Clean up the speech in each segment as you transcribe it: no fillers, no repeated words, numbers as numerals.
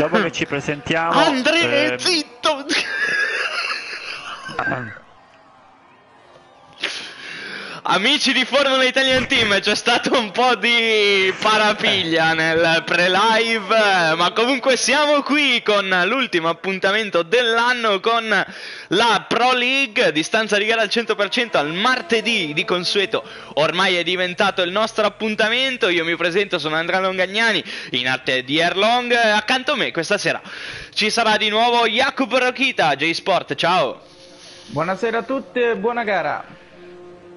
dopo che ci presentiamo Andrea, zitto. Amici di Formula Italian Team, c'è stato un po' di parapiglia nel pre-live, ma comunque siamo qui con l'ultimo appuntamento dell'anno con la Pro League, distanza di gara al 100% al martedì di consueto, ormai è diventato il nostro appuntamento. Io mi presento, sono Andrea Longagnani, in arte di Erlong, accanto a me questa sera ci sarà di nuovo Jacopo Rokita, J-Sport, ciao! Buonasera a tutti e buona gara!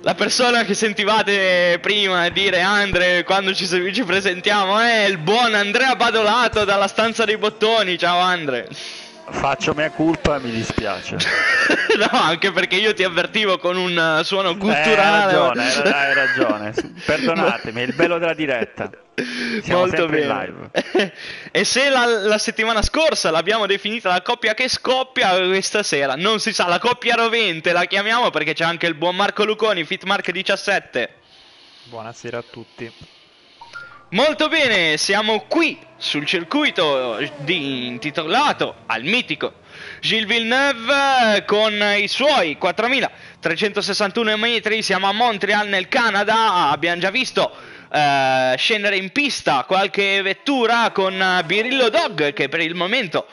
La persona che sentivate prima dire Andre quando ci presentiamo è il buon Andrea Badolato dalla stanza dei bottoni. Ciao Andre. Faccio mea culpa, mi dispiace. No, anche perché io ti avvertivo con un suono culturale. Hai ragione, perdonatemi, è il bello della diretta. Siamo molto bene live. E se la settimana scorsa l'abbiamo definita la coppia che scoppia, questa sera non si sa, la coppia rovente la chiamiamo, perché c'è anche il buon Marco Luconi, Fitmark17. Buonasera a tutti. Molto bene, siamo qui sul circuito intitolato al mitico Gilles Villeneuve con i suoi 4.361 metri. Siamo a Montreal nel Canada, abbiamo già visto scendere in pista qualche vettura con Birillo Dog, che per il momento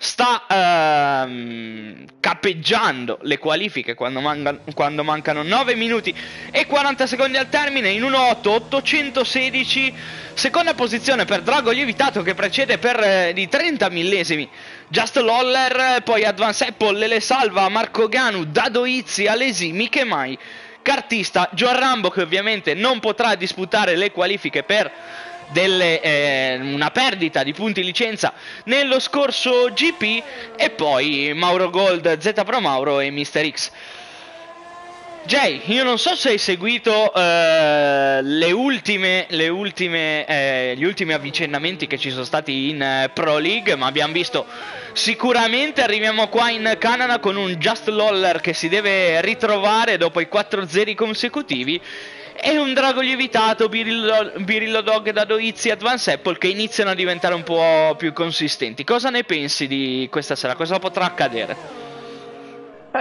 sta cappeggiando le qualifiche quando mancano 9 minuti e 40 secondi al termine in 1.8.816, seconda posizione per Drago Lievitato che precede per di 30 millesimi Just Loller, poi Advance Apple, Lele Salva, Marco Ganu, Dadoizzi, Alesi, Mikemai, Cartista, Giorrambo, che ovviamente non potrà disputare le qualifiche per una perdita di punti licenza nello scorso GP, e poi Mauro Gold, Zeta Promauro e Mr. X. Jay, io non so se hai seguito gli ultimi avvicinamenti che ci sono stati in Pro League, ma abbiamo visto sicuramente, arriviamo qua in Canada con un Just Loller che si deve ritrovare dopo i 4-0 consecutivi e un Drago Lievitato, Birillo Dog, Dadoizzi, Advance Apple che iniziano a diventare un po' più consistenti. Cosa ne pensi di questa sera? Cosa potrà accadere?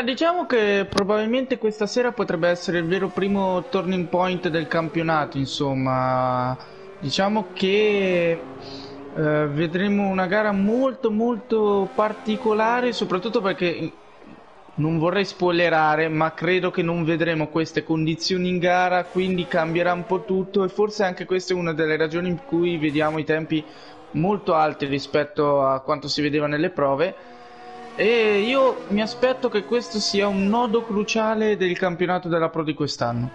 Diciamo che probabilmente questa sera potrebbe essere il vero primo turning point del campionato, insomma, diciamo che vedremo una gara molto molto particolare, soprattutto perché non vorrei spoilerare, ma credo che non vedremo queste condizioni in gara, quindi cambierà un po' tutto e forse anche questa è una delle ragioni in cui vediamo i tempi molto alti rispetto a quanto si vedeva nelle prove. E io mi aspetto che questo sia un nodo cruciale del campionato della Pro di quest'anno.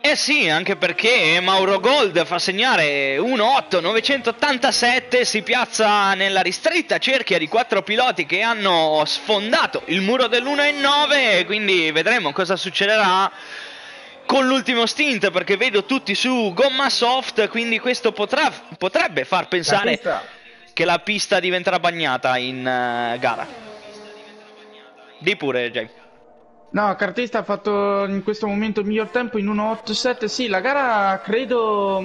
Eh sì, anche perché Mauro Gold fa segnare 1.8.987, si piazza nella ristretta cerchia di 4 piloti che hanno sfondato il muro dell'1.9, quindi vedremo cosa succederà con l'ultimo stint, perché vedo tutti su gomma soft, quindi questo potrebbe far pensare che la pista diventerà bagnata in gara. Di pure, Jay. No, Cartista ha fatto in questo momento il miglior tempo in 1.8.7. Sì, la gara credo,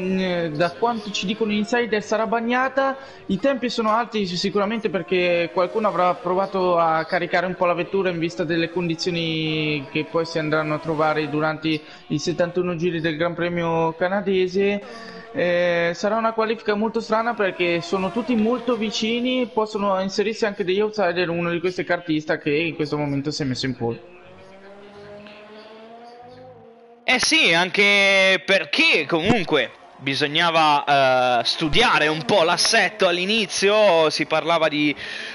da quanto ci dicono gli insider, sarà bagnata. I tempi sono alti sicuramente perché qualcuno avrà provato a caricare un po' la vettura in vista delle condizioni che poi si andranno a trovare durante i 71 giri del Gran Premio canadese. Sarà una qualifica molto strana perché sono tutti molto vicini, possono inserirsi anche degli outsider, uno di questi è Cartista che in questo momento si è messo in pole. Eh sì, anche perché comunque bisognava studiare un po' l'assetto all'inizio, si parlava di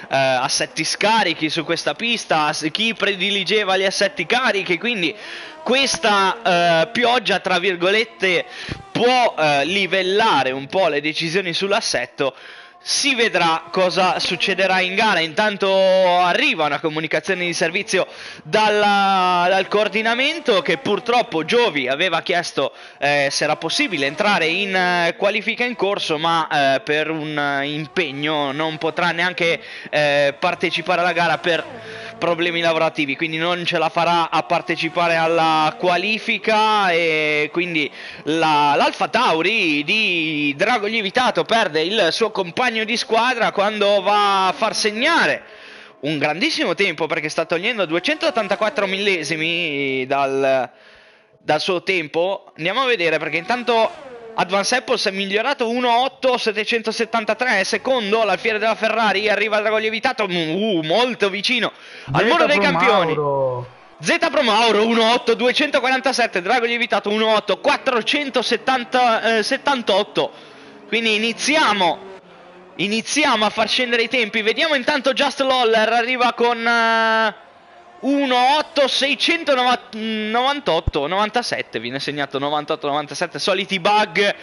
assetti scarichi su questa pista, chi prediligeva gli assetti carichi, quindi questa pioggia tra virgolette può livellare un po' le decisioni sull'assetto. Si vedrà cosa succederà in gara. Intanto arriva una comunicazione di servizio dal coordinamento, che purtroppo Giovi aveva chiesto se era possibile entrare in qualifica in corso, ma per un impegno non potrà neanche partecipare alla gara per problemi lavorativi, quindi non ce la farà a partecipare alla qualifica, e quindi l'Alfa Tauri di Drago Lievitato perde il suo compagno di squadra quando va a far segnare un grandissimo tempo, perché sta togliendo 284 millesimi dal suo tempo. Andiamo a vedere, perché intanto Advance Apple si è migliorato 1.8.773, secondo l'alfiere della Ferrari, arriva Drago Lievitato, molto vicino al muro dei campioni. Zeta Promauro 1.8.247, Drago Lievitato 1.8.478. Quindi iniziamo a far scendere i tempi. Vediamo intanto Just Loller, arriva con 1.8.697, viene segnato 98-97, soliti bug,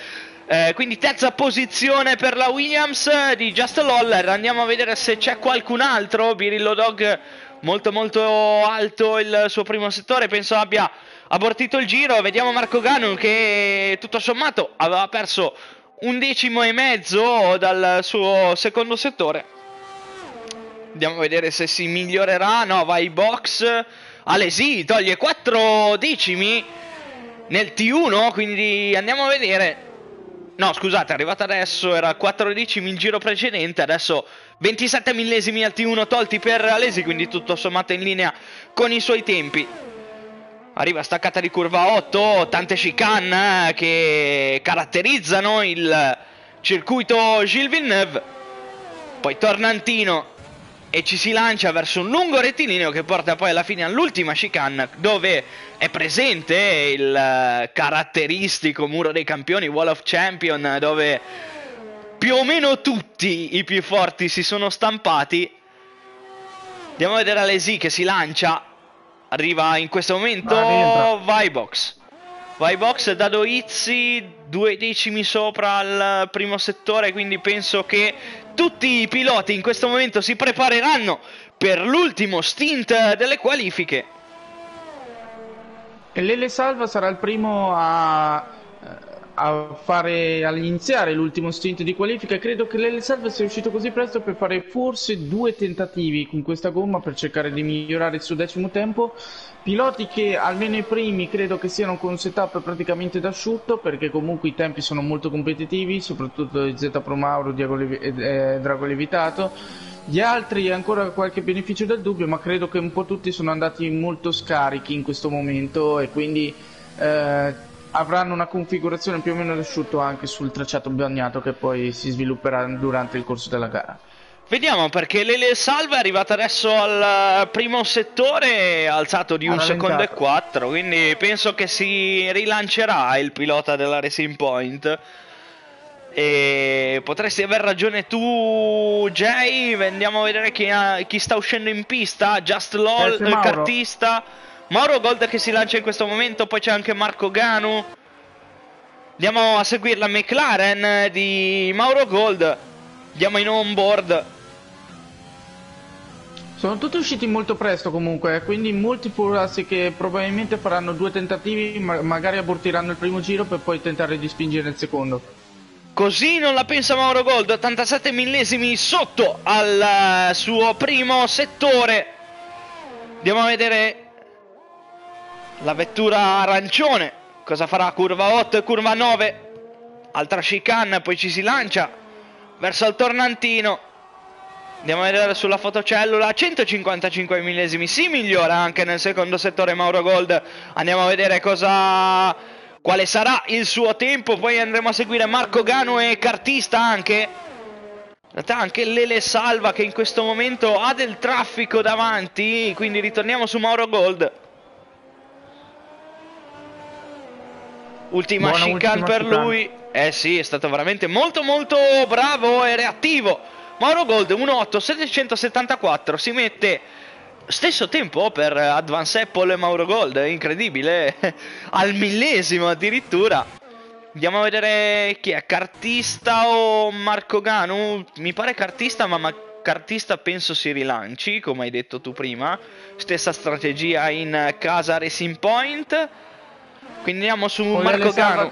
quindi terza posizione per la Williams di Just Loller. Andiamo a vedere se c'è qualcun altro. Birillo Dog molto alto il suo primo settore, penso abbia abortito il giro. Vediamo Marco Ganu, che tutto sommato aveva perso 1,5 dal suo secondo settore. Andiamo a vedere se si migliorerà. No, va ai box. Alesi toglie 4 decimi nel T1, quindi andiamo a vedere. No, scusate, è arrivato adesso, era 4 decimi il giro precedente, adesso 27 millesimi al T1 tolti per Alesi, quindi tutto sommato in linea con i suoi tempi. Arriva staccata di curva 8, tante chicane che caratterizzano il circuito Gilles Villeneuve. Poi tornantino e ci si lancia verso un lungo rettilineo che porta poi alla fine all'ultima chicane, dove è presente il caratteristico muro dei campioni, Wall of Champion, dove più o meno tutti i più forti si sono stampati. Andiamo a vedere Alesi che si lancia, arriva in questo momento Vai box, Dadoizzi 2 decimi sopra al primo settore, quindi penso che tutti i piloti in questo momento si prepareranno per l'ultimo stint delle qualifiche. E Lele Salva sarà il primo a iniziare l'ultimo stint di qualifica. Credo che Lele Salva sia uscito così presto per fare forse 2 tentativi con questa gomma per cercare di migliorare il suo decimo tempo. Piloti che almeno i primi credo che siano con un setup praticamente d'asciutto, perché comunque i tempi sono molto competitivi, soprattutto di Zeta Promauro e Drago Lievitato. Gli altri ancora qualche beneficio del dubbio, ma credo che un po' tutti sono andati molto scarichi in questo momento e quindi avranno una configurazione più o meno asciutto anche sul tracciato bagnato che poi si svilupperà durante il corso della gara. Vediamo, perché Lele Salva è arrivata adesso al primo settore, alzato di 1,4 secondi, quindi penso che si rilancerà il pilota della Racing Point. E potresti aver ragione tu, Jay. Andiamo a vedere chi sta uscendo in pista. Just LOL, il Cartista, Mauro Gold che si lancia in questo momento, poi c'è anche Marco Ganu. Andiamo a seguire la McLaren di Mauro Gold. Andiamo in onboard. Sono tutti usciti molto presto comunque, quindi molti furassi che probabilmente faranno 2 tentativi, magari abortiranno il primo giro per poi tentare di spingere il secondo. Così non la pensa Mauro Gold, 87 millesimi sotto al suo primo settore. Andiamo a vedere la vettura arancione cosa farà. Curva 8 e curva 9, altra chicane, poi ci si lancia verso il tornantino. Andiamo a vedere sulla fotocellula, 155 millesimi, si migliora anche nel secondo settore Mauro Gold. Andiamo a vedere quale sarà il suo tempo, poi andremo a seguire Marco Ganu e Cartista anche. In realtà anche Lele Salva, che in questo momento ha del traffico davanti, quindi ritorniamo su Mauro Gold. Ultima chicane per lui. Eh sì, è stato veramente molto bravo e reattivo Mauro Gold. 1.8.774, si mette stesso tempo per Advance Apple e Mauro Gold, incredibile, al millesimo addirittura. Andiamo a vedere chi è, Cartista o Marco Ganu? Mi pare Cartista, ma Cartista penso si rilanci, come hai detto tu prima. Stessa strategia in casa Racing Point. Quindi andiamo su Marco Ganu.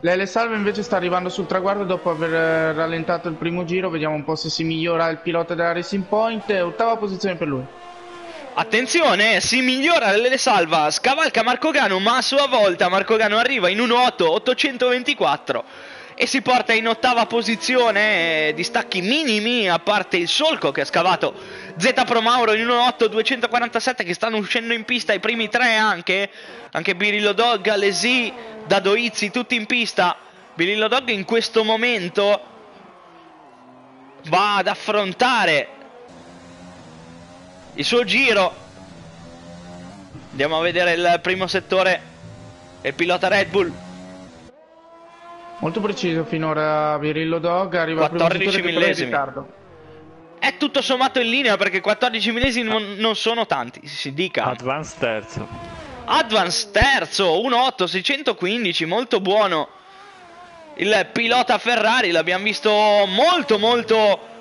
Lele Salva invece sta arrivando sul traguardo dopo aver rallentato il primo giro. Vediamo un po' se si migliora il pilota della Racing Point. Ottava posizione per lui. Attenzione, si migliora Lele Salva, scavalca Marco Ganu, ma a sua volta Marco Ganu arriva in 1.8.824 e si porta in ottava posizione, distacchi minimi a parte il solco che ha scavato Zeta Promauro in 1.8.247, che stanno uscendo in pista i primi tre, anche Birillo Dog, Alesi, Dadoizzi, tutti in pista. Birillo Dog in questo momento va ad affrontare il suo giro. Andiamo a vedere il primo settore e il pilota Red Bull. Molto preciso finora Birillo Dog, arriva a 14 millesimi. È tutto sommato in linea, perché 14 millesimi non sono tanti, si dica. Advance terzo. Advance terzo, 1.8.615, molto buono. Il pilota Ferrari l'abbiamo visto molto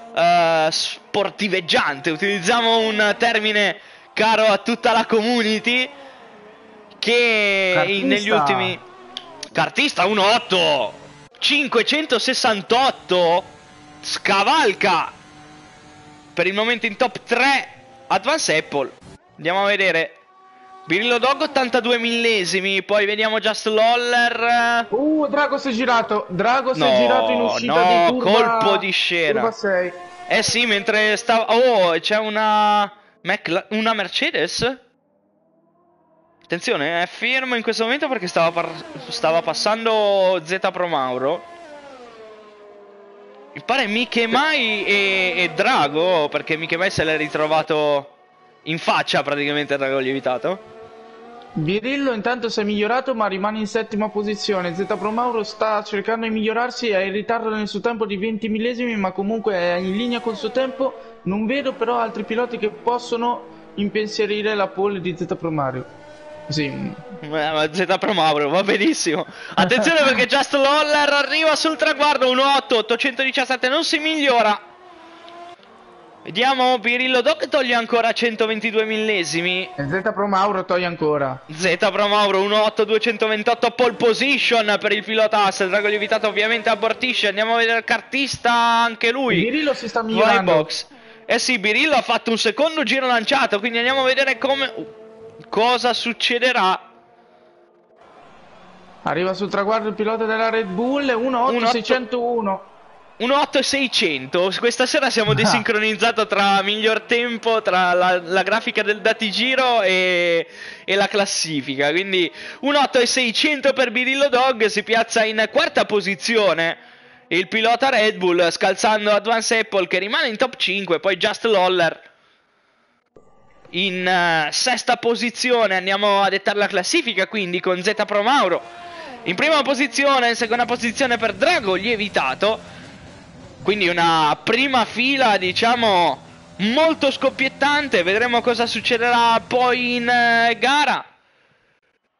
sportiveggiante, utilizziamo un termine caro a tutta la community, che Cartista. Negli ultimi Cartista 1.8.568 scavalca per il momento in top 3 Advance Apple. Andiamo a vedere Birillo Dog 82 millesimi, poi vediamo Just Loller. Drago si è girato, in uscita di curva, colpo di scena. Curva 6. Eh sì, mentre stava... Oh, c'è una Mercedes? Attenzione, è fermo in questo momento perché stava passando Zeta Promauro. Mi pare Mikemai e Drago, perché Mikemai se l'è ritrovato in faccia praticamente Drago Lievitato. Birillo intanto si è migliorato, ma rimane in settima posizione. Zeta Promauro sta cercando di migliorarsi, è in ritardo nel suo tempo di 20 millesimi, ma comunque è in linea col suo tempo. Non vedo però altri piloti che possono impensierire la pole di Zeta Promauro. Sì, ma Zeta Promauro va benissimo. Attenzione perché Just Loller arriva sul traguardo, 1.8.817, non si migliora. Vediamo Birillo Dog toglie ancora 122 millesimi. E Zeta Promauro toglie ancora. Zeta Promauro 1.8.228, pole position per il pilota Haas. Drago Lievitato ovviamente abortisce. Andiamo a vedere il Cartista, anche lui. Birillo si sta migliorando. Box. Eh sì, Birillo ha fatto un secondo giro lanciato, quindi andiamo a vedere come cosa succederà. Arriva sul traguardo il pilota della Red Bull, 1.8.601. 1.8.600, questa sera siamo desincronizzato tra miglior tempo, tra la grafica del datigiro e la classifica, quindi 1.8.600 per Birillo Dog, si piazza in quarta posizione il pilota Red Bull, scalzando Advance Apple che rimane in top 5, poi Just Loller in sesta posizione. Andiamo a dettare la classifica quindi con Zeta Promauro in prima posizione, in seconda posizione per Drago Lievitato. Quindi una prima fila, diciamo, molto scoppiettante. Vedremo cosa succederà poi in gara.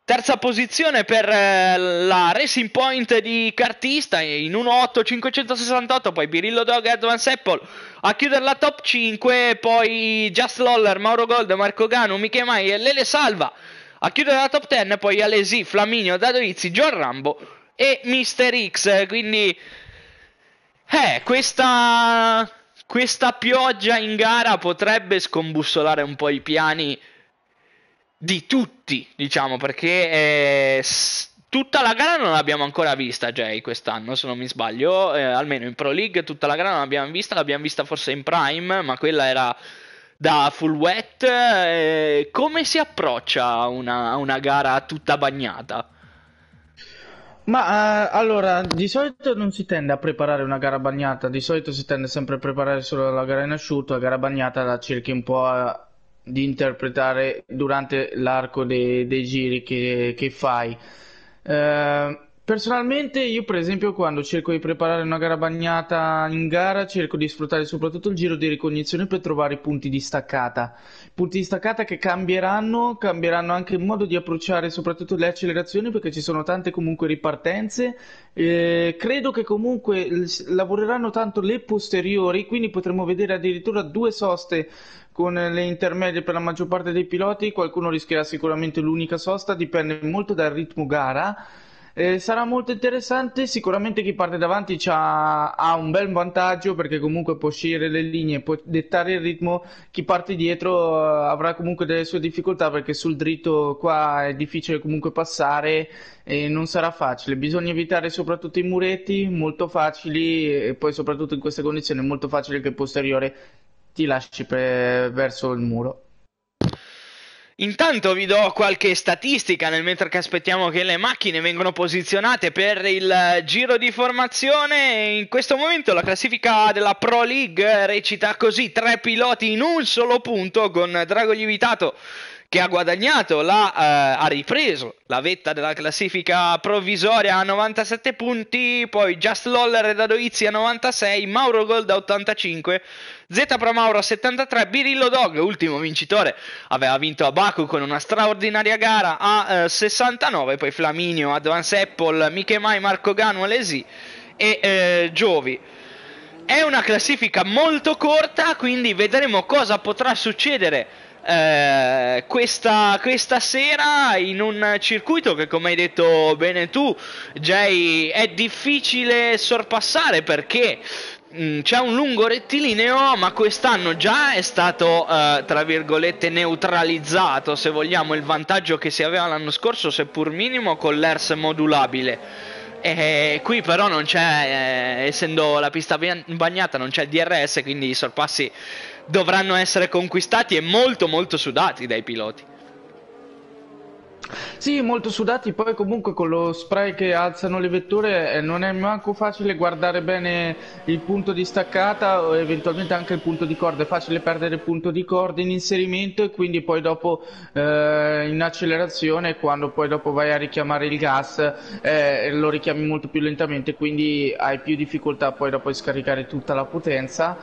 Terza posizione per la Racing Point di Cartista in 1.8.568. Poi Birillo Dog e Advance Apple a chiudere la top 5. Poi Just Loller, Mauro Gold, Marco Ganu, Mikemai e Lele Salva a chiudere la top 10. Poi Alesi, Flaminio, Dadoizzi, John Rambo e Mr. X. Quindi... Questa pioggia in gara potrebbe scombussolare un po' i piani di tutti, diciamo, perché tutta la gara non l'abbiamo ancora vista, Jay, quest'anno, se non mi sbaglio, almeno in Pro League tutta la gara non l'abbiamo vista, l'abbiamo vista forse in Prime, ma quella era da full wet. Come si approccia a una gara tutta bagnata? Ma allora, di solito non si tende a preparare una gara bagnata, di solito si tende sempre a preparare solo la gara in asciutto. La gara bagnata la cerchi un po' di interpretare durante l'arco dei giri che fai. Personalmente io per esempio quando cerco di preparare una gara bagnata in gara cerco di sfruttare soprattutto il giro di ricognizione per trovare punti di staccata. Punti di staccata che cambieranno anche il modo di approcciare soprattutto le accelerazioni, perché ci sono tante comunque ripartenze. Credo che comunque lavoreranno tanto le posteriori, quindi potremo vedere addirittura due soste con le intermedie per la maggior parte dei piloti. Qualcuno rischierà sicuramente l'unica sosta, dipende molto dal ritmo gara. Sarà molto interessante. Sicuramente chi parte davanti ha un bel vantaggio, perché comunque può scegliere le linee, può dettare il ritmo. Chi parte dietro avrà comunque delle sue difficoltà, perché sul dritto qua è difficile comunque passare e non sarà facile. Bisogna evitare soprattutto i muretti molto facili, e poi soprattutto in queste condizioni è molto facile che il posteriore ti lasci verso il muro. Intanto vi do qualche statistica nel mentre che aspettiamo che le macchine vengano posizionate per il giro di formazione. In questo momento la classifica della Pro League recita così: 3 piloti in un solo punto, con Drago Lievitato che ha guadagnato ha ripreso la vetta della classifica provvisoria a 97 punti, poi Just Loller e Dadoizzi a 96, Mauro Gold a 85, Zeta Promauro a 73, Birillo Dog, ultimo vincitore, aveva vinto a Baku con una straordinaria gara, a 69, poi Flaminio, Advance Apple, Mikemai, Marco Ganu, Alesi e Giovi. È una classifica molto corta, quindi vedremo cosa potrà succedere questa sera in un circuito che, come hai detto bene tu, Jay, è difficile sorpassare perché c'è un lungo rettilineo, ma quest'anno già è stato tra virgolette neutralizzato, se vogliamo, il vantaggio che si aveva l'anno scorso, seppur minimo, con l'ERS modulabile. E qui però non c'è, essendo la pista bagnata, non c'è il DRS, quindi i sorpassi dovranno essere conquistati e molto molto sudati dai piloti. Sì, molto sudati, poi comunque con lo spray che alzano le vetture non è manco facile guardare bene il punto di staccata o eventualmente anche il punto di corda. È facile perdere il punto di corda in inserimento e quindi poi dopo in accelerazione, quando poi dopo vai a richiamare il gas, lo richiami molto più lentamente, quindi hai più difficoltà poi dopo di scaricare tutta la potenza.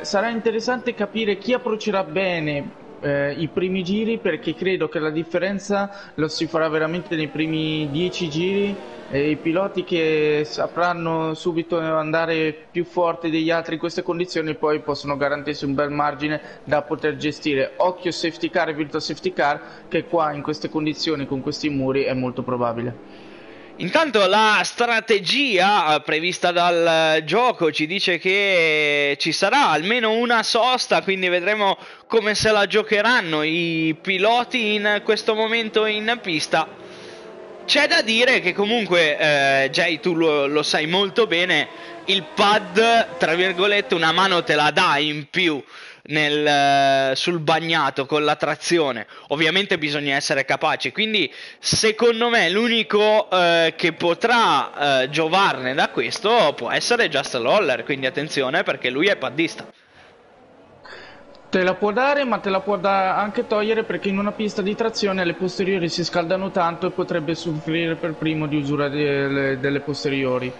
Sarà interessante capire chi approccerà bene i primi giri, perché credo che la differenza lo si farà veramente nei primi 10 giri. I piloti che sapranno subito andare più forte degli altri in queste condizioni poi possono garantirsi un bel margine da poter gestire. Occhio safety car e virtual safety car, che qua in queste condizioni con questi muri è molto probabile. Intanto la strategia prevista dal gioco ci dice che ci sarà almeno una sosta, quindi vedremo come se la giocheranno i piloti in questo momento in pista. C'è da dire che comunque, Jay, tu lo sai molto bene, il pad, tra virgolette, una mano te la dà in più sul bagnato con la trazione. Ovviamente bisogna essere capaci, quindi secondo me l'unico che potrà giovarne da questo può essere Just Loller, quindi attenzione perché lui è paddista. Te la può dare, ma te la può anche togliere, perché in una pista di trazione le posteriori si scaldano tanto e potrebbe soffrire per primo di usura delle posteriori.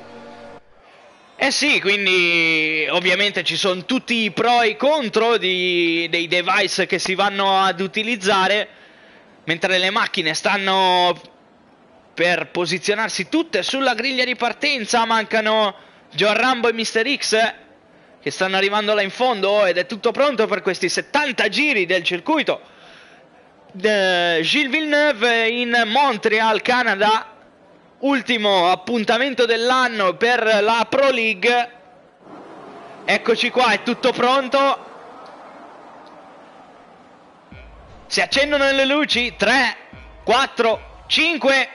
Eh sì, quindi ovviamente ci sono tutti i pro e i contro dei device che si vanno ad utilizzare, mentre le macchine stanno per posizionarsi tutte sulla griglia di partenza. Mancano Giorrambo e Mr. X che stanno arrivando là in fondo ed è tutto pronto per questi 70 giri del circuito. Gilles Villeneuve in Montreal, Canada. Ultimo appuntamento dell'anno per la Pro League. Eccoci qua, è tutto pronto. Si accendono le luci. 3, 4, 5.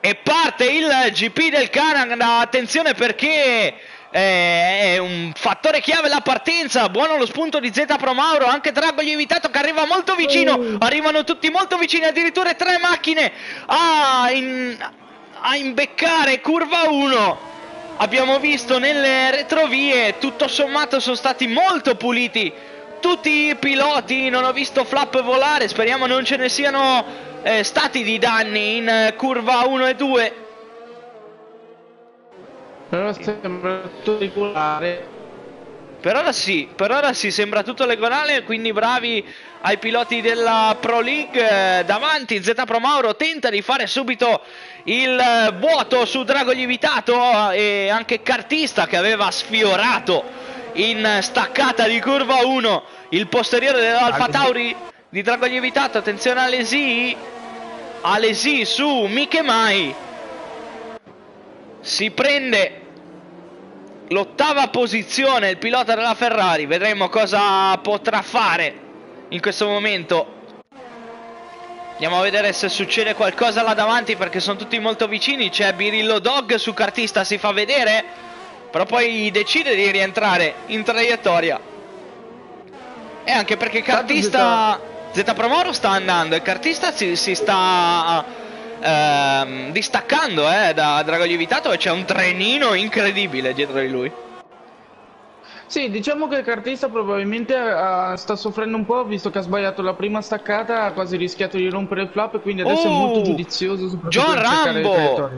E parte il GP del Canada. Attenzione perché è un fattore chiave la partenza. Buono lo spunto di Zeta Promauro, anche Drago Lievitato che arriva molto vicino. Arrivano tutti molto vicini, addirittura 3 macchine a imbeccare curva 1. Abbiamo visto nelle retrovie, tutto sommato sono stati molto puliti tutti i piloti, non ho visto flap volare, speriamo non ce ne siano stati di danni in curva 1 e 2. Però sembra tutto regolare. Per ora sì, sembra tutto regolare, quindi bravi ai piloti della Pro League. Davanti Zeta Promauro tenta di fare subito il vuoto su Drago Lievitato e anche Cartista, che aveva sfiorato in staccata di curva 1 il posteriore dell'Alfa Tauri di Drago Lievitato. Attenzione a Alesi. Alesi su Mikemai, si prende l'ottava posizione il pilota della Ferrari. Vedremo cosa potrà fare in questo momento. Andiamo a vedere se succede qualcosa là davanti, perché sono tutti molto vicini. C'è Birillo Dog su Cartista, si fa vedere, però poi decide di rientrare in traiettoria. E anche perché Cartista, Zeta Promauro sta andando e Cartista si sta distaccando da Drago Lievitato, e c'è un trenino incredibile dietro di lui. Sì, diciamo che il Cartista probabilmente sta soffrendo un po', visto che ha sbagliato la prima staccata, ha quasi rischiato di rompere il flap, quindi adesso è molto giudizioso. John Rambo!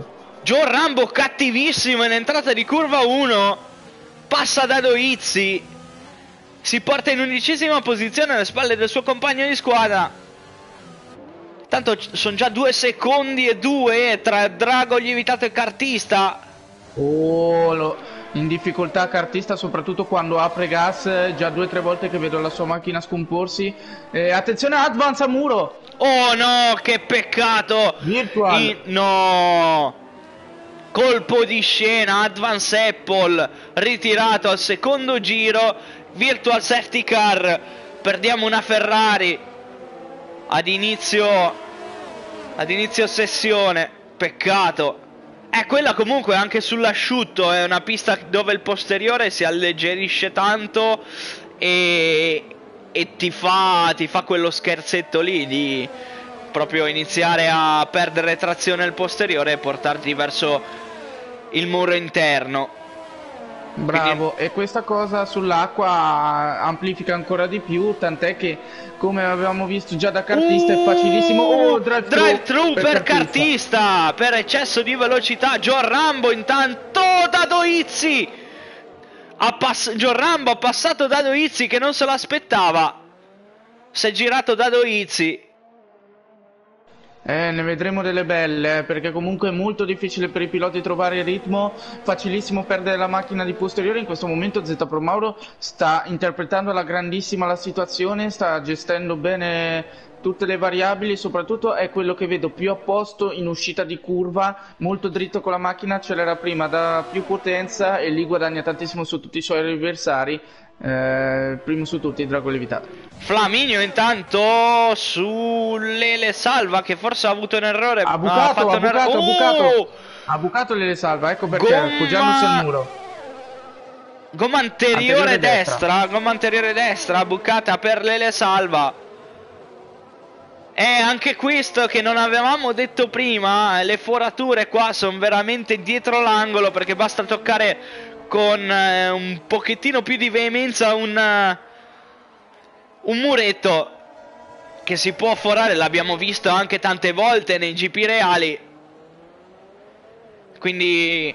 John Rambo cattivissimo in entrata di curva 1, passa Dadoizzi, si porta in 11ª posizione alle spalle del suo compagno di squadra. Tanto sono già 2 secondi e 2 tra Drago Lievitato e Cartista. In difficoltà Cartista, soprattutto quando apre gas. Già 2 o 3 volte che vedo la sua macchina scomporsi. Attenzione Advance a muro. Oh no, che peccato. No, colpo di scena. Advance Apple ritirato al secondo giro. Virtual safety car. Perdiamo una Ferrari ad inizio sessione, peccato. Quella comunque anche sull'asciutto è una pista dove il posteriore si alleggerisce tanto e ti fa quello scherzetto lì di proprio iniziare a perdere trazione al posteriore e portarti verso il muro interno. Bravo, quindi... e questa cosa sull'acqua amplifica ancora di più, tant'è che, come avevamo visto già da Cartista, è facilissimo. Drive-thru per Cartista, per eccesso di velocità. Giorrambo intanto Dadoizzi, Giorrambo ha passato Dadoizzi che non se l'aspettava, si è girato Dadoizzi. Ne vedremo delle belle, perché comunque è molto difficile per i piloti trovare il ritmo, facilissimo perdere la macchina di posteriore. In questo momento Zeta Promauro sta interpretando alla grandissima la situazione, sta gestendo bene tutte le variabili, soprattutto è quello che vedo più a posto in uscita di curva, molto dritto con la macchina, accelera prima, dà più potenza e lì guadagna tantissimo su tutti i suoi avversari. Primo su tutti Drago Lievitato. Flaminio intanto su Lele Salva, che forse ha avuto un errore. Ha bucato Lele Salva, ecco perché appoggiandosi al muro. Gomma anteriore destra. Gomma anteriore destra bucata per Lele Salva. E anche questo che non avevamo detto prima, le forature qua sono veramente dietro l'angolo, perché basta toccare con un pochettino più di veemenza un muretto che si può forare. L'abbiamo visto anche tante volte nei GP reali, quindi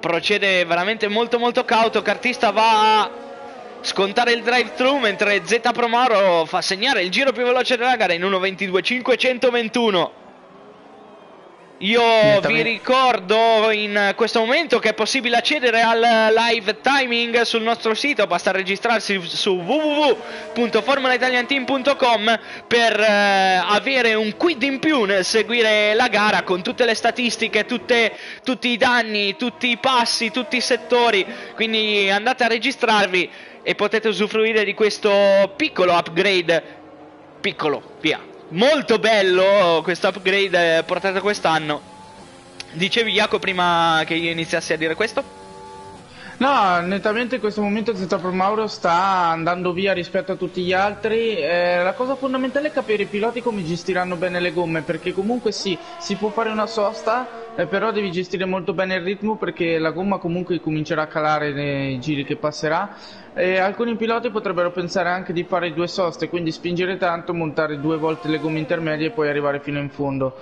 procede veramente molto cauto. Cartista va a scontare il drive-thru, mentre Zeta Promauro fa segnare il giro più veloce della gara in 1:22.521. Io vi ricordo in questo momento che è possibile accedere al live timing sul nostro sito, basta registrarsi su www.formulaitalianteam.com per avere un quid in più nel seguire la gara, con tutte le statistiche, tutti i danni, tutti i passi, tutti i settori, quindi andate a registrarvi e potete usufruire di questo piccolo upgrade, molto bello questo upgrade portato quest'anno. Dicevi Jaco prima che io iniziassi a dire questo? No, nettamente in questo momento Zeta Promauro sta andando via rispetto a tutti gli altri. La cosa fondamentale è capire i piloti come gestiranno bene le gomme, perché comunque sì, si può fare una sosta, però devi gestire molto bene il ritmo, perché la gomma comunque comincerà a calare nei giri che passerà. E alcuni piloti potrebbero pensare anche di fare 2 soste, quindi spingere tanto, montare 2 volte le gomme intermedie e poi arrivare fino in fondo.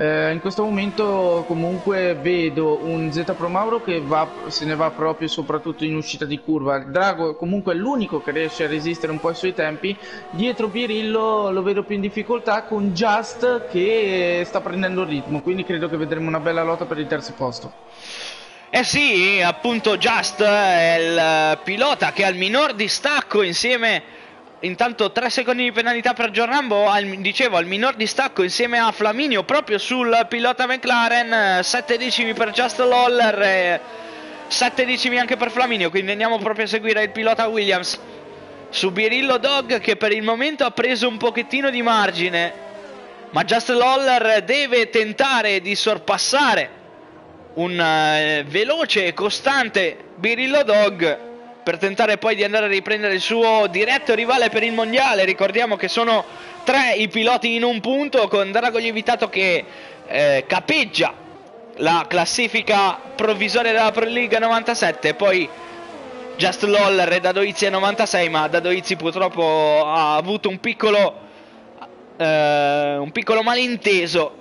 In questo momento comunque vedo un Zeta Promauro che se ne va proprio soprattutto in uscita di curva. Drago comunque è l'unico che riesce a resistere un po' ai suoi tempi. Dietro Birillo lo vedo più in difficoltà, con Just che sta prendendo il ritmo, quindi credo che vedremo una bella lotta per il terzo posto. Eh sì, appunto Just è il pilota che ha il minor distacco insieme Intanto 3 secondi di penalità per Giorrambo, dicevo al minor distacco insieme a Flaminio proprio sul pilota McLaren. 7 decimi per Just Loller e 7 decimi anche per Flaminio, quindi andiamo proprio a seguire il pilota Williams su Birillo Dog, che per il momento ha preso un pochettino di margine, ma Just Loller deve tentare di sorpassare un veloce e costante Birillo Dog per tentare poi di andare a riprendere il suo diretto rivale per il mondiale. Ricordiamo che sono 3 i piloti in un punto, con Drago Lievitato che capeggia la classifica provvisoria della Pro League 97, poi Just Loller e Dadoizzi è 96, ma Dadoizzi purtroppo ha avuto un piccolo malinteso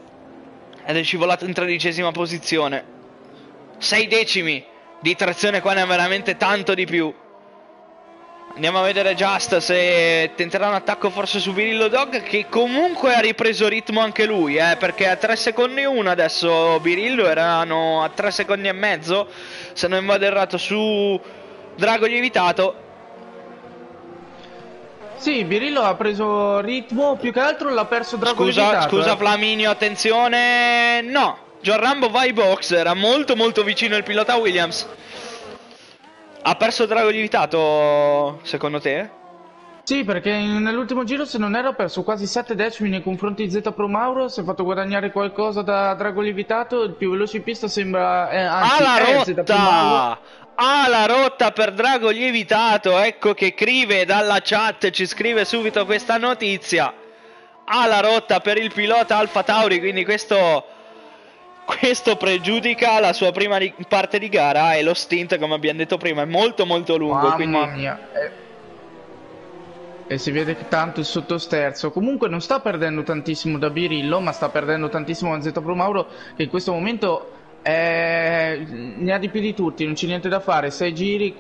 ed è scivolato in 13ª posizione. 6 decimi di trazione qua, ne è veramente tanto di più. Andiamo a vedere Just se tenterà un attacco forse su Birillo Dog, che comunque ha ripreso ritmo anche lui, perché a 3 secondi e 1 adesso Birillo, erano a 3 secondi e mezzo se non vado errato su Drago Lievitato. Sì, Birillo ha preso ritmo, più che altro l'ha perso Drago Lievitato. Scusa Flaminio, attenzione, no, Giorrambo va ai box, era molto vicino il pilota Williams. Ha perso Drago Lievitato, secondo te? Sì, perché nell'ultimo giro, se non erro, ha perso quasi 7 decimi nei confronti di Zeta Promauro. Si è fatto guadagnare qualcosa da Drago Lievitato, il più veloce in pista sembra... alla rotta per Drago Lievitato, ecco che Crive dalla chat ci scrive subito questa notizia. Alla rotta per il pilota Alfa Tauri, quindi questo pregiudica la sua prima parte di gara, e lo stint, come abbiamo detto prima, è molto lungo. Mamma quindi... mia. E si vede che tanto il sottosterzo. Comunque non sta perdendo tantissimo da Birillo, ma sta perdendo tantissimo da Zeta Promauro, che in questo momento ne ha di più di tutti, non c'è niente da fare. 6 giri,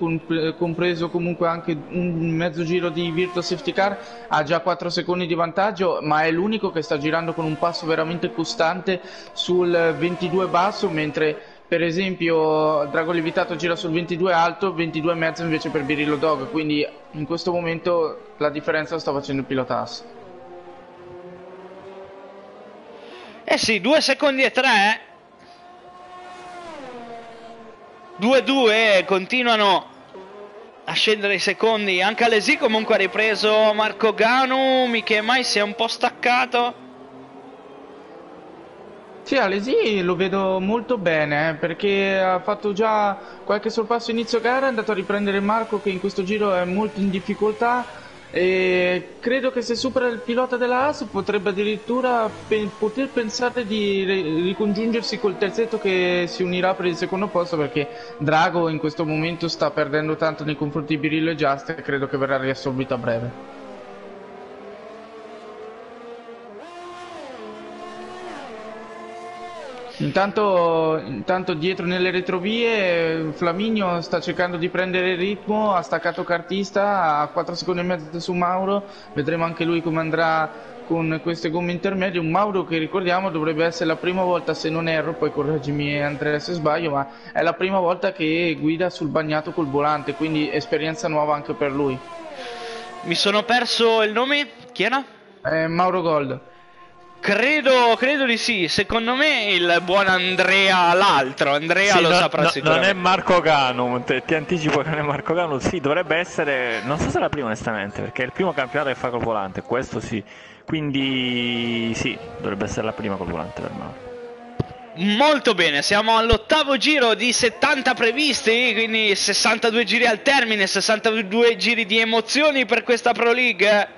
compreso comunque anche un mezzo giro di virtual safety car, ha già 4 secondi di vantaggio, ma è l'unico che sta girando con un passo veramente costante sul 22 basso, mentre per esempio Drago Lievitato gira sul 22 alto, 22 e mezzo invece per Birillo Dog, quindi in questo momento la differenza la sta facendo il pilota Haas. Eh sì, 2 secondi e 3, 2-2, continuano a scendere i secondi. Anche Alesi comunque ha ripreso Marco Ganu, Mikemai si è un po' staccato. Sì, Alesi lo vedo molto bene, perché ha fatto già qualche sorpasso inizio gara, è andato a riprendere Marco che in questo giro è molto in difficoltà, e credo che se supera il pilota della Haas potrebbe addirittura poter pensare di ricongiungersi col terzetto che si unirà per il secondo posto, perché Drago in questo momento sta perdendo tanto nei confronti di Birillo e Just, e credo che verrà riassorbito a breve. Intanto dietro nelle retrovie Flaminio sta cercando di prendere il ritmo, ha staccato Cartista a 4 secondi e mezzo su Mauro, vedremo anche lui come andrà con queste gomme intermedie. Un Mauro che, ricordiamo, dovrebbe essere la prima volta, se non erro, poi correggimi Andrea se sbaglio, ma è la prima volta che guida sul bagnato col volante, quindi esperienza nuova anche per lui. Mi sono perso il nome, chi era? Mauro Gold. Credo di sì, secondo me il buon Andrea, l'altro Andrea sì, lo saprà sicuramente. Non è Marco Ganu, ti anticipo che non è Marco Ganu, sì, dovrebbe essere, non so se è la prima onestamente, perché è il primo campionato che fa col volante, questo sì, quindi sì, dovrebbe essere la prima col volante per Mauro. Molto bene, siamo all'8º giro di 70 previsti, quindi 62 giri al termine, 62 giri di emozioni per questa Pro League.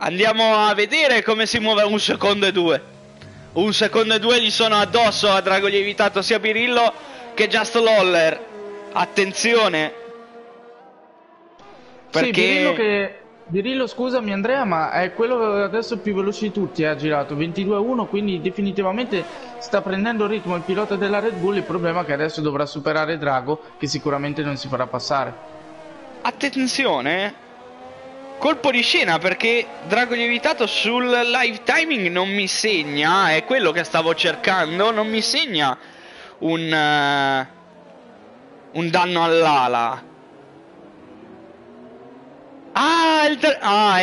Andiamo a vedere come si muove. Un secondo e 2. Un secondo e 2 gli sono addosso a Drago Lievitato sia Birillo che Just Loller. Attenzione, perché... Sì, Birillo, scusami Andrea, ma è quello adesso più veloce di tutti, ha girato 22-1, quindi definitivamente sta prendendo ritmo il pilota della Red Bull. Il problema è che adesso dovrà superare Drago, che sicuramente non si farà passare. Attenzione, colpo di scena, perché Drago Lievitato sul live timing non mi segna, è quello che stavo cercando, non mi segna un danno all'ala.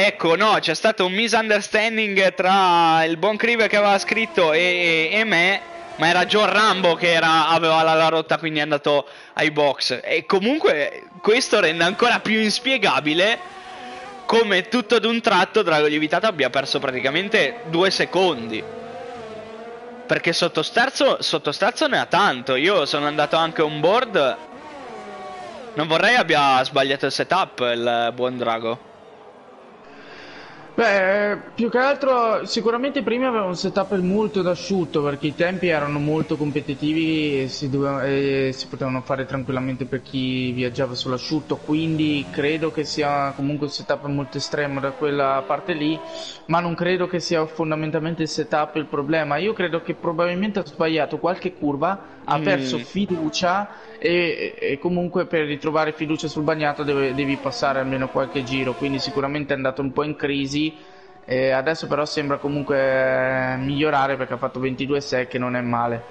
Ecco, no, c'è stato un misunderstanding tra il buon Crive che aveva scritto e me, ma era John Rambo che era, aveva la rotta, quindi è andato ai box. E comunque questo rende ancora più inspiegabile come tutto ad un tratto Drago Lievitato abbia perso praticamente 2 secondi, perché sotto sterzo ne ha tanto. Io sono andato anche on board, non vorrei abbia sbagliato il setup il buon Drago. Beh, più che altro sicuramente prima aveva un setup molto d'asciutto, perché i tempi erano molto competitivi e si potevano fare tranquillamente per chi viaggiava sull'asciutto, quindi credo che sia comunque un setup molto estremo da quella parte lì, ma non credo che sia fondamentalmente il setup il problema. Io credo che probabilmente ha sbagliato qualche curva, ha perso fiducia e comunque per ritrovare fiducia sul bagnato devi passare almeno qualche giro, quindi sicuramente è andato un po' in crisi. Adesso però sembra comunque migliorare, perché ha fatto 22,6, che non è male.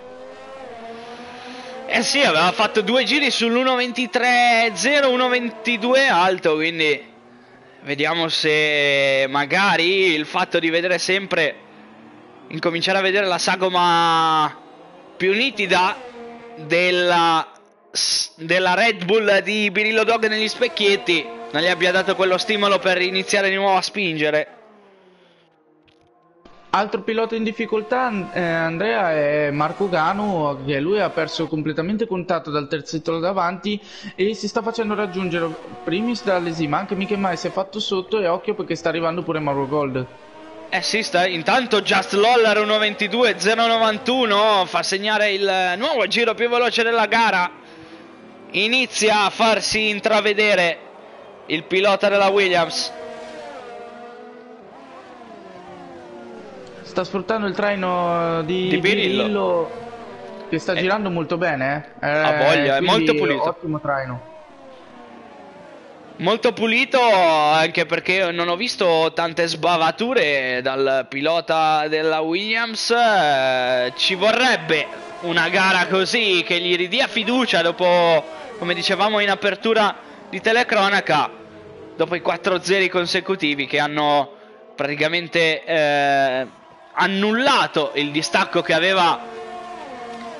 Eh sì, aveva fatto 2 giri sull'1.23.0, 1.22 alto, quindi vediamo se magari il fatto di vedere sempre, incominciare a vedere la sagoma più nitida della Red Bull di Birillo Dog negli specchietti non gli abbia dato quello stimolo per iniziare di nuovo a spingere. Altro pilota in difficoltà, Andrea, è Marco Ganu, che lui ha perso completamente contatto dal terzetto davanti e si sta facendo raggiungere primis da Alesi, ma anche Mikemai si è fatto sotto, e occhio perché sta arrivando pure Mauro Gold. Eh sì, intanto Just Loller 1.22.091 fa segnare il nuovo giro più veloce della gara. Inizia a farsi intravedere il pilota della Williams. Sta sfruttando il traino di Birillo, che sta girando molto bene. Ha voglia, è molto pulito. Ottimo traino. Molto pulito, anche perché non ho visto tante sbavature dal pilota della Williams. Ci vorrebbe una gara così che gli ridia fiducia dopo, come dicevamo in apertura di telecronaca, dopo i 4-0 consecutivi che hanno praticamente annullato il distacco che aveva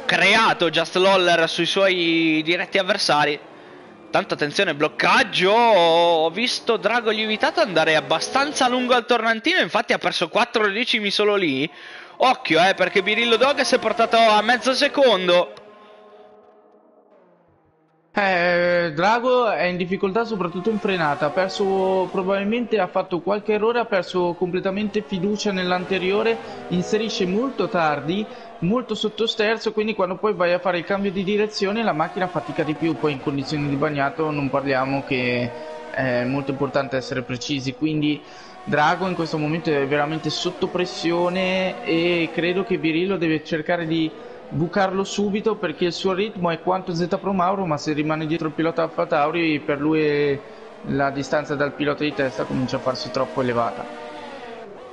creato Just Loller sui suoi diretti avversari. Tanto attenzione, bloccaggio, ho visto Drago Lievitato andare abbastanza lungo al tornantino, infatti ha perso 4 decimi solo lì. Occhio perché Birillo Dog si è portato a mezzo secondo. Drago è in difficoltà soprattutto in frenata, ha perso, probabilmente ha fatto qualche errore, ha perso completamente fiducia nell'anteriore, inserisce molto tardi, molto sotto sterzo, quindi quando poi vai a fare il cambio di direzione la macchina fatica di più, poi in condizioni di bagnato non parliamo, che è molto importante essere precisi, quindi Drago in questo momento è veramente sotto pressione e credo che Birillo deve cercare di bucarlo subito, perché il suo ritmo è quanto Zeta Promauro, ma se rimane dietro il pilota Alfa Tauri per lui la distanza dal pilota di testa comincia a farsi troppo elevata.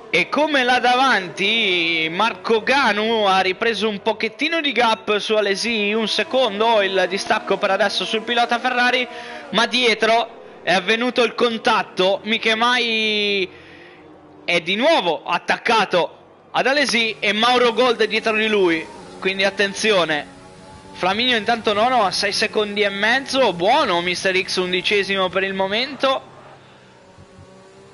E come là davanti Marco Ganu ha ripreso un pochettino di gap su Alesi, 1 secondo il distacco per adesso sul pilota Ferrari, ma dietro è avvenuto il contatto, Mikemai è di nuovo attaccato ad Alesi e Mauro Gold è dietro di lui. Quindi attenzione, Flaminio intanto nono a 6 secondi e mezzo, buono Mr. X 11° per il momento.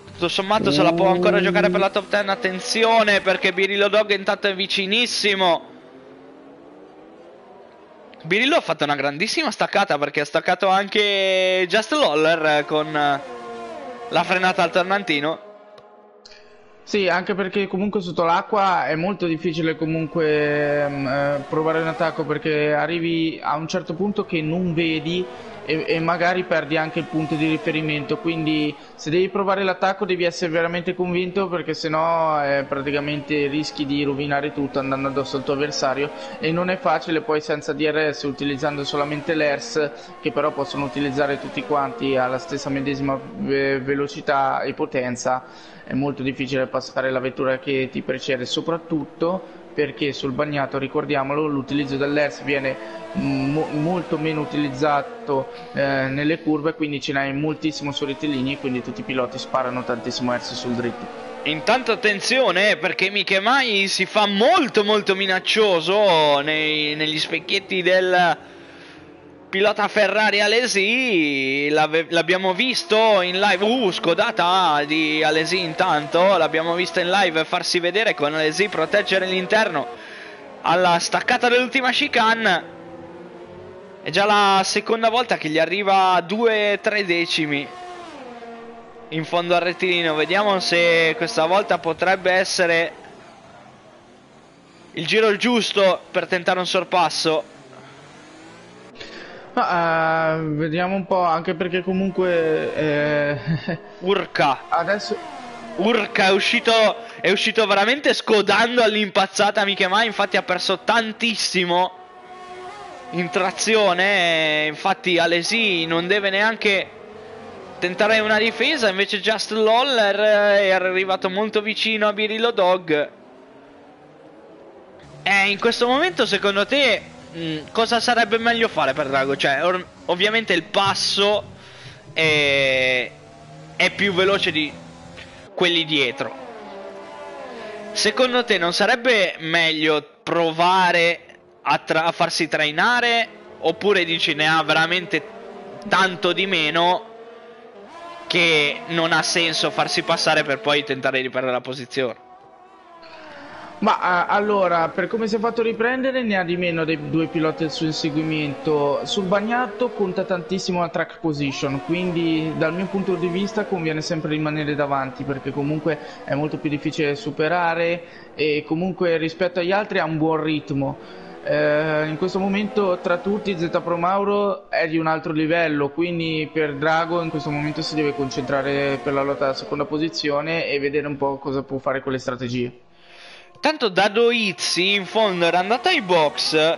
Tutto sommato se la può ancora giocare per la top 10, attenzione perché Birillo Dog intanto è vicinissimo. Birillo ha fatto una grandissima staccata perché ha staccato anche Just Loller con la frenata al tornantino. Sì, anche perché comunque sotto l'acqua è molto difficile comunque provare un attacco, perché arrivi a un certo punto che non vedi e magari perdi anche il punto di riferimento, quindi se devi provare l'attacco devi essere veramente convinto, perché sennò praticamente rischi di rovinare tutto andando addosso al tuo avversario e non è facile poi senza DRS, utilizzando solamente l'ERS che però possono utilizzare tutti quanti alla stessa medesima velocità e potenza. È molto difficile passare la vettura che ti precede, soprattutto perché sul bagnato, ricordiamolo, l'utilizzo dell'airs viene molto meno utilizzato nelle curve, quindi ce n'hai moltissimo su rettilinei, quindi tutti i piloti sparano tantissimo airs sul dritto. Intanto attenzione, perché Mikemai si fa molto minaccioso negli specchietti del pilota Ferrari Alesi. L'abbiamo visto in live, scodata di Alesi, intanto l'abbiamo visto in live farsi vedere con Alesi proteggere l'interno alla staccata dell'ultima chicane. È già la seconda volta che gli arriva 2-3 decimi in fondo al rettilineo. Vediamo se questa volta potrebbe essere il giro giusto per tentare un sorpasso. Vediamo un po', anche perché comunque Urca adesso... Urca è uscito veramente scodando all'impazzata Mikemai, infatti ha perso tantissimo in trazione. Infatti Alesi non deve neanche tentare una difesa, invece Just Loller è arrivato molto vicino a Birillo Dog. In questo momento secondo te cosa sarebbe meglio fare per Drago? Cioè ovviamente il passo è più veloce di quelli dietro. Secondo te non sarebbe meglio provare a farsi trainare, oppure dici ne ha veramente tanto di meno che non ha senso farsi passare per poi tentare di perdere la posizione? Ma allora, per come si è fatto riprendere, ne ha di meno dei due piloti al suo inseguimento. Sul bagnato conta tantissimo la track position, quindi dal mio punto di vista conviene sempre rimanere davanti, perché comunque è molto più difficile superare e comunque rispetto agli altri ha un buon ritmo. In questo momento tra tutti Zeta Promauro è di un altro livello, quindi per Drago in questo momento si deve concentrare per la lotta alla seconda posizione e vedere un po' cosa può fare con le strategie. Tanto Dadoizzi in fondo era andato ai box,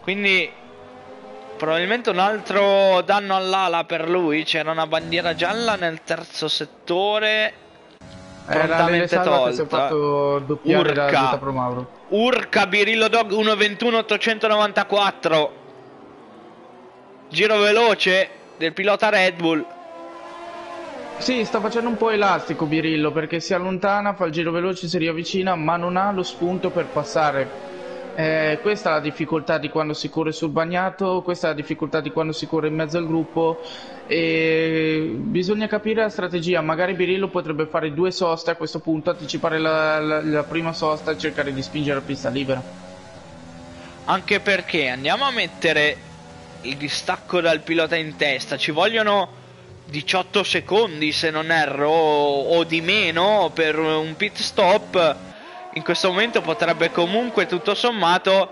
quindi probabilmente un altro danno all'ala per lui. C'era una bandiera gialla nel terzo settore, prontamente tolta. Fatto Urca. Urca Birillo Dog 1.21.894. Giro veloce del pilota Red Bull. Sì, sta facendo un po' elastico Birillo, perché si allontana, fa il giro veloce, si riavvicina, ma non ha lo spunto per passare. Questa è la difficoltà di quando si corre sul bagnato, questa è la difficoltà di quando si corre in mezzo al gruppo, e bisogna capire la strategia. Magari Birillo potrebbe fare due soste a questo punto, anticipare la prima sosta e cercare di spingere a pista libera, anche perché andiamo a mettere il distacco dal pilota in testa, ci vogliono 18 secondi se non erro, o di meno, per un pit stop. In questo momento potrebbe comunque tutto sommato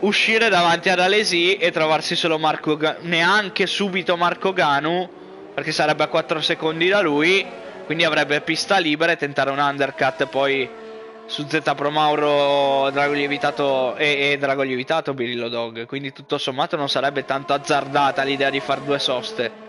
uscire davanti ad Alesi e trovarsi solo Marco Ganu, neanche subito Marco Ganu, perché sarebbe a 4 secondi da lui, quindi avrebbe pista libera e tentare un undercut poi su Zeta Promauro, Drago Lievitato e Drago Lievitato Birillo Dog. Quindi tutto sommato non sarebbe tanto azzardata l'idea di far due soste.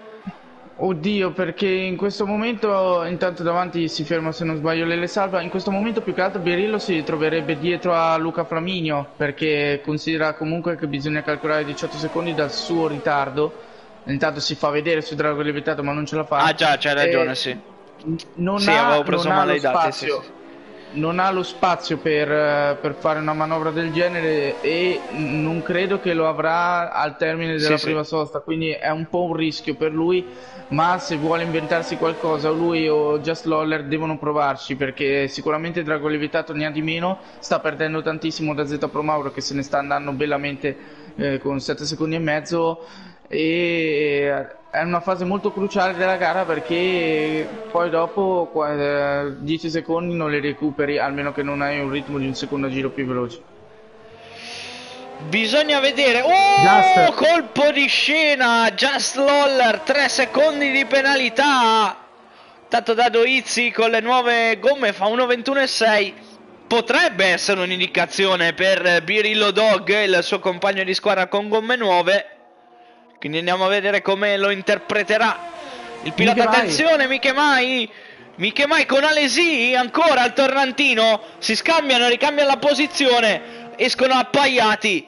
Oddio, perché in questo momento intanto davanti si ferma, se non sbaglio, Lele Salva. In questo momento più che altro Birillo si troverebbe dietro a Luca Flaminio, perché considera comunque che bisogna calcolare 18 secondi dal suo ritardo. Intanto si fa vedere su Drago Lievitato, ma non ce la fa. Ah già, c'hai ragione, sì. Non ha lo spazio per fare una manovra del genere, e non credo che lo avrà al termine della prima sosta, quindi è un po' un rischio per lui. Ma se vuole inventarsi qualcosa, lui o Just Loller devono provarci, perché sicuramente Drago Lievitato ne ha di meno, sta perdendo tantissimo da Zeta Promauro, che se ne sta andando bellamente con 7 secondi e mezzo, e è una fase molto cruciale della gara, perché poi dopo 10 secondi non le recuperi, almeno che non hai un ritmo di un secondo giro più veloce. Bisogna vedere. Oh, colpo di scena Just Loller, 3 secondi di penalità. Tanto Dadoizzi con le nuove gomme fa 1.21.6. Potrebbe essere un'indicazione per Birillo Dog, il suo compagno di squadra con gomme nuove, quindi andiamo a vedere come lo interpreterà il pilota. Mikemai. Attenzione Mikemai, Mikemai con Alesi ancora al tornantino, si scambiano, ricambiano la posizione, escono appaiati.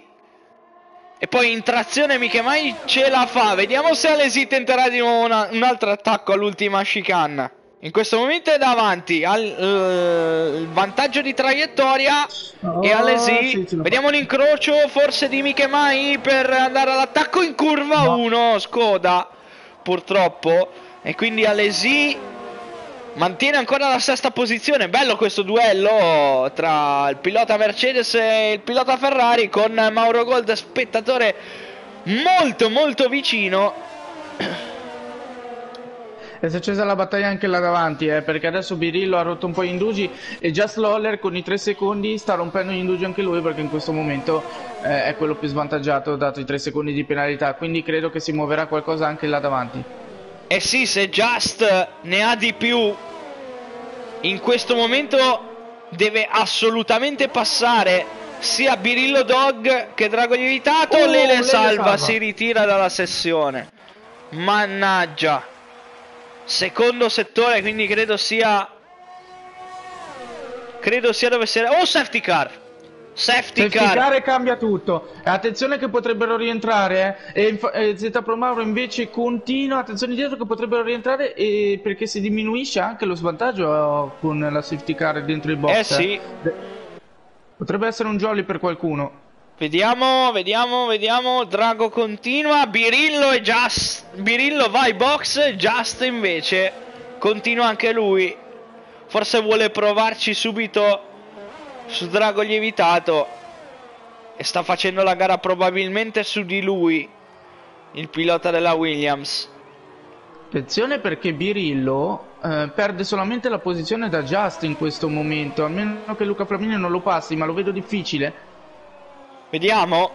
E poi in trazione Mikemai ce la fa. Vediamo se Alesi tenterà di nuovo un altro attacco all'ultima chicane. In questo momento è davanti al vantaggio di traiettoria e Alesi, sì, vediamo l'incrocio forse di Mikemai per andare all'attacco in curva 1, no. Scoda purtroppo, e quindi Alesi mantiene ancora la sesta posizione. Bello questo duello tra il pilota Mercedes e il pilota Ferrari, con Mauro Gold spettatore molto molto vicino. E si è accesa la battaglia anche là davanti, perché adesso Birillo ha rotto un po' gli indugi e Just Loller con i 3 secondi sta rompendo gli indugi anche lui, perché in questo momento è quello più svantaggiato, dato i 3 secondi di penalità, quindi credo che si muoverà qualcosa anche là davanti. Eh sì, se Just ne ha di più in questo momento deve assolutamente passare sia Birillo Dog che Drago Lievitato. Lele Salva si ritira dalla sessione, mannaggia. Secondo settore, quindi credo sia dove sia. Oh, safety car! Safety car cambia tutto. Attenzione che potrebbero rientrare. E Zeta Promauro invece continua. Attenzione dietro che potrebbero rientrare, perché si diminuisce anche lo svantaggio con la safety car dentro i box. Eh sì. Potrebbe essere un jolly per qualcuno. Vediamo, Drago continua, Birillo va ai box, Just invece continua anche lui, forse vuole provarci subito su Drago Lievitato e sta facendo la gara probabilmente su di lui, il pilota della Williams. Attenzione perché Birillo perde solamente la posizione da Just in questo momento, a meno che Luca Flaminio non lo passi, ma lo vedo difficile. Vediamo,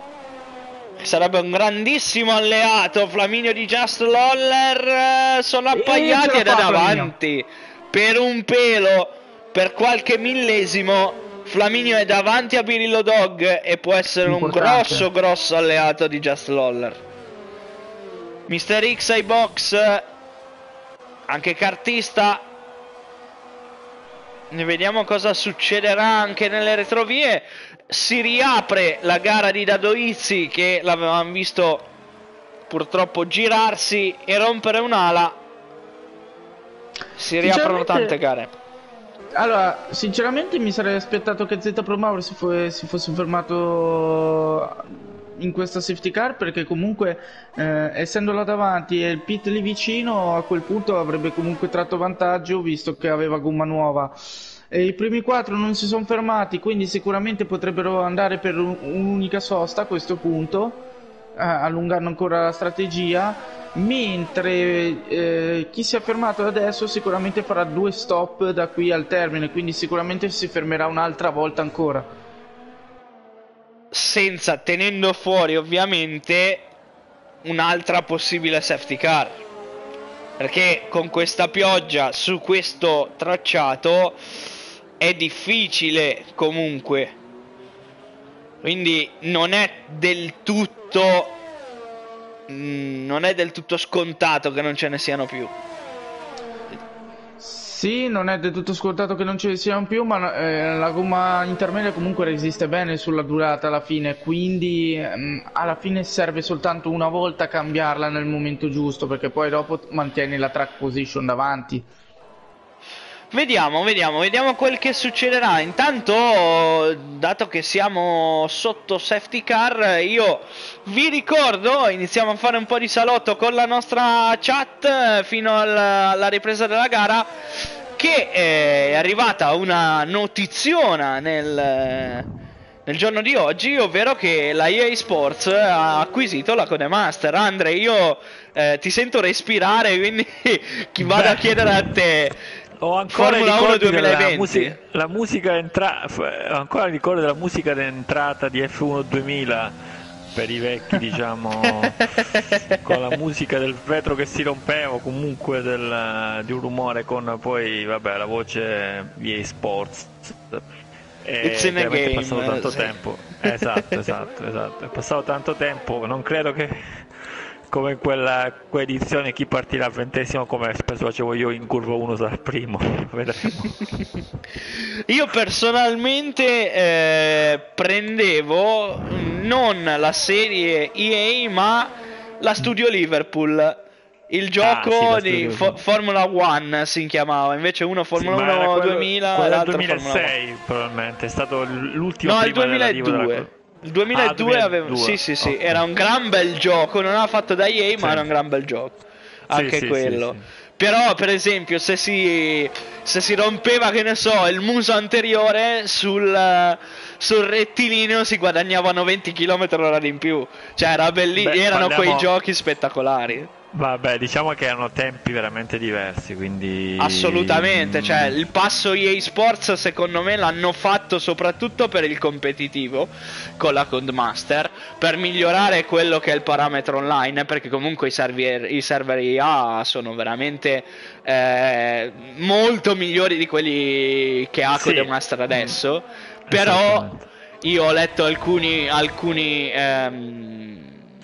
sarebbe un grandissimo alleato Flaminio di Just Loller. Sono appaiati ed è davanti per un pelo, per qualche millesimo. Flaminio è davanti a Birillo Dog e può essere importante. Un grosso alleato di Just Loller. Mr. X ai box, anche Cartista. Ne vediamo cosa succederà anche nelle retrovie. Si riapre la gara di Dadoizzi, che l'avevamo visto purtroppo girarsi e rompere un'ala. Si riaprono tante gare. Allora, sinceramente mi sarei aspettato che Zeta Promauro si fosse fermato in questa safety car, perché comunque essendo là davanti e il pit lì vicino, a quel punto avrebbe comunque tratto vantaggio, visto che aveva gomma nuova. E i primi 4 non si sono fermati, quindi sicuramente potrebbero andare per un'unica sosta a questo punto, allungando ancora la strategia, mentre chi si è fermato adesso sicuramente farà 2 stop da qui al termine, quindi sicuramente si fermerà un'altra volta ancora, tenendo fuori ovviamente un'altra possibile safety car, perché con questa pioggia su questo tracciato è difficile comunque, quindi non è del tutto scontato che non ce ne siano più. Sì, non è del tutto scontato che non ce ne siano più, ma la gomma intermedia comunque resiste bene sulla durata alla fine, quindi alla fine serve soltanto una volta cambiarla nel momento giusto, perché poi dopo mantieni la track position davanti. Vediamo quel che succederà. Intanto, dato che siamo sotto safety car, io vi ricordo, iniziamo a fare un po' di salotto con la nostra chat fino alla ripresa della gara, che è arrivata una notiziona nel giorno di oggi, ovvero che la EA Sports ha acquisito la Codemaster. Andre, io ti sento respirare, quindi vado a chiedere a te. Ho ancora il ricordo della musica d'entrata di F1 2000 per i vecchi, diciamo, con la musica del vetro che si rompeva, comunque di un rumore, con poi vabbè la voce EA Sports. È passato tanto tempo. Esatto. È passato tanto tempo, non credo che come in quell'edizione chi partirà al 20º, come spesso facevo io in curva 1 dal primo. Vedremo. Io personalmente prendevo non la serie EA ma la Studio Liverpool, il gioco di Formula 1 si chiamava, invece uno Formula 1 quello, 2000 e l'altro 2006 Formula probabilmente, è stato l'ultimo. No, il 2002. Il 2002 aveva... Sì, sì, sì, okay. Era un gran bel gioco, non l'ha fatto da EA, ma era un gran bel gioco. Anche quello. Sì, sì. Però, per esempio, se si rompeva, che ne so, il muso anteriore sul rettilineo, si guadagnavano 20 km orari in più. Cioè, era bellissimo, erano quei giochi spettacolari. Vabbè, diciamo che erano tempi veramente diversi, quindi... Assolutamente, cioè il passo EA Sports secondo me l'hanno fatto soprattutto per il competitivo con la Codemaster, per migliorare quello che è il parametro online, perché comunque i server EA sono veramente molto migliori di quelli che ha Codemaster adesso. Però io ho letto alcuni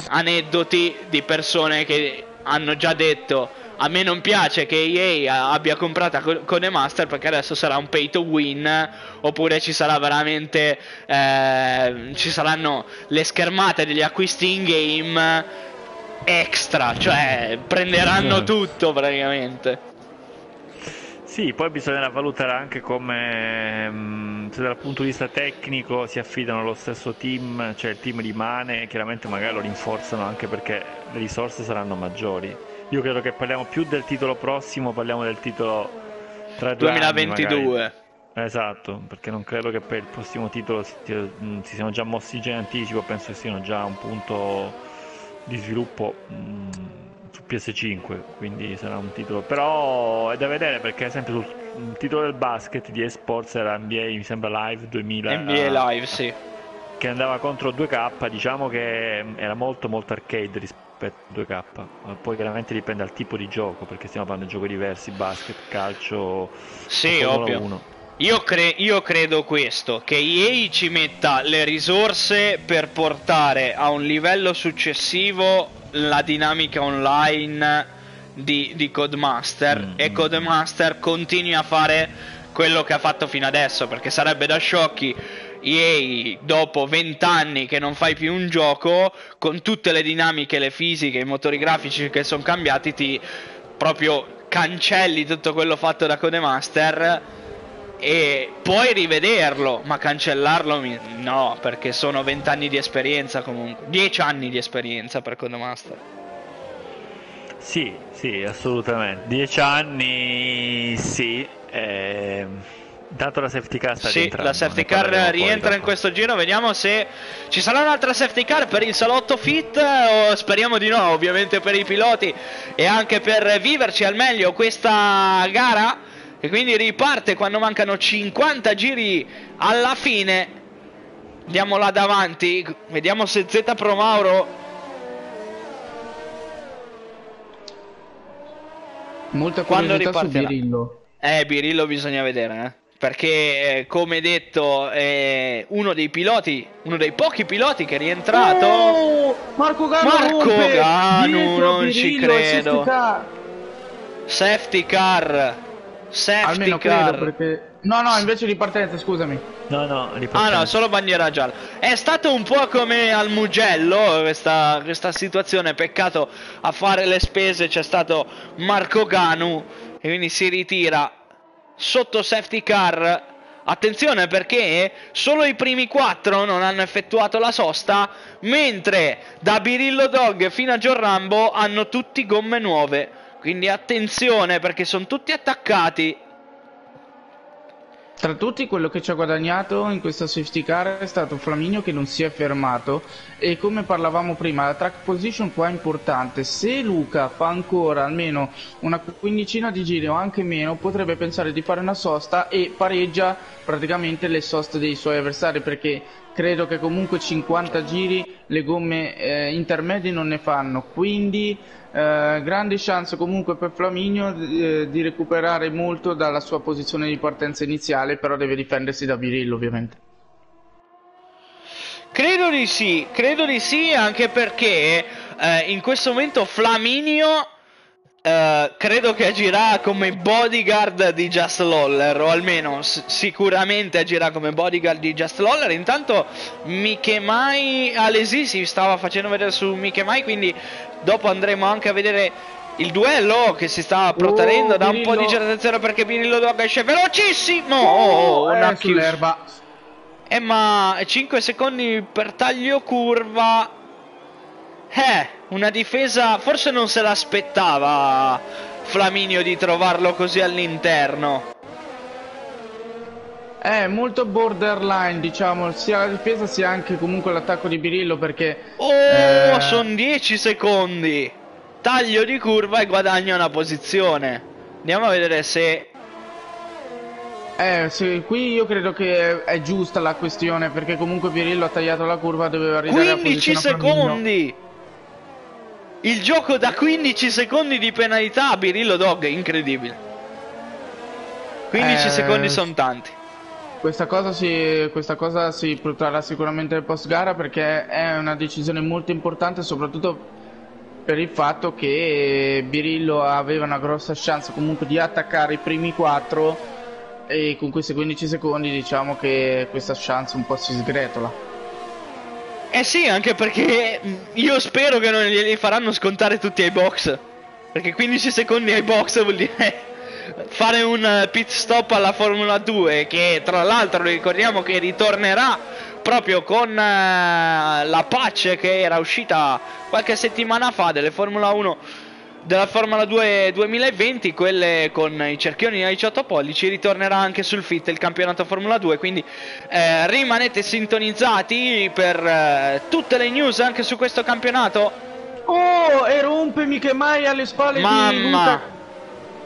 aneddoti di persone che hanno già detto: a me non piace che EA abbia comprato Codemaster perché adesso sarà un pay to win, oppure ci sarà veramente ci saranno le schermate degli acquisti in game extra, cioè prenderanno tutto praticamente. Sì, poi bisognerà valutare anche come se dal punto di vista tecnico si affidano allo stesso team, cioè il team rimane, chiaramente magari lo rinforzano anche perché le risorse saranno maggiori. Io credo che parliamo più del titolo prossimo, parliamo del titolo tra 2022. Anni, esatto, perché non credo che per il prossimo titolo si siano già mossi già in anticipo, penso che siano già a un punto di sviluppo... su PS5, quindi sarà un titolo, però è da vedere, perché ad esempio sul titolo del basket di eSports era NBA, mi sembra Live 2000, NBA Live, sì, che andava contro 2K, diciamo che era molto arcade rispetto a 2K, poi chiaramente dipende dal tipo di gioco, perché stiamo parlando di giochi diversi, basket, calcio, Formula 1. Io credo questo, che EA ci metta le risorse per portare a un livello successivo la dinamica online di Codemaster e Codemaster continui a fare quello che ha fatto fino adesso, perché sarebbe da sciocchi EA dopo 20 anni che non fai più un gioco con tutte le dinamiche, le fisiche, i motori grafici che sono cambiati, ti proprio cancelli tutto quello fatto da Codemaster e puoi rivederlo, ma cancellarlo no, perché sono 20 anni di esperienza, comunque 10 anni di esperienza per Codemaster. Sì, assolutamente 10 anni, sì, dato la safety car sta rientrando, la safety car rientra in questo giro. Vediamo se ci sarà un'altra safety car per il salotto fit, o speriamo di no, ovviamente per i piloti e anche per viverci al meglio questa gara. E quindi riparte quando mancano 50 giri alla fine. Andiamo là davanti. Vediamo se Zeta Promauro. Molta quando riparte Birillo. Birillo bisogna vedere, perché come detto uno dei pochi piloti che è rientrato. Marco Ganu, non ci credo. Safety car. Almeno credo, perché... No, invece di partenza, scusami. No, ripartenza. Ah no, solo bandiera gialla. È stato un po' come al Mugello questa situazione. Peccato, a fare le spese c'è stato Marco Ganu, e quindi si ritira sotto safety car. Attenzione, perché solo i primi 4 non hanno effettuato la sosta, mentre da Birillo Dog fino a Giorrambo hanno tutti gomme nuove. Quindi attenzione, perché sono tutti attaccati. Tra tutti, quello che ci ha guadagnato in questa safety car è stato Flaminio, che non si è fermato, e come parlavamo prima, la track position qua è importante. Se Luca fa ancora almeno una quindicina di giri o anche meno, potrebbe pensare di fare una sosta e pareggia praticamente le soste dei suoi avversari, perché credo che comunque 50 giri le gomme intermedie non ne fanno, quindi grande chance comunque per Flaminio di recuperare molto dalla sua posizione di partenza iniziale, però deve difendersi da Birillo ovviamente. credo di sì, anche perché in questo momento Flaminio credo che agirà come bodyguard di Just Loller, o almeno sicuramente agirà come bodyguard di Just Loller. Intanto Mikemai, Alesi si stava facendo vedere su Mikemai, quindi dopo andremo anche a vedere il duello che si sta protraendo da un po' di agitazione, perché Birillo Dog esce velocissimo. Una sull'erba. Ma 5 secondi per taglio curva. Una difesa forse non se l'aspettava Flaminio di trovarlo così all'interno. È molto borderline, diciamo, sia la difesa sia anche comunque l'attacco di Birillo, perché sono 10 secondi. Taglio di curva e guadagna una posizione. Andiamo a vedere se... qui io credo che è giusta la questione, perché comunque Birillo ha tagliato la curva, doveva ridare la posizione. 15 secondi! Il gioco da 15 secondi di penalità a Birillo Dog, incredibile. 15 secondi sono tanti. Questa cosa si protrarrà sicuramente nel post gara, perché è una decisione molto importante, soprattutto per il fatto che Birillo aveva una grossa chance comunque di attaccare i primi 4, e con questi 15 secondi diciamo che questa chance un po' si sgretola. Eh sì, anche perché io spero che non li faranno scontare tutti ai box, perché 15 secondi ai box vuol dire fare un pit stop alla Formula 2, che tra l'altro ricordiamo che ritornerà proprio con la patch che era uscita qualche settimana fa delle Formula 1, della Formula 2 2020, quelle con i cerchioni a 18 pollici. Ritornerà anche sul FIT il campionato Formula 2, quindi rimanete sintonizzati per tutte le news anche su questo campionato. E rompe Mikemai alle spalle di Luca.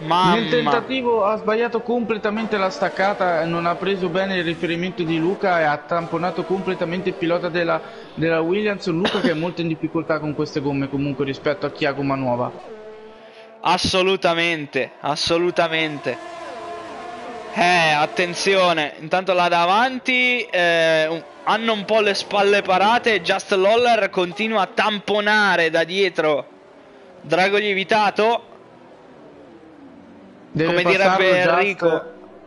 Nel tentativo ha sbagliato completamente la staccata, non ha preso bene il riferimento di Luca e ha tamponato completamente il pilota della Williams. Luca che è molto in difficoltà con queste gomme comunque rispetto a chi ha gomma nuova. Assolutamente, assolutamente. Attenzione, intanto là davanti hanno un po' le spalle parate. Just Loller continua a tamponare da dietro Drago Lievitato. Deve, come direbbe Enrico,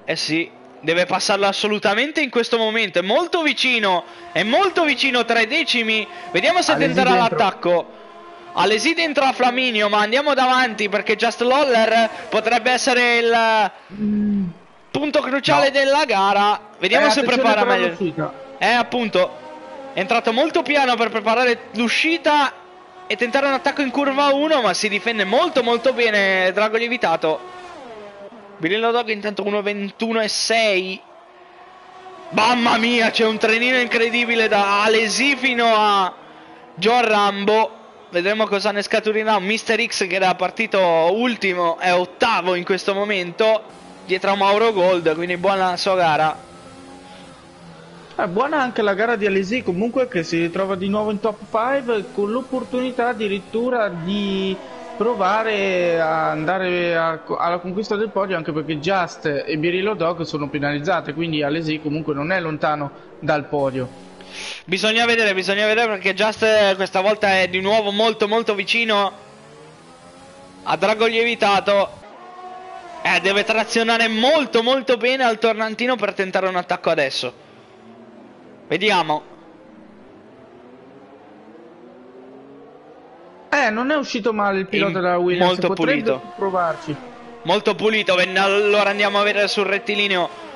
eh sì, deve passarlo assolutamente in questo momento. È molto vicino, è molto vicino, 3 decimi. Vediamo se tenterà l'attacco. Alesi dentro a Flaminio, ma andiamo davanti perché Just Loller potrebbe essere il punto cruciale della gara. Vediamo se prepara meglio. Appunto, è entrato molto piano per preparare l'uscita e tentare un attacco in curva 1, ma si difende molto molto bene Drago Lievitato. Birillo Dog intanto 1.21.6. Mamma mia, c'è un trenino incredibile da Alesi fino a John Rambo. Vedremo cosa ne scaturirà. Mr. X, che era partito ultimo, è ottavo in questo momento, dietro a Mauro Gold, quindi buona la sua gara. Buona anche la gara di Alesi comunque, che si ritrova di nuovo in top 5, con l'opportunità addirittura di provare a andare alla conquista del podio, anche perché Just e Birillo Dog sono penalizzate, quindi Alesi comunque non è lontano dal podio. Bisogna vedere perché Just questa volta è di nuovo molto molto vicino a Drago Lievitato. Deve trazionare molto molto bene al tornantino per tentare un attacco adesso. Vediamo. Non è uscito male il pilota della Williams, molto pulito. Provarci. Molto pulito. Allora andiamo a vedere sul rettilineo.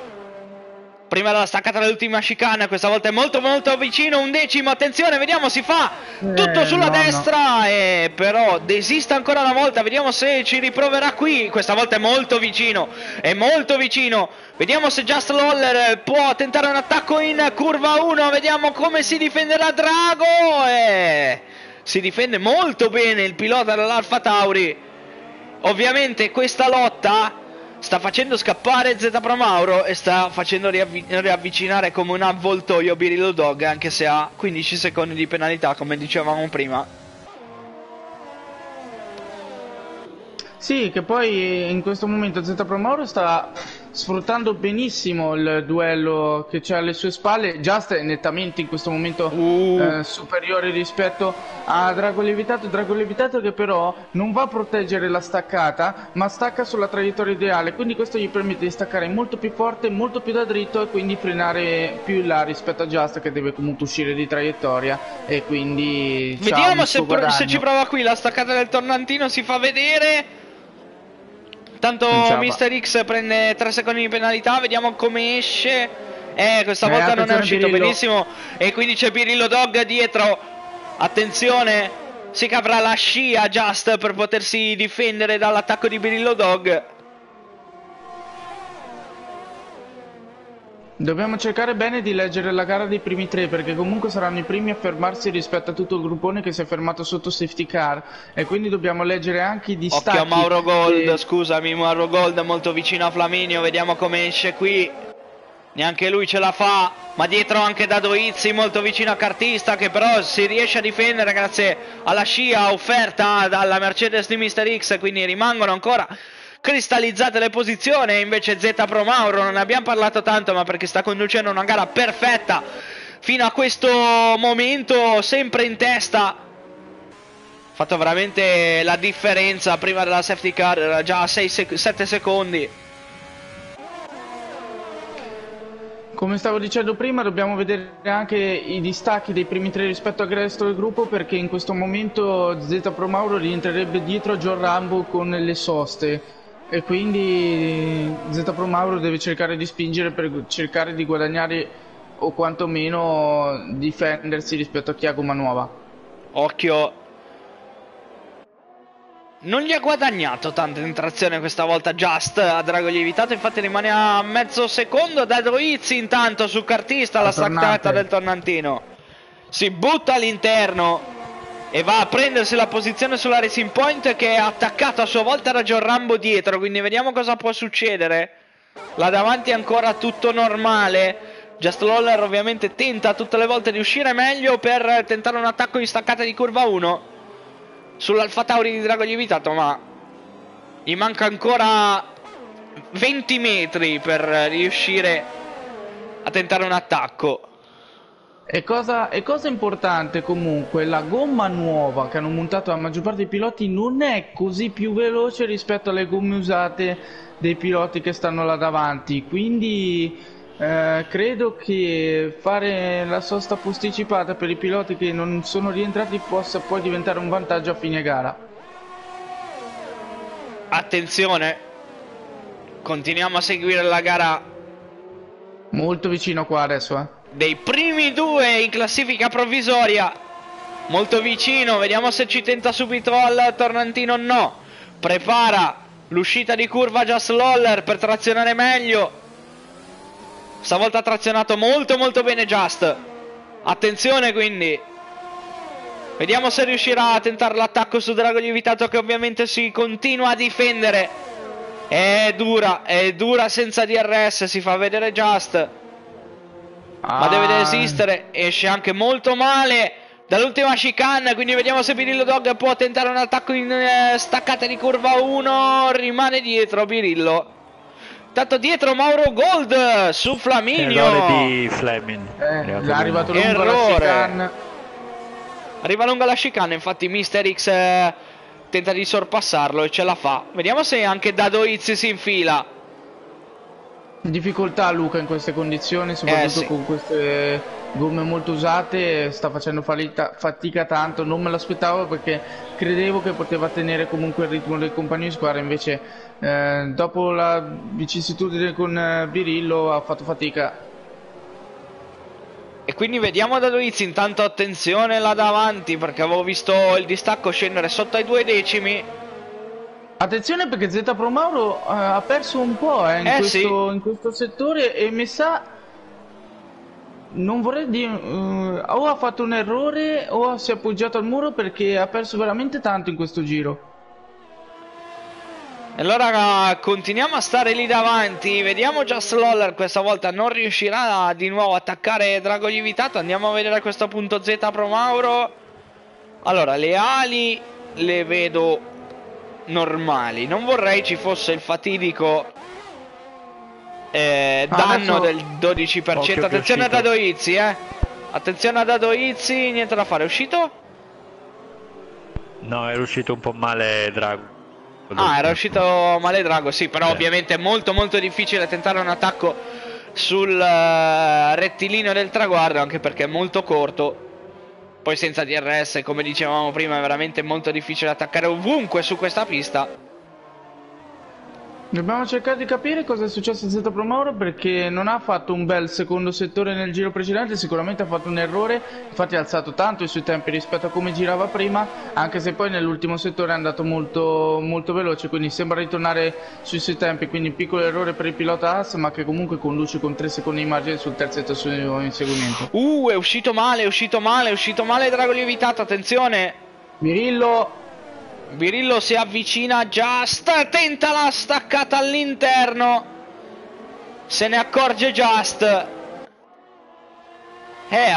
Prima della staccata dell'ultima chicana, questa volta è molto molto vicino, 1 decimo. Attenzione, vediamo, si fa tutto sulla destra e però desiste ancora una volta. Vediamo se ci riproverà qui. Questa volta è molto vicino, è molto vicino. Vediamo se Just Loller può tentare un attacco in curva 1. Vediamo come si difenderà Drago. Si difende molto bene il pilota dell'Alfa Tauri. Ovviamente questa lotta sta facendo scappare Zeta Promauro e sta facendo riavvicinare come un avvoltoio Birillo Dog, anche se ha 15 secondi di penalità, come dicevamo prima. Sì, che poi in questo momento Zeta Promauro sta sfruttando benissimo il duello che c'è alle sue spalle. Just è nettamente in questo momento superiore rispetto a Drago Lievitato. Drago Lievitato che però non va a proteggere la staccata, ma stacca sulla traiettoria ideale, quindi questo gli permette di staccare molto più forte, molto più da dritto, e quindi frenare più in là rispetto a Just, che deve comunque uscire di traiettoria. E quindi vediamo se ci prova qui. La staccata del tornantino si fa vedere. Tanto Mr. X prende 3 secondi di penalità. Vediamo come esce. Questa volta non è uscito benissimo. E quindi c'è Birillo Dog dietro. Attenzione, si cavrà la scia Just per potersi difendere dall'attacco di Birillo Dog. Dobbiamo cercare bene di leggere la gara dei primi tre, perché comunque saranno i primi a fermarsi rispetto a tutto il gruppone che si è fermato sotto safety car, e quindi dobbiamo leggere anche i distacchi. Occhio a Mauro Gold, scusami, Mauro Gold è molto vicino a Flaminio. Vediamo come esce qui. Neanche lui ce la fa, ma dietro anche Dadoizzi, molto vicino a Cartista, che però si riesce a difendere grazie alla scia offerta dalla Mercedes di Mr. X. Quindi rimangono ancora cristallizzate le posizioni. Invece Zeta Promauro, non ne abbiamo parlato tanto, ma perché sta conducendo una gara perfetta fino a questo momento, sempre in testa. Fatto veramente la differenza, prima della safety car era già a 7 secondi. Come stavo dicendo prima, dobbiamo vedere anche i distacchi dei primi tre rispetto al resto del gruppo, perché in questo momento Zeta Promauro rientrerebbe dietro a Giorrambo con le soste, e quindi Zeta Promauro deve cercare di spingere per cercare di guadagnare o quantomeno difendersi rispetto a chi ha gomma nuova. Occhio, non gli ha guadagnato tanto in trazione questa volta Just a Drago Lievitato, infatti rimane a mezzo secondo. Dadoizzi intanto su Cartista, la staccata del tornantino, si butta all'interno e va a prendersi la posizione sulla Racing Point, che è attaccato a sua volta da Giorrambo dietro. Quindi vediamo cosa può succedere. Là davanti è ancora tutto normale. Just Loller ovviamente tenta tutte le volte di uscire meglio per tentare un attacco in staccata di curva 1 sull'Alfa Tauri di Drago Lievitato, ma gli manca ancora 20 metri per riuscire a tentare un attacco. E cosa importante comunque, la gomma nuova che hanno montato la maggior parte dei piloti non è così più veloce rispetto alle gomme usate dei piloti che stanno là davanti, quindi credo che fare la sosta posticipata per i piloti che non sono rientrati possa poi diventare un vantaggio a fine gara. Attenzione, continuiamo a seguire la gara. Molto vicino qua adesso, dei primi due in classifica provvisoria. Molto vicino, vediamo se ci tenta subito al tornantino. No, prepara l'uscita di curva Just Loller per trazionare meglio. Stavolta ha trazionato molto bene Just. Attenzione quindi, vediamo se riuscirà a tentare l'attacco su Drago Lievitato, che ovviamente si continua a difendere. È dura senza DRS, si fa vedere Just, ma deve desistere. Esce anche molto male dall'ultima chicane, quindi vediamo se Birillo Dog può tentare un attacco in staccata di curva 1. Rimane dietro Birillo. Tanto dietro Mauro Gold su Flaminio. Errore di Fleming. È arrivato lungo la chicane. Arriva lunga la chicane, infatti Mr. X tenta di sorpassarlo e ce la fa. Vediamo se anche Dadoizzi si infila. Difficoltà Luca in queste condizioni, soprattutto con queste gomme molto usate. Sta facendo fatica tanto, non me l'aspettavo perché credevo che poteva tenere comunque il ritmo del compagno di squadra, invece dopo la vicissitudine con Birillo ha fatto fatica. E quindi vediamo Dadoizzi intanto, attenzione là davanti, perché avevo visto il distacco scendere sotto ai 2 decimi. Attenzione perché Zeta Promauro ha perso un po' in questo settore, e mi sa, non vorrei dire, o ha fatto un errore o si è appoggiato al muro, perché ha perso veramente tanto in questo giro. Allora continuiamo a stare lì davanti. Vediamo Just Loller, questa volta non riuscirà di nuovo a attaccare Drago Lievitato. Andiamo a vedere a questo punto Zeta Promauro. Allora, le ali le vedo normali, non vorrei ci fosse il fatidico Danno del 12%. Occhio, attenzione a Dadoizzi, attenzione a Dadoizzi, niente da fare. È uscito? No, era uscito un po' male Drago. Ah, era uscito male Drago, sì, però ovviamente è molto molto difficile tentare un attacco sul rettilineo del traguardo, anche perché è molto corto. Poi senza DRS, come dicevamo prima, è veramente molto difficile attaccare ovunque su questa pista. Dobbiamo cercare di capire cosa è successo a Zeta Promauro, perché non ha fatto un bel secondo settore nel giro precedente, sicuramente ha fatto un errore, infatti ha alzato tanto i suoi tempi rispetto a come girava prima, anche se poi nell'ultimo settore è andato molto molto veloce, quindi sembra ritornare sui suoi tempi, quindi piccolo errore per il pilota Haas, ma che comunque conduce con 3 secondi di margine sul terzetto inseguimento. È uscito male, è uscito male, è uscito male Drago Lievitato, attenzione! Birillo! Birillo si avvicina, Just tenta la staccata all'interno, se ne accorge Just, ha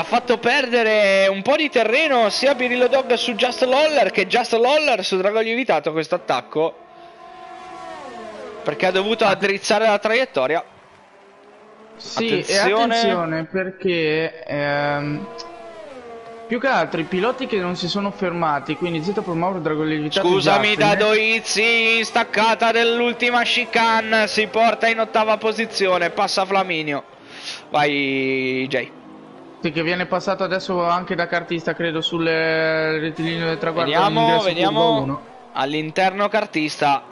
fatto perdere un po' di terreno sia Birillo Dog su Just Loller che Just Loller su Drago Lievitato questo attacco, perché ha dovuto addrizzare la traiettoria. Sì, attenzione. E attenzione perché più che altro i piloti che non si sono fermati, quindi Zeta Promauro, Drago Lievitato. Scusami, Dadoizzi, staccata dell'ultima chicane, si porta in ottava posizione, passa Flaminio. Vai Jay. Sì, che viene passato adesso anche da Cartista, credo, sul rettilineo del traguardo. Vediamo, vediamo. All'interno Cartista.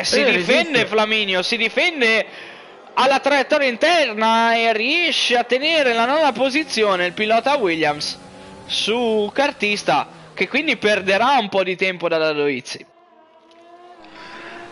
Si difende Flaminio, si difende alla traiettoria interna e riesce a tenere la nona posizione il pilota Williams su Cartista, che quindi perderà un po' di tempo da Dadoizzi.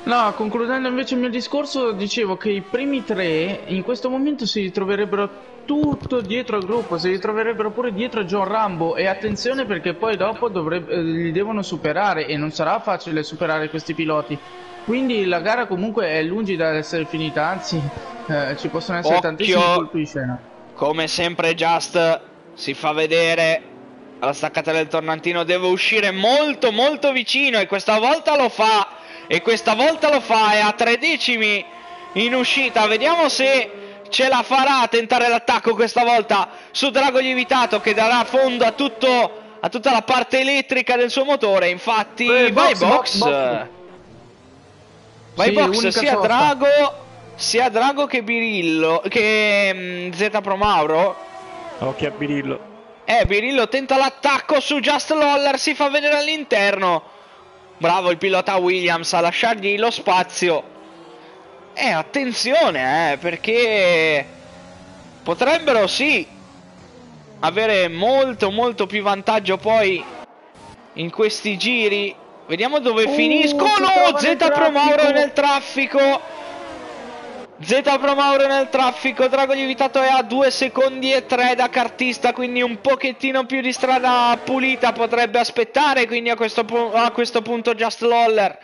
No, concludendo invece il mio discorso, dicevo che i primi tre in questo momento si ritroverebbero tutto dietro al gruppo, si ritroverebbero pure dietro a John Rambo, e attenzione perché poi dopo li devono superare e non sarà facile superare questi piloti. Quindi la gara comunque è lungi dall'essere finita, anzi ci possono essere tantissimi colpi di scena. Come sempre Just si fa vedere alla staccata del tornantino, deve uscire molto molto vicino e questa volta lo fa, e questa volta lo fa, è a 3 decimi in uscita. Vediamo se ce la farà a tentare l'attacco questa volta su Drago Lievitato, che darà fondo a tutta la parte elettrica del suo motore. Infatti vai box. Vai box sia Drago, che Birillo, che Zeta Promauro. Occhio a Birillo. Birillo tenta l'attacco su Just Loller, si fa vedere all'interno. Bravo il pilota Williams a lasciargli lo spazio. Attenzione, perché potrebbero avere molto molto più vantaggio poi in questi giri. Vediamo dove finiscono. Zeta Promauro nel traffico. Zeta Promauro nel traffico. Drago Lievitato è a 2,3 secondi da Cartista, quindi un pochettino più di strada pulita potrebbe aspettare, quindi a questo punto Just Loller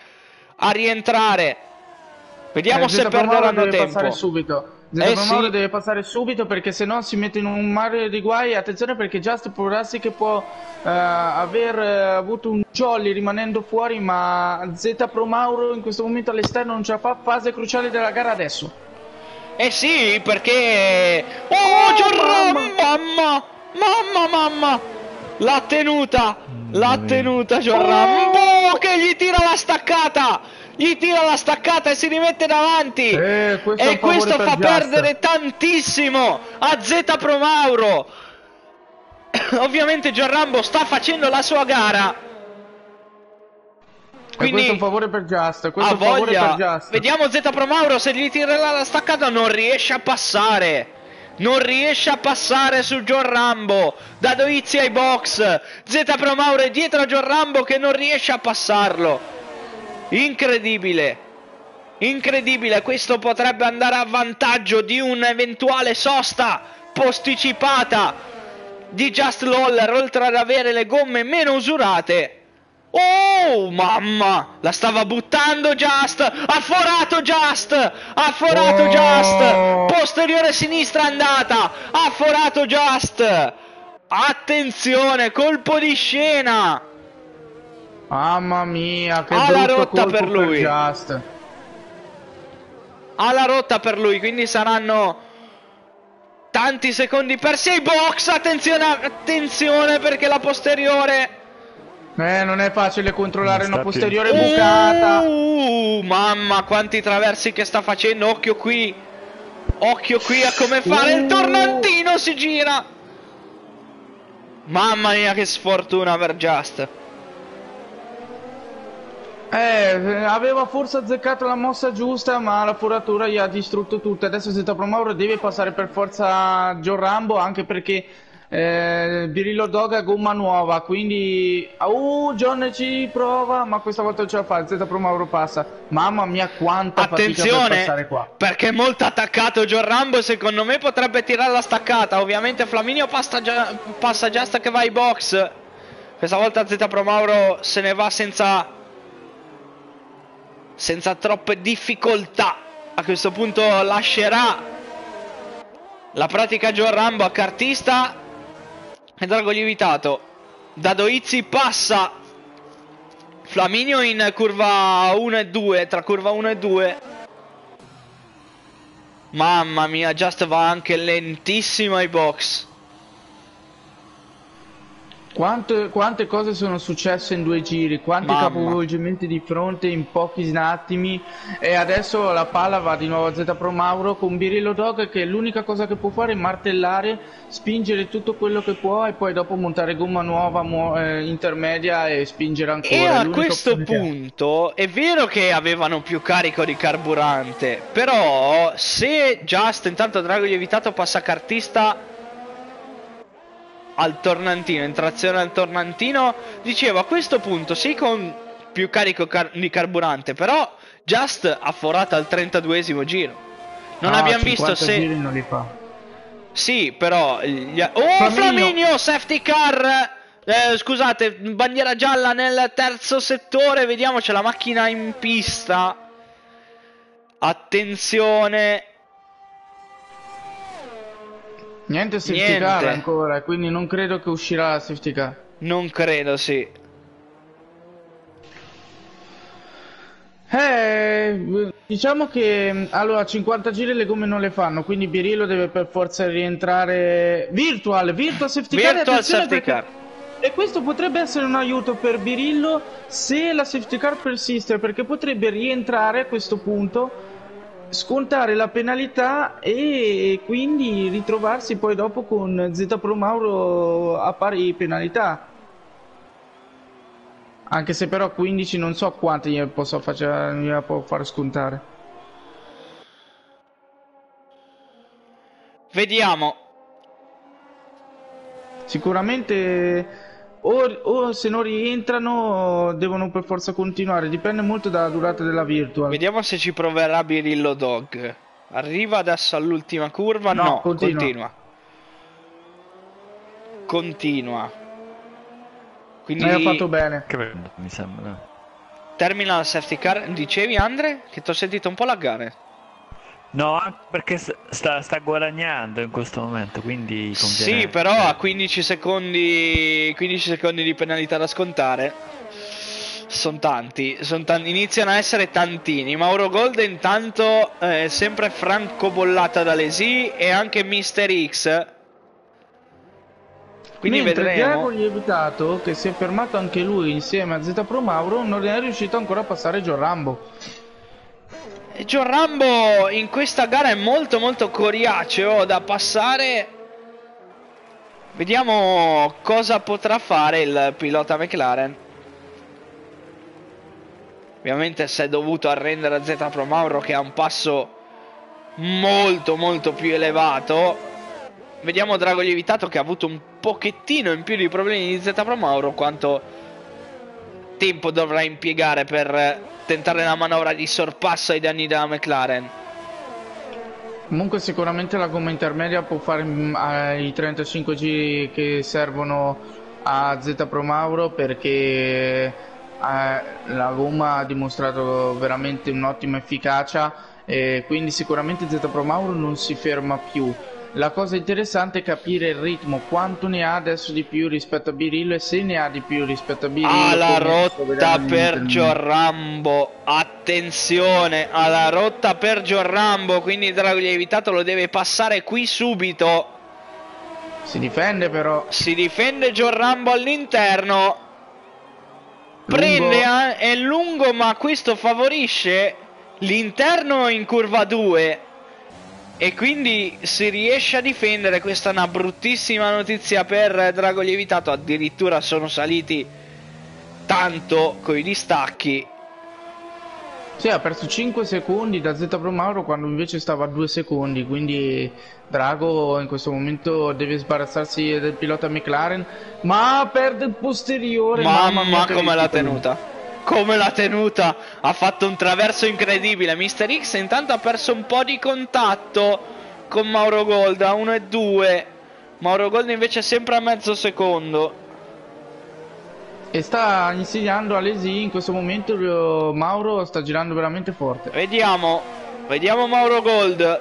a rientrare. Vediamo se perderanno tempo subito. Zeta Promauro deve passare subito, perché se no si mette in un mare di guai. Attenzione perché Just può darsi che può aver avuto un jolly rimanendo fuori, ma Zeta Promauro in questo momento all'esterno non ce la fa, fase cruciale della gara adesso. Perché Giorrambo, mamma, l'ha tenuta, Giorrambo che gli tira la staccata. Gli tira la staccata e si rimette davanti, e questo fa perdere tantissimo a Zeta Promauro. Ovviamente Giorrambo sta facendo la sua gara, quindi questo è un favore per Just, questo è un favore per Just. Vediamo Zeta Promauro se gli tirerà la staccata. Non riesce a passare, non riesce a passare su Giorrambo. Dadoizzi ai box, Zeta Promauro è dietro a Giorrambo che non riesce a passarlo. Incredibile, incredibile, questo potrebbe andare a vantaggio di un'eventuale sosta posticipata di Just Loller, oltre ad avere le gomme meno usurate. Mamma, la stava buttando Just, ha forato Just, posteriore sinistra andata, ha forato Just. Attenzione, colpo di scena. Mamma mia, che brutto colpo per Just. alla rotta per lui, quindi saranno tanti secondi persi ai box. Attenzione, attenzione, perché la posteriore non è facile controllare una posteriore bucata. Mamma, quanti traversi che sta facendo. Occhio qui, occhio qui a come fare il tornantino. Si gira. Mamma mia, che sfortuna per Just. Aveva forse azzeccato la mossa giusta, ma la foratura gli ha distrutto tutto. Adesso Zeta Promauro deve passare per forza Giorrambo, anche perché Birillo Dog ha gomma nuova. Quindi John ci prova, ma questa volta non ce la fa. Zeta Promauro passa. Mamma mia, quanta fatica per passare qua, perché è molto attaccato Giorrambo. Secondo me potrebbe tirare la staccata. Ovviamente Flaminio passa Just che va ai box. Questa volta Zeta Promauro se ne va senza troppe difficoltà. A questo punto lascerà la pratica Giorrambo a Cartista e Drago Lievitato. Dadoizzi passa Flaminio in curva 1 e 2, tra curva 1 e 2. Mamma mia, Just va anche lentissimo ai box. Quante cose sono successe in due giri, quanti capovolgimenti di fronte in pochi attimi. E adesso la palla va di nuovo a Zeta Promauro con Birillo Dog, che l'unica cosa che può fare è martellare, spingere tutto quello che può, e poi dopo montare gomma nuova, intermedia, e spingere ancora. E a questo punto è vero che avevano più carico di carburante, però se Just, intanto Drago Lievitato passa Cartista al tornantino, in trazione al tornantino. Dicevo, a questo punto sì, con più carico di carburante, però Just ha forato al 32esimo giro. Non abbiamo visto se non li fa. Sì, però Flaminio, safety car, scusate, bandiera gialla nel terzo settore. Vediamo, c'è la macchina in pista. Attenzione. Niente safety car ancora, quindi non credo che uscirà la safety car. Non credo, sì. Diciamo che allora a 50 giri le gomme non le fanno, quindi Birillo deve per forza rientrare. Virtual safety car. Virtual safety car. E questo potrebbe essere un aiuto per Birillo se la safety car persiste, perché potrebbe rientrare a questo punto, scontare la penalità e quindi ritrovarsi poi dopo con Zeta Promauro a pari penalità. Anche se però 15 non so quanti può far scontare. Vediamo. Sicuramente o se non rientrano devono per forza continuare. Dipende molto dalla durata della virtual. Vediamo se ci proverà Birillo Dog. Arriva adesso all'ultima curva. No, continua. Quindi ha fatto bene, credo, mi sembra. Termina la safety car. Dicevi, Andre, che ti ho sentito un po' laggare. No, perché sta guadagnando in questo momento, quindi conviene. Sì, però ha 15 secondi di penalità da scontare. Sono tanti, iniziano a essere tantini. Mauro Gold intanto è sempre francobollata da Alesi e anche Mr. X. Quindi vedremo. Drago Lievitato, che si è fermato anche lui insieme a Zeta Promauro, non è riuscito ancora a passare Giorrambo. Giorrambo in questa gara è molto coriaceo da passare. Vediamo cosa potrà fare il pilota McLaren. Ovviamente si è dovuto arrendere a Zeta Promauro, che ha un passo molto più elevato. Vediamo Drago Lievitato, che ha avuto un pochettino in più di problemi di Zeta Promauro. Quanto tempo dovrà impiegare per tentare la manovra di sorpasso ai danni della McLaren? Comunque sicuramente la gomma intermedia può fare i 35 giri che servono a Zeta Promauro, perché la gomma ha dimostrato veramente un'ottima efficacia, e quindi sicuramente Zeta Promauro non si ferma più. La cosa interessante è capire il ritmo, quanto ne ha adesso di più rispetto a Birillo e se ne ha di più rispetto a Birillo. Alla rotta per Giorrambo, attenzione alla rotta per Giorrambo, quindi Drago Lievitato lo deve passare qui subito. Si difende però. Si difende Giorrambo all'interno. Prende, è lungo ma questo favorisce l'interno in curva 2. E quindi si riesce a difendere. Questa è una bruttissima notizia per Drago Lievitato. Addirittura sono saliti tanto coi distacchi. Sì, ha perso 5 secondi da Zeta Promauro quando invece stava a 2 secondi. Quindi Drago in questo momento deve sbarazzarsi del pilota McLaren. Ma perde il posteriore. Mamma mia, come l'ha tenuta! Come l'ha tenuta! Ha fatto un traverso incredibile. Mr. X intanto ha perso un po' di contatto con Mauro Gold a 1,2. Mauro Gold invece è sempre a mezzo secondo. E sta insegnando Alesi in questo momento. Mauro sta girando veramente forte. Vediamo Mauro Gold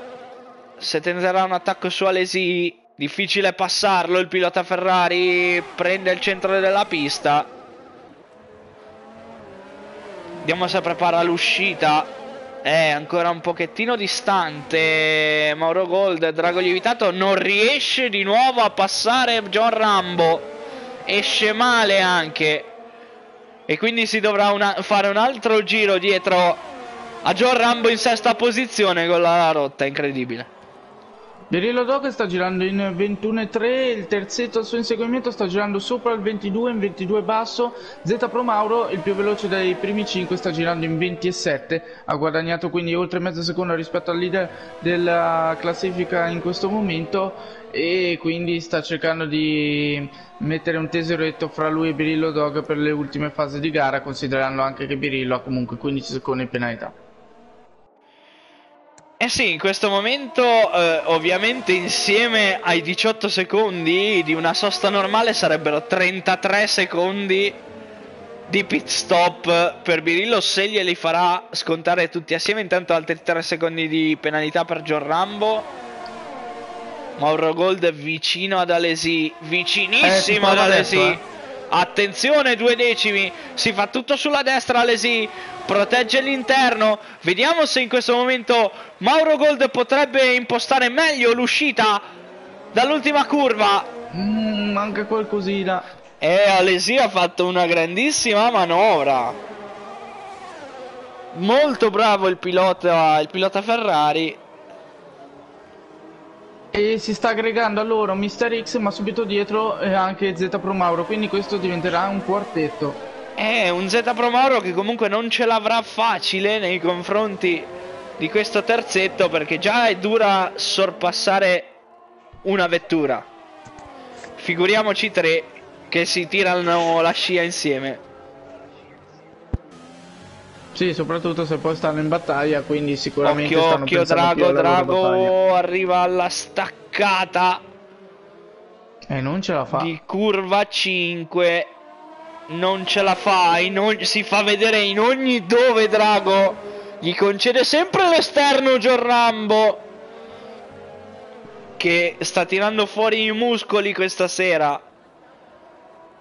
se tenterà un attacco su Alesi. Difficile passarlo. Il pilota Ferrari prende il centro della pista. Vediamo se prepara l'uscita. È ancora un pochettino distante Mauro Gold. Drago Lievitato non riesce di nuovo a passare Giorrambo. Esce male anche. E quindi si dovrà fare un altro giro dietro a Giorrambo in sesta posizione con la rotta incredibile. Birillo Dog sta girando in 21,3. Il terzetto al suo inseguimento sta girando sopra il 22, in 22 basso. Zeta Promauro, il più veloce dai primi 5, sta girando in 20,7. Ha guadagnato quindi oltre mezzo secondo rispetto al leader della classifica in questo momento. E quindi sta cercando di mettere un tesoretto fra lui e Birillo Dog per le ultime fasi di gara, considerando anche che Birillo ha comunque 15 secondi in penalità. Eh sì, in questo momento ovviamente insieme ai 18 secondi di una sosta normale sarebbero 33 secondi di pit stop per Birillo, se glieli farà scontare tutti assieme. Intanto altri 3 secondi di penalità per Giorrambo. Mauro Gold vicino ad Alesi, vicinissimo ad Alesi, attenzione 2 decimi, si fa tutto sulla destra Alesi, protegge l'interno, vediamo se in questo momento Mauro Gold potrebbe impostare meglio l'uscita dall'ultima curva. Manca qualcosina. E Alesi ha fatto una grandissima manovra, molto bravo il pilota Ferrari. E si sta aggregando a loro Mr. X, ma subito dietro anche Zeta Promauro, quindi questo diventerà un quartetto. È un Zeta Promauro che comunque non ce l'avrà facile nei confronti di questo terzetto, perché già è dura sorpassare una vettura. Figuriamoci 3 che si tirano la scia insieme. Sì, soprattutto se poi stanno in battaglia, quindi sicuramente stanno pensando più alla Drago arriva alla staccata. E non ce la fa. Di curva 5. Non ce la fa, si fa vedere in ogni dove Drago. Gli concede sempre l'esterno Giorrambo, che sta tirando fuori i muscoli questa sera.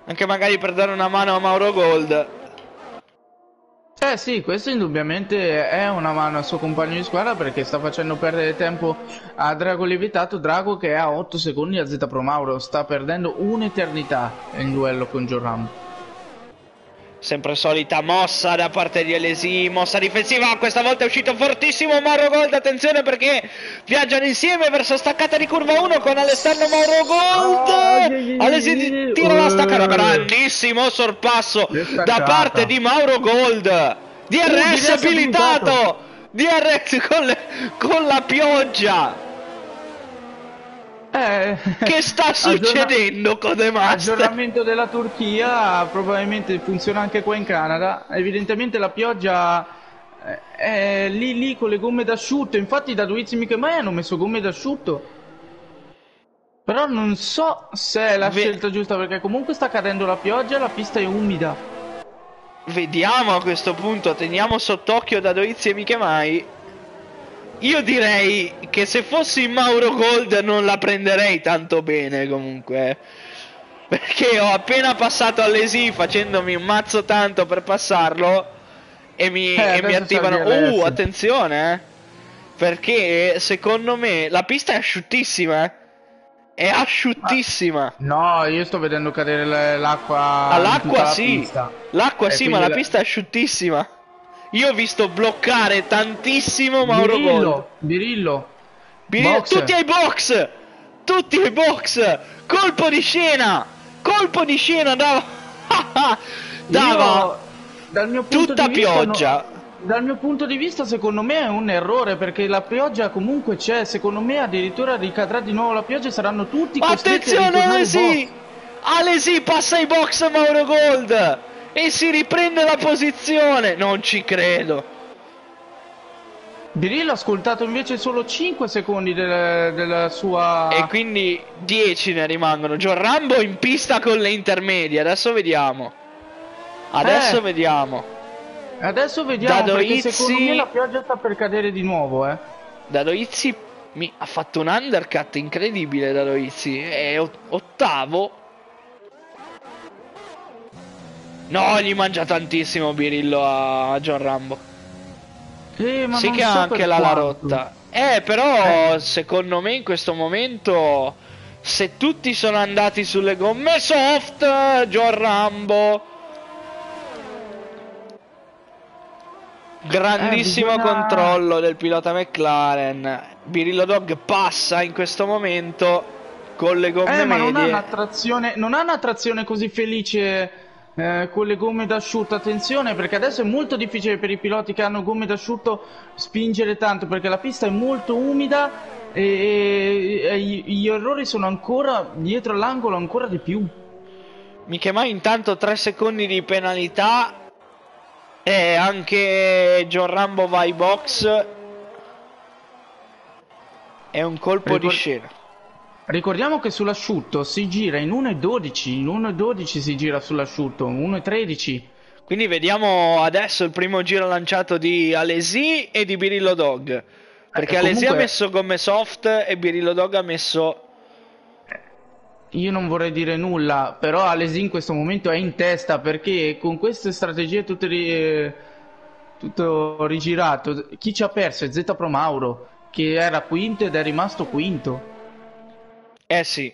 Anche magari per dare una mano a Mauro Gold. Eh sì, questo indubbiamente è una mano al suo compagno di squadra, perché sta facendo perdere tempo a Drago Lievitato. Drago che ha 8 secondi a Zeta Promauro, sta perdendo un'eternità in duello con Giorrambo. Sempre solita mossa da parte di Alesi, mossa difensiva, questa volta è uscito fortissimo Mauro Gold, attenzione perché viaggiano insieme verso staccata di curva 1 con all'esterno Mauro Gold. Alesi tira la staccata, grandissimo sorpasso da parte di Mauro Gold. DRS abilitato, DRS con la pioggia. Che sta succedendo con Codemasters? L'aggiornamento della Turchia probabilmente funziona anche qua in Canada. Evidentemente la pioggia è lì con le gomme d'asciutto. Infatti Dadoizzi e Mikemai hanno messo gomme d'asciutto. Però non so se è la scelta giusta, perché comunque sta cadendo la pioggia e la pista è umida. Vediamo a questo punto, teniamo sott'occhio Dadoizzi e Mikemai. Io direi che se fossi Mauro Gold non la prenderei tanto bene comunque, perché ho appena passato Alesi facendomi un mazzo tanto per passarlo e mi attivano. Attenzione, perché secondo me la pista è asciuttissima, è asciuttissima. No, io sto vedendo cadere l'acqua. All'acqua sì, l'acqua sì, ma la pista è asciuttissima. Io ho visto bloccare tantissimo Mauro Gold. Birillo, tutti ai box, tutti ai box. Colpo di scena, colpo di scena. Dava dal mio punto tutta di vista, pioggia. No, dal mio punto di vista secondo me è un errore, perché la pioggia comunque c'è. Secondo me addirittura ricadrà di nuovo la pioggia e saranno tutti costretti. Attenzione Alesi, Alesi passa i box Mauro Gold e si riprende la posizione. Non ci credo. Birillo ha ascoltato invece solo 5 secondi della sua... E quindi 10 ne rimangono. Giorrambo in pista con le intermedie. Adesso vediamo. Adesso vediamo, Dadoizzi... perché secondo me la pioggia sta per cadere di nuovo, eh. Dadoizzi mi ha fatto un undercut incredibile. Dadoizzi è ottavo. No, gli mangia tantissimo Birillo a Giorrambo. Ma sì, che ha anche l'ala rotta. Però secondo me in questo momento, se tutti sono andati sulle gomme soft, Giorrambo grandissimo controllo del pilota McLaren. Birillo Dog passa in questo momento con le gomme medie. Ma non ha una trazione così felice. Con le gomme d'asciutto, attenzione, perché adesso è molto difficile per i piloti che hanno gomme d'asciutto spingere tanto, perché la pista è molto umida e gli errori sono ancora dietro l'angolo, ancora di più. Mikemai intanto 3 secondi di penalità e anche Giorrambo va ai box. È un colpo di scena. Ricordiamo che sull'asciutto si gira in 1.12, in 1.12 si gira sull'asciutto, 1.13. Quindi vediamo adesso il primo giro lanciato di Alesi e di Birillo Dog, perché Alesi ha messo gomme soft e Birillo Dog ha messo... Io non vorrei dire nulla, però Alesi in questo momento è in testa, perché con queste strategie tutto rigirato, chi ci ha perso è Zeta Promauro, che era quinto ed è rimasto quinto. Eh sì.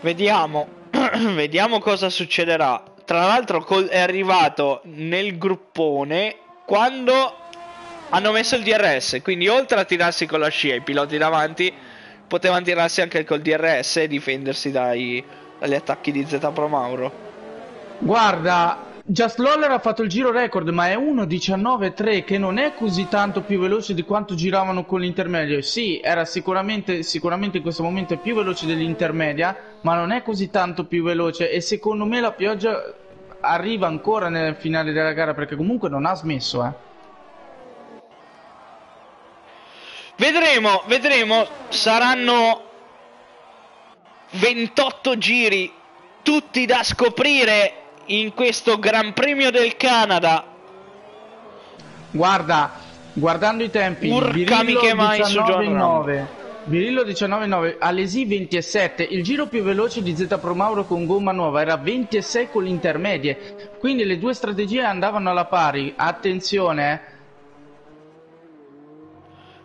Vediamo cosa succederà. Tra l'altro è arrivato nel gruppone quando hanno messo il DRS, quindi oltre a tirarsi con la scia i piloti davanti potevano tirarsi anche col DRS e difendersi dagli attacchi di Zeta Promauro. Guarda, Just Loller ha fatto il giro record, ma è 1.19.3, che non è così tanto più veloce di quanto giravano con l'intermedia. Sì, era sicuramente in questo momento è più veloce dell'intermedia, ma non è così tanto più veloce, e secondo me la pioggia arriva ancora nel finale della gara, perché comunque non ha smesso, eh. Vedremo, saranno 28 giri tutti da scoprire in questo Gran Premio del Canada. Guardando i tempi, Mikemai su John Rambo. Birillo 19.9, Alesi 20.7. Il giro più veloce di Zeta Promauro con gomma nuova era 20.6 con l'intermedie, quindi le due strategie andavano alla pari. Attenzione,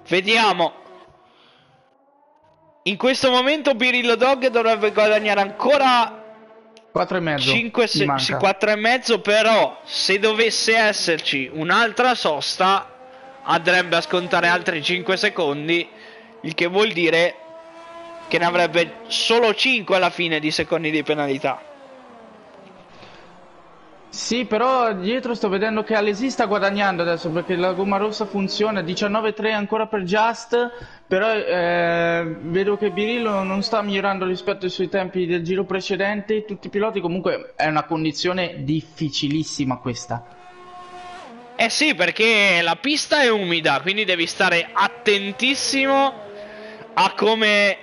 vediamo. In questo momento Birillo Dog dovrebbe guadagnare ancora 4 e mezzo, però se dovesse esserci un'altra sosta andrebbe a scontare altri 5 secondi, il che vuol dire che ne avrebbe solo 5 alla fine di secondi di penalità. Sì, però dietro sto vedendo che Alesi sta guadagnando adesso, perché la gomma rossa funziona. 19.3 ancora per Just, però vedo che Birillo non sta migliorando rispetto ai suoi tempi del giro precedente. Tutti i piloti comunque, è una condizione difficilissima questa. Eh sì, perché la pista è umida, quindi devi stare attentissimo a come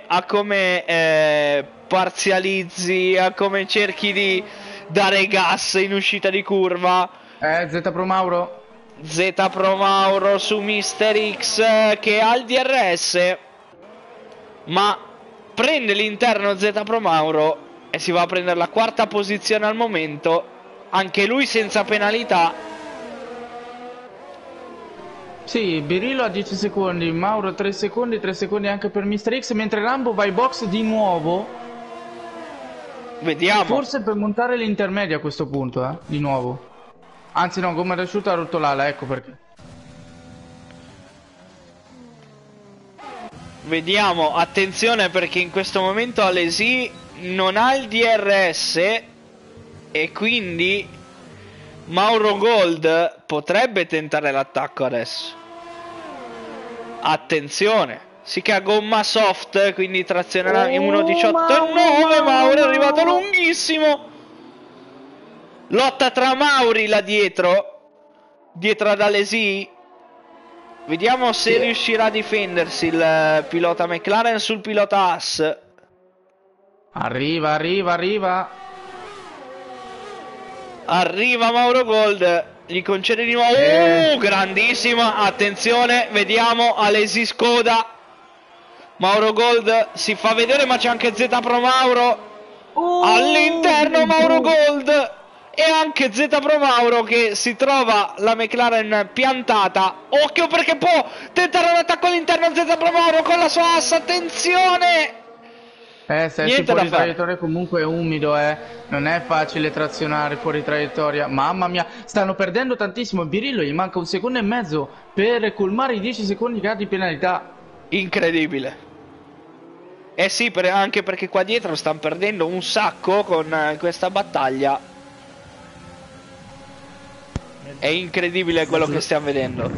parzializzi, a come cerchi di dare gas in uscita di curva. Zeta Promauro Zeta Promauro su Mr. X che ha il DRS, ma prende l'interno Zeta Promauro e si va a prendere la quarta posizione al momento, anche lui senza penalità. Sì, Birillo a 10 secondi, Mauro 3 secondi anche per Mr. X, mentre Rambo va in box di nuovo. Vediamo. Forse per montare l'intermedia a questo punto, di nuovo. Anzi no, gomma asciutta, ha rotto l'ala, ecco perché. Vediamo, attenzione perché in questo momento Alesi non ha il DRS e quindi Mauro Gold potrebbe tentare l'attacco adesso. Attenzione, sì che ha gomma soft, quindi trazionerà in 1.18.9. Mauro è arrivato lunghissimo. Lotta tra Mauri là dietro ad Alesi. Vediamo se riuscirà a difendersi il pilota McLaren sul pilota Haas. Arriva Mauro Gold, gli concede di nuovo. Grandissima, attenzione, vediamo Alesi scoda. Mauro Gold si fa vedere, ma c'è anche Zeta Promauro all'interno. Mauro Gold e anche Zeta Promauro che si trova la McLaren piantata. Occhio perché può tentare un attacco all'interno a Zeta Promauro con la sua assa, attenzione. Se esci fuori traiettoria comunque è umido, non è facile trazionare fuori traiettoria. Mamma mia, stanno perdendo tantissimo. Birillo gli manca 1,5 secondi per colmare i 10 secondi che ha di penalità. Incredibile. Eh sì, anche perché qua dietro stanno perdendo un sacco con questa battaglia. È incredibile quello che stiamo vedendo.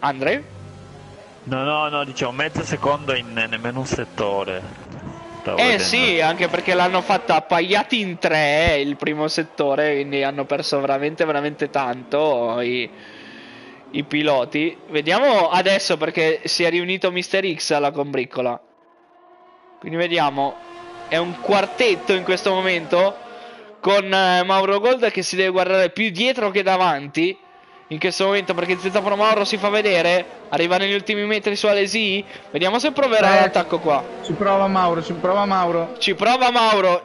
Andre? No, dicevo mezzo secondo in nemmeno un settore. Sì, anche perché l'hanno fatta appaiati in tre il primo settore, quindi hanno perso veramente tanto i piloti. Vediamo adesso perché si è riunito Mr. X alla combriccola. Quindi vediamo, è un quartetto in questo momento con Mauro Gold che si deve guardare più dietro che davanti. In questo momento perché Zeta Promauro si fa vedere, arriva negli ultimi metri su Alesi. Vediamo se proverà l'attacco qua. Ci prova Mauro, ci prova la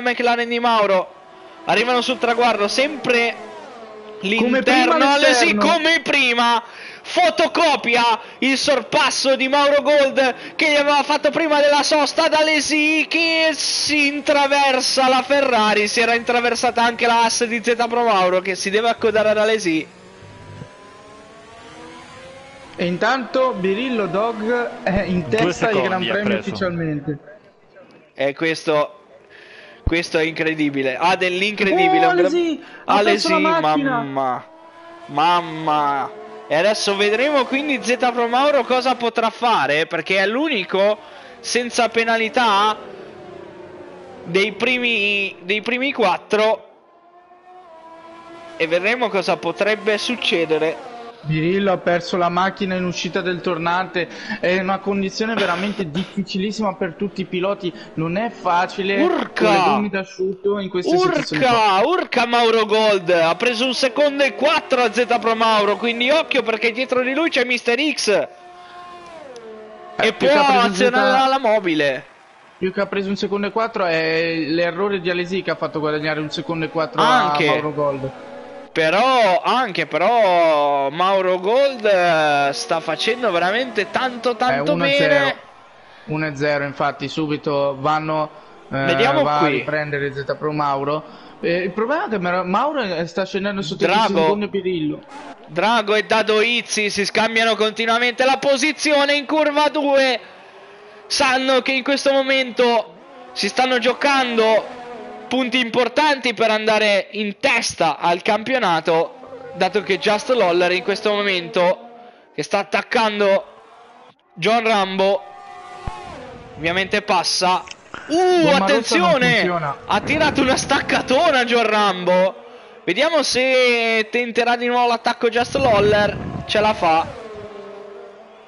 McLaren di Mauro. Arrivano sul traguardo, sempre l'interno Alesi come prima. Fotocopia il sorpasso di Mauro Gold che gli aveva fatto prima della sosta ad Alesi, che si intraversa la Ferrari. Si era intraversata anche la Haas di Zeta Promauro che si deve accodare ad Alesi. E intanto Birillo Dog è in testa ai Gran Premio ufficialmente. E questo è incredibile. Ha dell'incredibile. Alesi, mamma. E adesso vedremo quindi Zeta Promauro cosa potrà fare, perché è l'unico senza penalità dei primi quattro. E vedremo cosa potrebbe succedere. Birillo ha perso la macchina in uscita del tornante, è una condizione veramente difficilissima per tutti i piloti, non è facile. Urca Mauro Gold, ha preso 1,4 secondi a Zeta Promauro, quindi occhio perché dietro di lui c'è Mr. X e può azionare la mobile. Più che ha preso 1,4 secondi è l'errore di Alesi che ha fatto guadagnare 1,4 secondi anche a Mauro Gold. Però Mauro Gold sta facendo veramente tanto bene. 1-0, infatti subito vanno a riprendere Zeta Promauro. Il problema è che Mauro sta scendendo sotto il secondo Birillo. Drago e Dadoizzi si scambiano continuamente la posizione in curva 2. Sanno che in questo momento si stanno giocando punti importanti per andare in testa al campionato, dato che Just Loller in questo momento che sta attaccando John Rambo ovviamente passa. Attenzione, ha tirato una staccatona John Rambo. Vediamo se tenterà di nuovo l'attacco Just Loller. Ce la fa,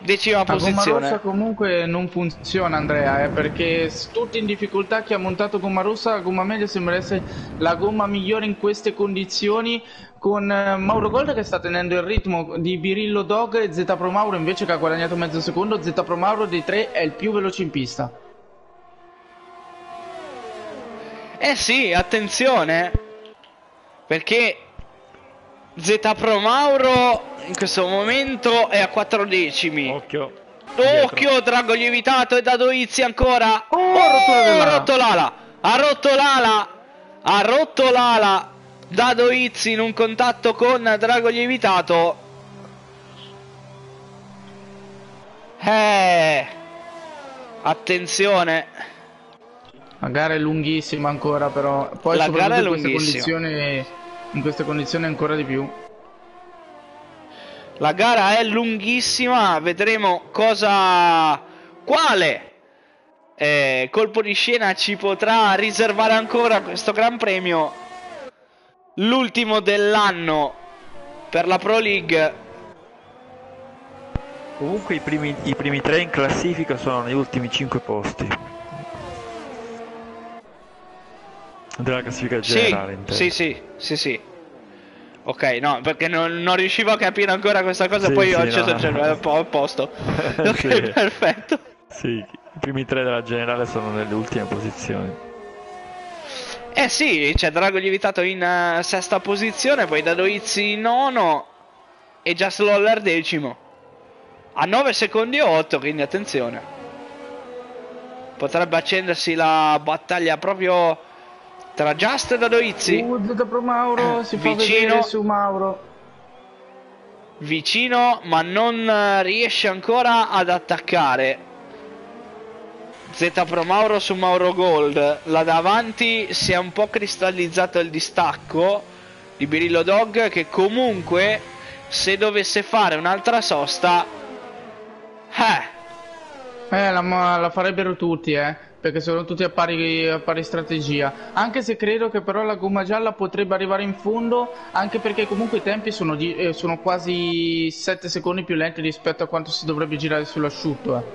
Decima posizione. La gomma rossa comunque non funziona, Andrea, perché tutti in difficoltà. Chi ha montato gomma rossa, la gomma media sembra essere la gomma migliore in queste condizioni, con Mauro Gold che sta tenendo il ritmo di Birillo Dog e Zeta Promauro invece che ha guadagnato mezzo secondo. Zeta Promauro dei tre è il più veloce in pista. Eh sì, attenzione, perché Zeta Promauro in questo momento è a 4 decimi. Occhio. Occhio, Drago Lievitato e Dadoizzi ancora. Ha rotto l'ala. Ha rotto l'ala. Dadoizzi in un contatto con Drago Lievitato. Attenzione. La gara è lunghissima ancora, però. Poi la gara è lunghissima. In queste condizioni ancora di più. La gara è lunghissima, vedremo cosa, quale colpo di scena ci potrà riservare ancora questo Gran Premio, l'ultimo dell'anno per la Pro League. Comunque i primi tre in classifica sono negli ultimi 5 posti della classifica generale. Sì. Ok, no, perché non riuscivo a capire ancora questa cosa, sì, poi ho acceso il cervello a posto. Ok, sì, perfetto. Sì, i primi tre della generale sono nelle ultime posizioni. Eh sì, c'è Drago Lievitato in sesta posizione, poi Dadoizzi nono e Just Loller decimo. A 9 secondi e 8, quindi attenzione. Potrebbe accendersi la battaglia proprio tra Just e Dadoizzi. Zeta Promauro si fa vicino su Mauro. Vicino, ma non riesce ancora ad attaccare. Zeta Promauro su Mauro Gold. Là davanti si è un po' cristallizzato il distacco di Birillo Dog, che comunque se dovesse fare un'altra sosta la farebbero tutti, perché sono tutti a pari strategia, anche se credo che però la gomma gialla potrebbe arrivare in fondo, anche perché comunque i tempi sono quasi 7 secondi più lenti rispetto a quanto si dovrebbe girare sull'asciutto.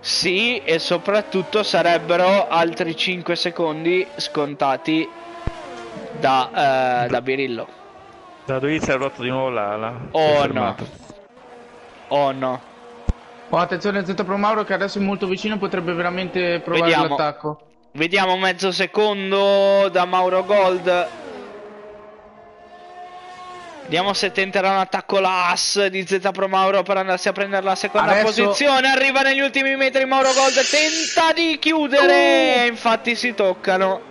Sì, e soprattutto sarebbero altri 5 secondi scontati da Birillo. Dadoizzi ha rotto di nuovo l'ala. Oh no. Attenzione Zeta Promauro che adesso è molto vicino, potrebbe veramente provare l'attacco. Vediamo mezzo secondo da Mauro Gold. Vediamo se tenterà un attacco l'Haas di Zeta Promauro per andarsi a prendere la seconda posizione. Arriva negli ultimi metri Mauro Gold, tenta di chiudere, infatti si toccano.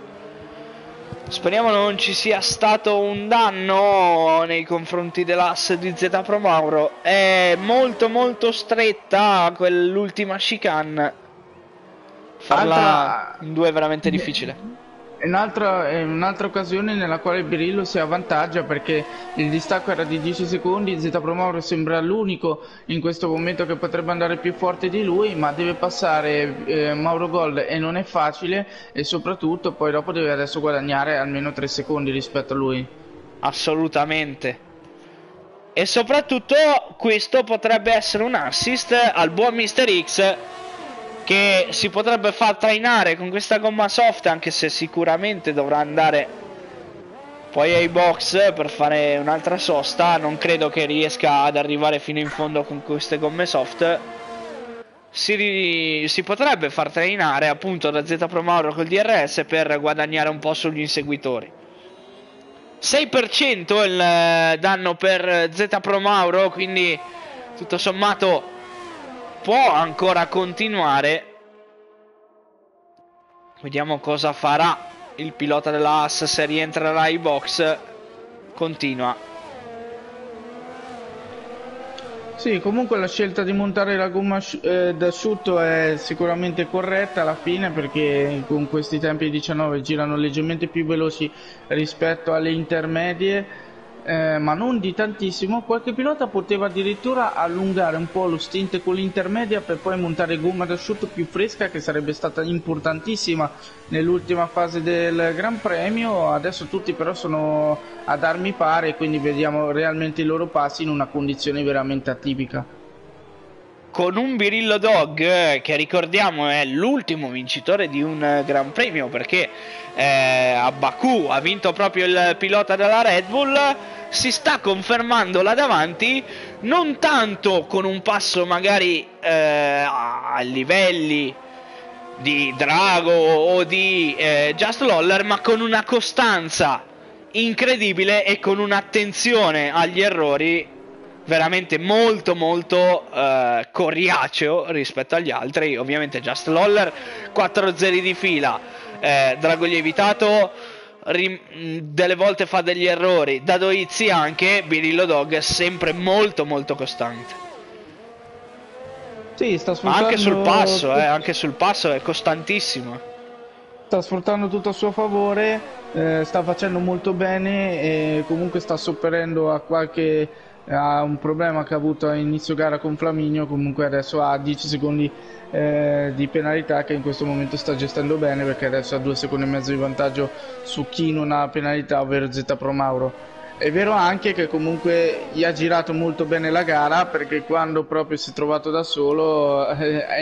Speriamo non ci sia stato un danno nei confronti dell'Haas di Zeta Promauro. È molto molto stretta quell'ultima chicane. Farla in due è veramente difficile. È un'altra occasione nella quale Birillo si avvantaggia, perché il distacco era di 10 secondi. Zeta Promauro sembra l'unico in questo momento che potrebbe andare più forte di lui, ma deve passare Mauro Gold e non è facile, e soprattutto poi dopo deve adesso guadagnare almeno 3 secondi rispetto a lui. Assolutamente. E soprattutto questo potrebbe essere un assist al buon Mr. X, che si potrebbe far trainare con questa gomma soft, anche se sicuramente dovrà andare poi ai box per fare un'altra sosta. Non credo che riesca ad arrivare fino in fondo con queste gomme soft. Si potrebbe far trainare appunto da Zeta Promauro col DRS per guadagnare un po' sugli inseguitori. 6% il danno per Zeta Promauro, quindi tutto sommato può ancora continuare. Vediamo cosa farà il pilota della Haas, se rientrerà ai box. Continua. Sì, comunque la scelta di montare la gomma d'asciutto è sicuramente corretta alla fine, perché con questi tempi 19 girano leggermente più veloci rispetto alle intermedie. Ma non di tantissimo. Qualche pilota poteva addirittura allungare un po' lo stint con l'intermedia per poi montare gomma d'asciutto più fresca, che sarebbe stata importantissima nell'ultima fase del Gran Premio. Adesso tutti però sono ad armi pari, quindi vediamo realmente i loro passi in una condizione veramente atipica. con un Birillo Dog che ricordiamo è l'ultimo vincitore di un Gran Premio, perché a Baku ha vinto proprio il pilota della Red Bull, si sta confermando là davanti, non tanto con un passo magari a livelli di Drago o di Just Loller, ma con una costanza incredibile e con un'attenzione agli errori veramente molto molto coriaceo rispetto agli altri. Ovviamente Just Loller 4-0 di fila, Drago Lievitato delle volte fa degli errori, Dadoizzi anche, Birillo Dog è sempre molto molto costante. Sì, sta sfruttando... anche sul passo, anche sul passo è costantissimo. Sta sfruttando tutto a suo favore, sta facendo molto bene e comunque sta sopperendo a qualche... ha un problema che ha avuto a inizio gara con Flaminio. Comunque adesso ha 10 secondi di penalità, che in questo momento sta gestendo bene, perché adesso ha 2 secondi e mezzo di vantaggio su chi non ha penalità, ovvero Zeta Promauro. È vero anche che comunque gli ha girato molto bene la gara, perché quando proprio si è trovato da solo,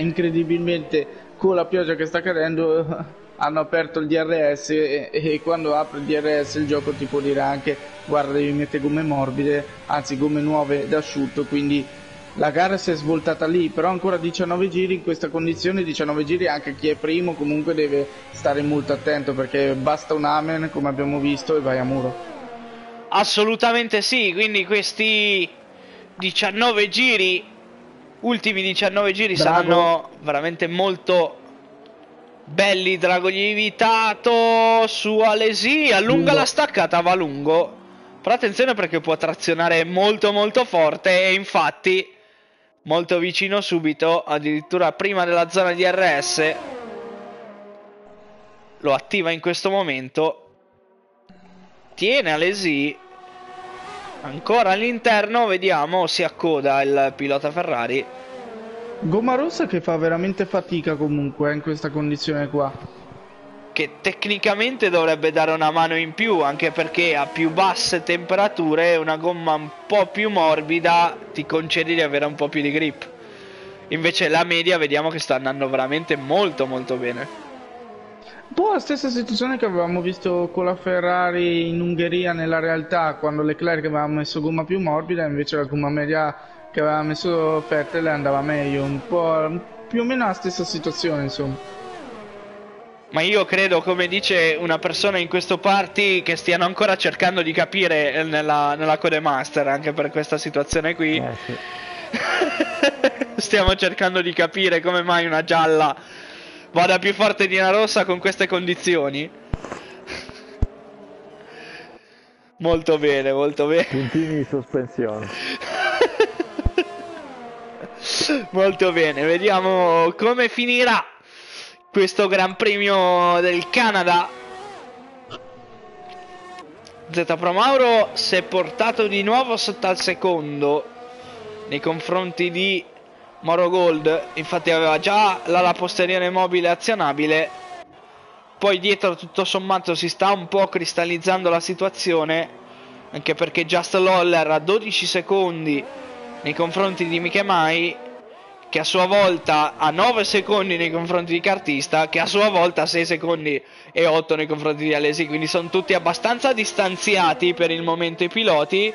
incredibilmente con la pioggia che sta cadendo hanno aperto il DRS e quando apre il DRS il gioco ti può dire anche guarda devi mettere gomme morbide, anzi gomme nuove d'asciutto, quindi la gara si è svoltata lì. Però ancora 19 giri, in questa condizione 19 giri anche chi è primo comunque deve stare molto attento, perché basta un amen come abbiamo visto e vai a muro. Assolutamente sì, quindi questi 19 giri, ultimi 19 giri saranno veramente molto belli. Drago Lievitato su Alesi, allunga la staccata, va lungo, però attenzione perché può trazionare molto molto forte, e infatti molto vicino subito, addirittura prima della zona di DRS, lo attiva in questo momento, tiene Alesi ancora all'interno, vediamo, si accoda il pilota Ferrari. Gomma rossa che fa veramente fatica comunque in questa condizione qua, che tecnicamente dovrebbe dare una mano in più, anche perché a più basse temperature una gomma un po' più morbida ti concede di avere un po' più di grip. Invece la media vediamo che sta andando veramente molto molto bene. Un po' la stessa situazione che avevamo visto con la Ferrari in Ungheria nella realtà, quando Leclerc aveva messo gomma più morbida, invece la gomma media che aveva messo Vettel le andava meglio, un po' più o meno la stessa situazione insomma. Ma io credo, come dice una persona in questo party, che stiano ancora cercando di capire nella Codemaster, anche per questa situazione qui. Sì. Stiamo cercando di capire come mai una gialla vada più forte di una rossa con queste condizioni. Molto bene, molto bene. Puntini di sospensione. Molto bene, vediamo come finirà questo Gran Premio del Canada. Zeta Promauro si è portato di nuovo sotto al secondo nei confronti di Mauro Gold, infatti aveva già l'ala posteriore mobile azionabile, poi dietro tutto sommato si sta un po' cristallizzando la situazione, anche perché Just Loller a 12 secondi nei confronti di Mikemai, che a sua volta ha 9 secondi nei confronti di Cartista, che a sua volta ha 6 secondi e 8 nei confronti di Alesi, quindi sono tutti abbastanza distanziati per il momento i piloti,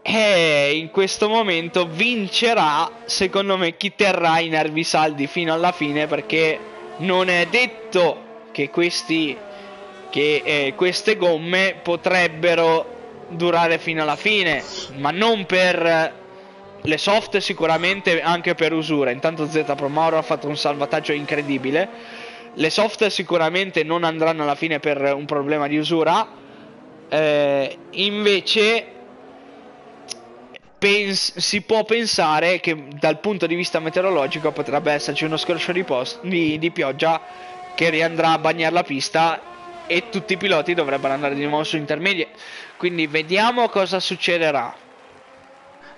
e in questo momento vincerà secondo me chi terrà i nervi saldi fino alla fine, perché non è detto che queste gomme potrebbero durare fino alla fine, ma non per le soft, sicuramente anche per usura. Intanto Zeta Promauro ha fatto un salvataggio incredibile. Le soft sicuramente non andranno alla fine per un problema di usura, invece si può pensare che dal punto di vista meteorologico potrebbe esserci uno scorcio di pioggia che riandrà a bagnare la pista e tutti i piloti dovrebbero andare di nuovo su intermedie, quindi vediamo cosa succederà.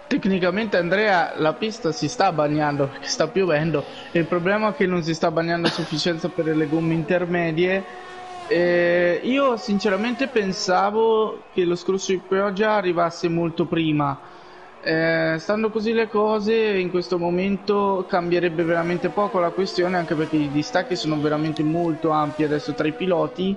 Tecnicamente Andrea la pista si sta bagnando perché sta piovendo, il problema è che non si sta bagnando a sufficienza per le gomme intermedie. Io sinceramente pensavo che lo scorcio di pioggia arrivasse molto prima, Stando così le cose, in questo momento cambierebbe veramente poco la questione, anche perché i distacchi sono veramente molto ampi adesso tra i piloti.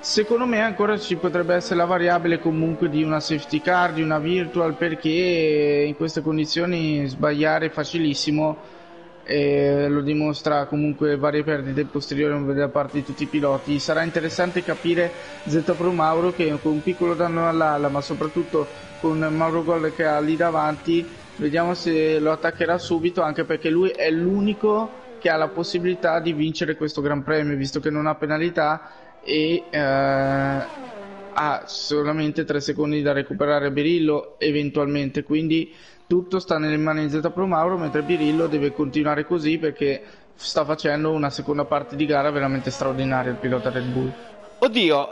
Secondo me ancora ci potrebbe essere la variabile comunque di una safety car, di una virtual, perché in queste condizioni sbagliare è facilissimo, lo dimostra comunque varie perdite posteriori da parte di tutti i piloti. Sarà interessante capire Zeta Promauro, che con un piccolo danno all'ala, ma soprattutto con Mauro Gold che ha lì davanti, vediamo se lo attaccherà subito, anche perché lui è l'unico che ha la possibilità di vincere questo Gran Premio, visto che non ha penalità e ha solamente 3 secondi da recuperare a Birillo eventualmente, quindi tutto sta nelle mani di Zeta Promauro, mentre Birillo deve continuare così perché sta facendo una seconda parte di gara veramente straordinaria il pilota Red Bull. Oddio,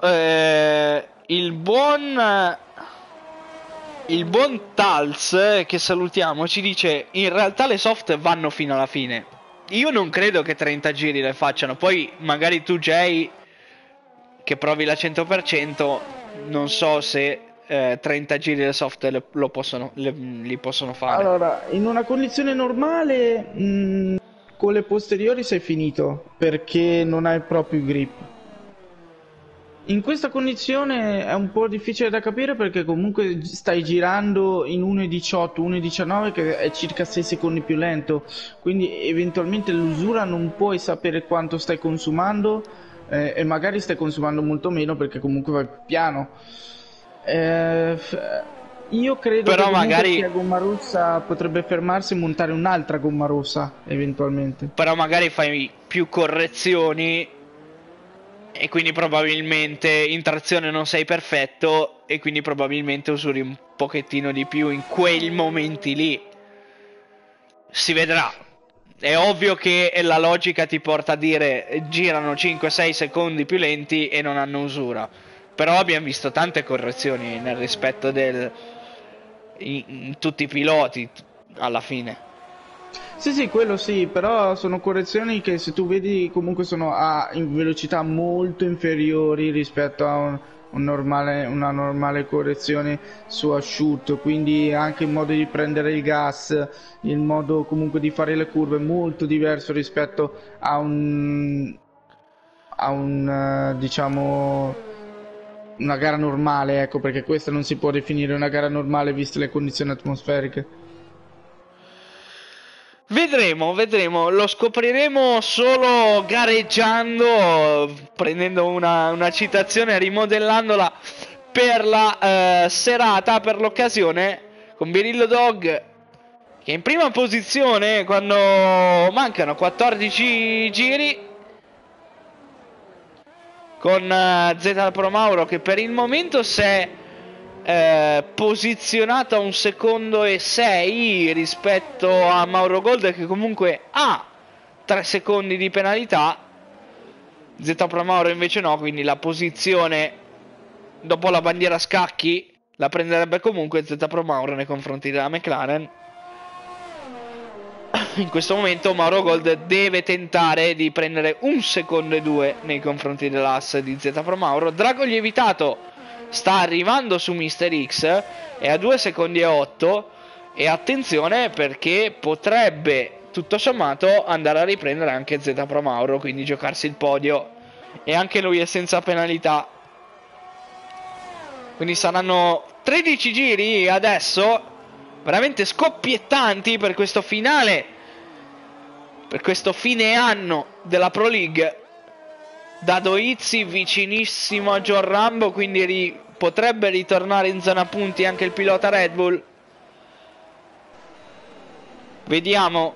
il buon Tals, che salutiamo, ci dice in realtà le soft vanno fino alla fine. Io non credo che 30 giri le facciano, poi magari tu Jay che provi la 100%, non so se 30 giri del soft li possono fare. Allora, in una condizione normale con le posteriori sei finito, perché non hai proprio grip. In questa condizione è un po' difficile da capire, perché comunque stai girando in 1.18, 1.19, che è circa 6 secondi più lento, quindi eventualmente l'usura non puoi sapere quanto stai consumando, e magari stai consumando molto meno perché comunque vai piano. Io credo però che magari la gomma rossa potrebbe fermarsi e montare un'altra gomma rossa eventualmente, però magari fai più correzioni e quindi probabilmente in trazione non sei perfetto e quindi probabilmente usuri un pochettino di più in quei momenti lì. Si vedrà. È ovvio che la logica ti porta a dire girano 5-6 secondi più lenti e non hanno usura, però abbiamo visto tante correzioni nel rispetto in tutti i piloti alla fine. Sì, quello sì, però sono correzioni che se tu vedi comunque sono a velocità molto inferiori rispetto a una normale correzione su asciutto, quindi anche il modo di prendere il gas, il modo comunque di fare le curve è molto diverso rispetto a diciamo una gara normale, ecco, perché questa non si può definire una gara normale viste le condizioni atmosferiche. Vedremo, lo scopriremo solo gareggiando, prendendo una citazione e rimodellandola per la serata, per l'occasione, con Birillo Dog che è in prima posizione quando mancano 14 giri, con Zeta Promauro che per il momento si è posizionato a 1 secondo e 6 rispetto a Mauro Gold, che comunque ha 3 secondi di penalità. Zeta Promauro invece no, quindi la posizione dopo la bandiera a scacchi la prenderebbe comunque Zeta Promauro nei confronti della McLaren. In questo momento Mauro Gold deve tentare di prendere 1 secondo e 2 nei confronti dell'Haas di Zeta Promauro. Drago Lievitato sta arrivando su Mr. X, è a 2 secondi e 8, e attenzione perché potrebbe tutto sommato andare a riprendere anche Zeta Promauro, quindi giocarsi il podio, e anche lui è senza penalità, quindi saranno 13 giri adesso veramente scoppiettanti per questo finale, per questo fine anno della Pro League. Dadoizzi vicinissimo a Giorrambo, quindi potrebbe ritornare in zona punti anche il pilota Red Bull. Vediamo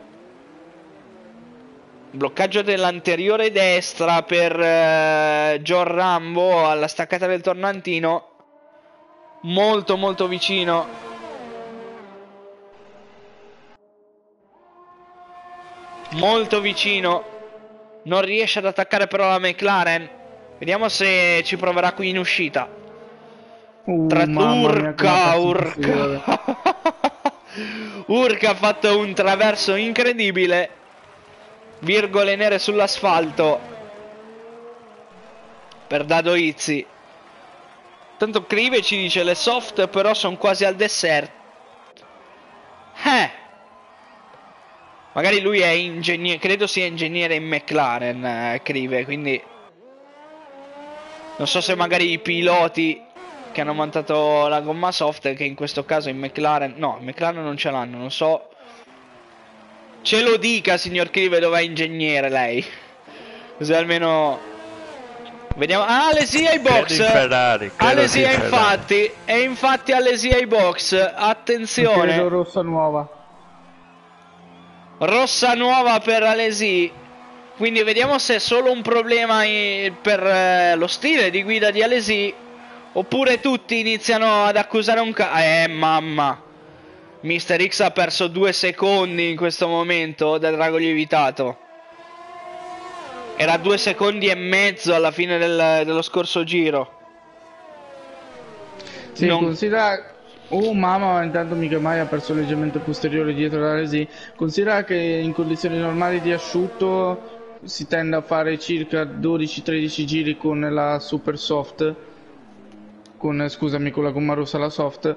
bloccaggio dell'anteriore destra per Giorrambo alla staccata del tornantino, molto vicino. Non riesce ad attaccare però la McLaren. Vediamo se ci proverà qui in uscita. Urca. Urca ha fatto un traverso incredibile. Virgole nere sull'asfalto per Dadoizzi. Tanto Crive ci dice le soft però sono quasi al dessert. Magari lui è ingegnere, credo sia ingegnere in McLaren, Crive, quindi non so se magari i piloti che hanno montato la gomma soft, che in questo caso in McLaren, no, in McLaren non ce l'hanno, non so. Ce lo dica, signor Crive, dov'è ingegnere lei? Così almeno vediamo. Ah, Alesi ai box. Alesi infatti, e infatti Alesi ai box. Attenzione. Credo rossa nuova. Rossa nuova per Alesi. Quindi vediamo se è solo un problema per lo stile di guida di Alesi, oppure tutti iniziano ad accusare un mamma. Mr. X ha perso 2 secondi in questo momento da Drago Lievitato. Era 2 secondi e mezzo alla fine dello scorso giro. Sì, non considera... Oh mamma, intanto Mikemai ha perso leggermente posteriore dietro la Alesi. Considera che in condizioni normali di asciutto si tende a fare circa 12-13 giri con la super soft, con, scusami, con la gomma rossa la soft,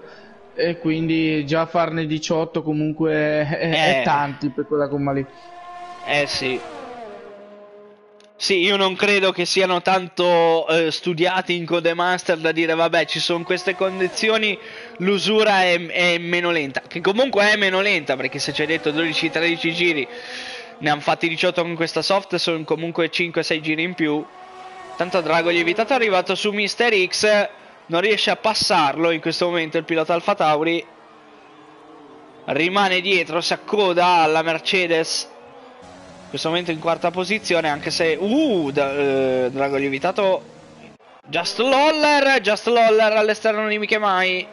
e quindi già farne 18 comunque è tanti per quella gomma lì. Sì. Sì, io non credo che siano tanto studiati in Codemasters da dire vabbè, ci sono queste condizioni, l'usura è meno lenta, che comunque è meno lenta, perché se ci hai detto 12-13 giri, ne hanno fatti 18 con questa soft, sono comunque 5-6 giri in più. Tanto Drago Lievitato è arrivato su Mr. X, non riesce a passarlo in questo momento il pilota Alfa Tauri, rimane dietro, si accoda alla Mercedes. In questo momento in quarta posizione, anche se Drago Lievitato. Just Loller all'esterno di Mikemai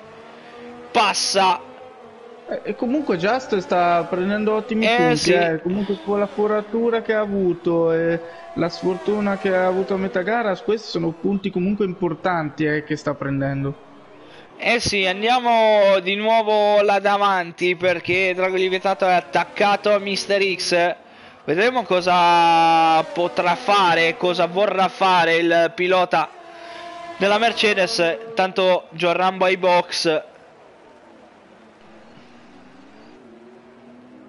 passa, e comunque Just sta prendendo ottimi punti, sì. Comunque con la foratura che ha avuto e la sfortuna che ha avuto a metà gara, questi sono punti comunque importanti che sta prendendo. Sì, andiamo di nuovo là davanti, perché Drago Lievitato è attaccato a Mr. X. Vedremo cosa potrà fare, cosa vorrà fare il pilota della Mercedes. Tanto Giorrambo ai box.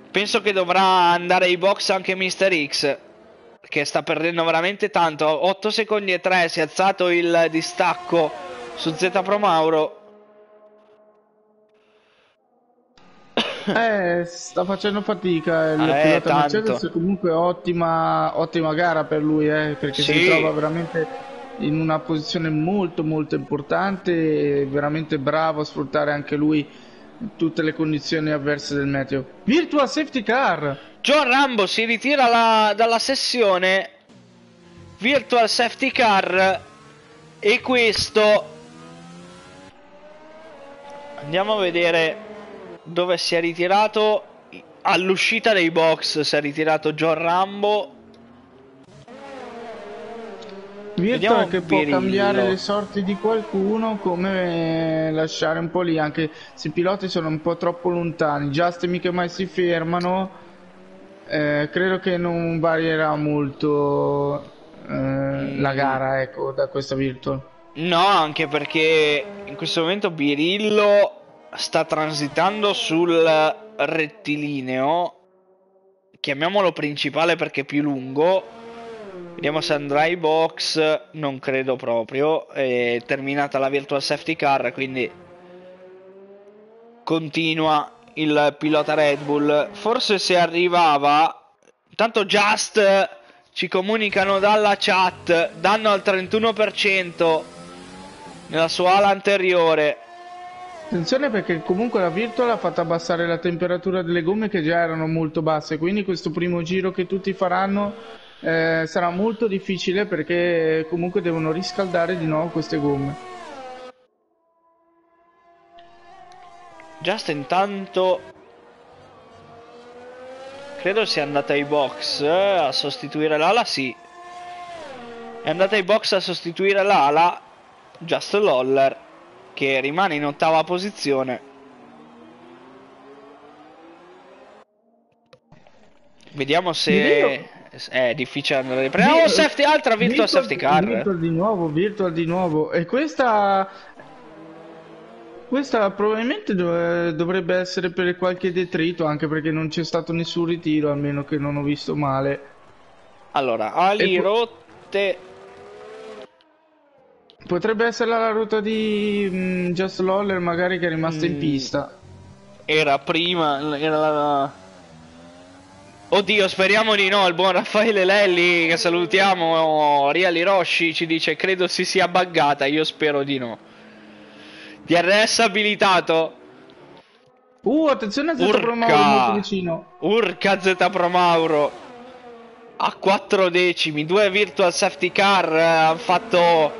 Penso che dovrà andare ai box anche Mr. X, che sta perdendo veramente tanto. 8 secondi e 3, si è alzato il distacco su Zeta Promauro. Sta facendo fatica il pilota Mercedes, comunque ottima gara per lui, perché sì, si trova veramente in una posizione molto importante, veramente bravo a sfruttare anche lui tutte le condizioni avverse del meteo. Virtual safety car. John Rambo si ritira dalla sessione. Virtual safety car. E questo andiamo a vedere dove si è ritirato. All'uscita dei box si è ritirato Giorrambo. Vediamo che Birillo può cambiare le sorti di qualcuno, come lasciare un po' lì, anche se i piloti sono un po' troppo lontani. Just e Mikemai si fermano, credo che non varierà molto la gara, ecco, da questa virtual. No, anche perché in questo momento Birillo sta transitando sul rettilineo, chiamiamolo principale perché è più lungo. Vediamo se andrà ai box. Non credo proprio. È terminata la virtual safety car, quindi continua il pilota Red Bull. Forse se arrivava. Intanto Just ci comunicano dalla chat, danno al 31% nella sua ala anteriore. Attenzione, perché comunque la virtual ha fatto abbassare la temperatura delle gomme, che già erano molto basse, quindi questo primo giro che tutti faranno sarà molto difficile, perché comunque devono riscaldare di nuovo queste gomme. Just intanto credo sia andata ai box a sostituire l'ala, sì. È andata ai box a sostituire l'ala Just Loller, che rimane in ottava posizione. Vediamo se è difficile andare. Prendiamo altra virtual safety car. Virtual di nuovo. E questa Questa probabilmente dovrebbe essere per qualche detrito, anche perché non c'è stato nessun ritiro, almeno che non ho visto male. Allora, ali rotte. Potrebbe essere la ruota di Just Loller, magari, che è rimasta in pista. Era prima, era la... Oddio, speriamo di no. Il buon Raffaele Lelli, che salutiamo, Riali Roshi, ci dice: credo si sia buggata, io spero di no. DRS abilitato. Attenzione a Zeta Promauro, molto vicino. Urca Zeta Promauro a 4 decimi. Due virtual safety car hanno fatto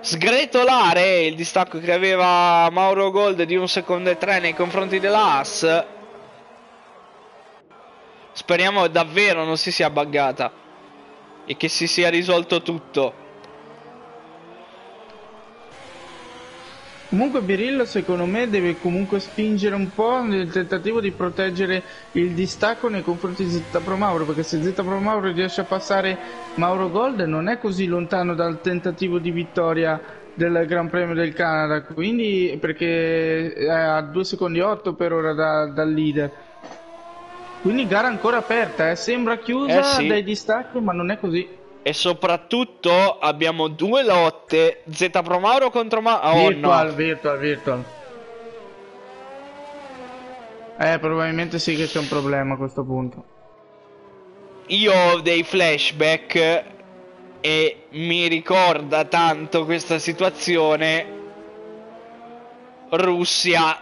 sgretolare il distacco che aveva Mauro Gold di 1,3 secondi nei confronti della Haas. Speriamo davvero non si sia buggata e che si sia risolto tutto. Comunque Birillo, secondo me, deve comunque spingere un po' nel tentativo di proteggere il distacco nei confronti di Zeta Promauro, perché se Zeta Promauro riesce a passare Mauro Gold non è così lontano dal tentativo di vittoria del Gran Premio del Canada, quindi, perché è a 2,8 secondi per ora dal leader. Quindi gara ancora aperta, sembra chiusa dai distacchi, ma non è così. E soprattutto abbiamo due lotte, Zeta Promauro contro Virtual, no. Virtual. Probabilmente sì che c'è un problema a questo punto. Io ho dei flashback e mi ricorda tanto questa situazione Russia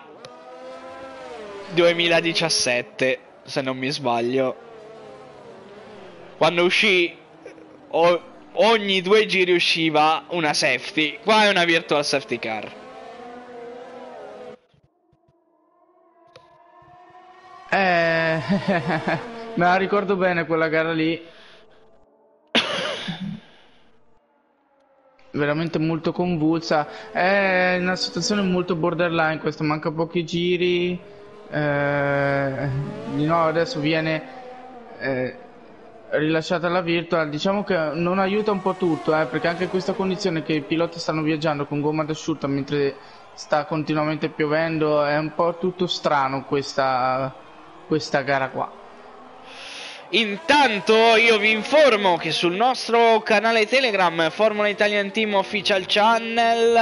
2017. Se non mi sbaglio, quando uscì ogni 2 giri usciva una safety. Qua è una virtual safety car. Me la ricordo bene quella gara lì. Veramente molto convulsa. È una situazione molto borderline questa, manca pochi giri. No, adesso viene rilasciata la virtual. Diciamo che non aiuta un po' tutto, perché anche questa condizione che i piloti stanno viaggiando con gomma d'asciutta mentre sta continuamente piovendo, è un po' tutto strano questa gara qua. Intanto io vi informo che sul nostro canale Telegram Formula Italian Team Official Channel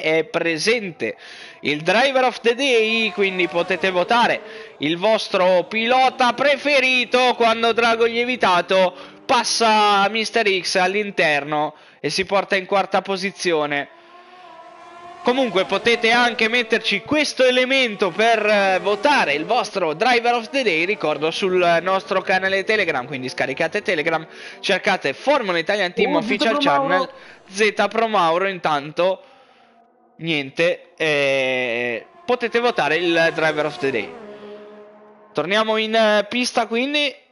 è presente il Driver of the Day, quindi potete votare il vostro pilota preferito quando Drago Lievitato passa Mr. X all'interno e si porta in 4ª posizione. Comunque potete anche metterci questo elemento per votare il vostro Driver of the Day, ricordo, sul nostro canale Telegram, quindi scaricate Telegram, cercate Formula Italian Team Official Channel, Zeta Promauro, intanto niente, potete votare il Driver of the Day. Torniamo in pista quindi.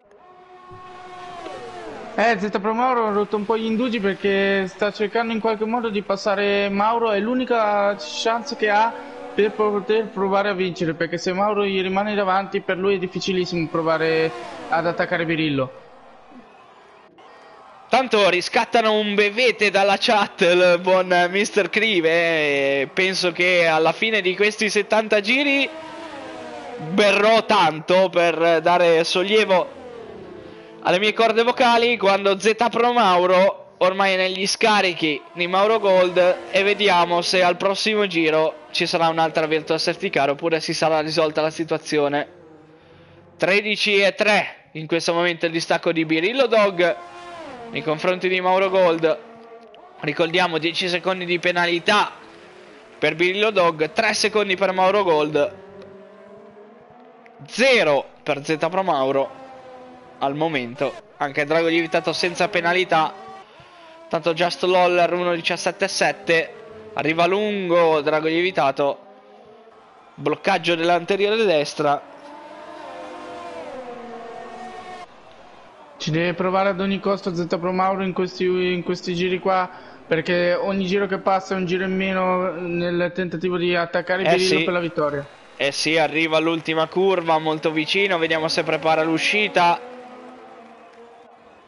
Zeta Promauro ha rotto un po' gli indugi perché sta cercando in qualche modo di passare Mauro, è l'unica chance che ha per poter provare a vincere, perché se Mauro gli rimane davanti per lui è difficilissimo provare ad attaccare Birillo. Tanto riscattano un bevete dalla chat il buon Mr. Crive, penso che alla fine di questi 70 giri berrò tanto per dare sollievo alle mie corde vocali quando Zeta Promauro ormai è negli scarichi di Mauro Gold, e vediamo se al prossimo giro ci sarà un'altra virtual safety car oppure si sarà risolta la situazione. 13,3 in questo momento il distacco di Birillo Dog nei confronti di Mauro Gold. Ricordiamo 10 secondi di penalità per Birillo Dog, 3 secondi per Mauro Gold, 0 per Zeta Promauro al momento. Anche Drago Lievitato senza penalità. Tanto Just Loller 1,17,7. Arriva lungo Drago Lievitato. Bloccaggio dell'anteriore destra. Ci deve provare ad ogni costo Zeta Promauro in questi giri qua, perché ogni giro che passa è un giro in meno nel tentativo di attaccare Birillo per la vittoria. Arriva all'ultima curva molto vicino. Vediamo se prepara l'uscita.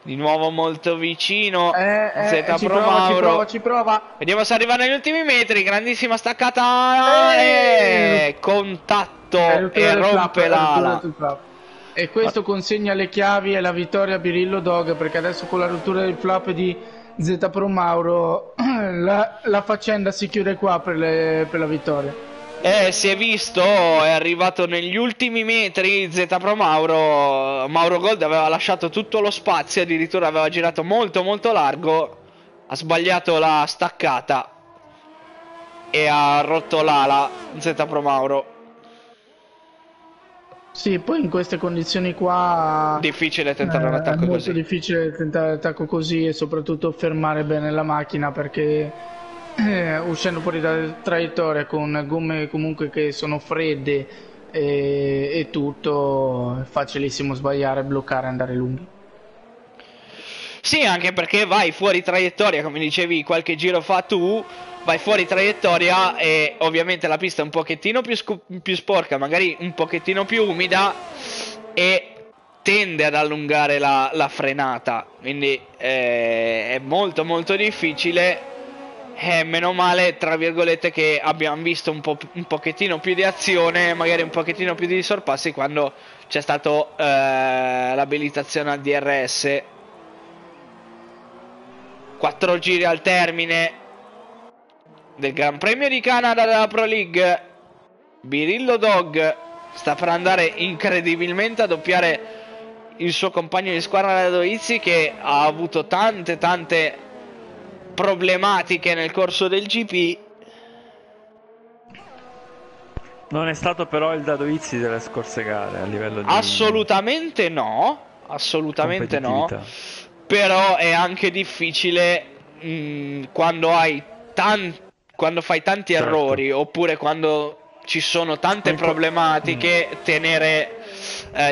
Di nuovo molto vicino. Zeta Promauro. Vediamo se arriva negli ultimi metri. Grandissima staccata. Contatto e rompe l'ala. E questo consegna le chiavi e la vittoria a Birillo Dog, perché adesso con la rottura del flap di Zeta Promauro la faccenda si chiude qua per la vittoria. Si è visto, è arrivato negli ultimi metri Zeta Promauro. Mauro Gold aveva lasciato tutto lo spazio, addirittura aveva girato molto largo, ha sbagliato la staccata e ha rotto l'ala Zeta Promauro. Sì, poi in queste condizioni qua difficile tentare un attacco così. È molto difficile tentare l'attacco così e soprattutto fermare bene la macchina, perché uscendo fuori dalla traiettoria con gomme comunque che sono fredde e tutto, è facilissimo sbagliare, bloccare, andare lunghi. Sì, anche perché vai fuori traiettoria, come dicevi qualche giro fa tu, vai fuori traiettoria e ovviamente la pista è un pochettino più sporca, magari un pochettino più umida, e tende ad allungare la frenata, quindi è molto difficile. Meno male, tra virgolette, che abbiamo visto un pochettino più di azione, magari un pochettino più di sorpassi quando c'è stato l'abilitazione al DRS. 4 giri al termine del Gran Premio di Canada della Pro League. Birillo Dog sta per andare incredibilmente a doppiare il suo compagno di squadra Dadoizzi, che ha avuto tante problematiche nel corso del GP. Non è stato però il Dadoizzi delle scorse gare a livello di... Assolutamente no, assolutamente no. Però è anche difficile quando fai tanti errori, oppure quando ci sono tante problematiche, tenere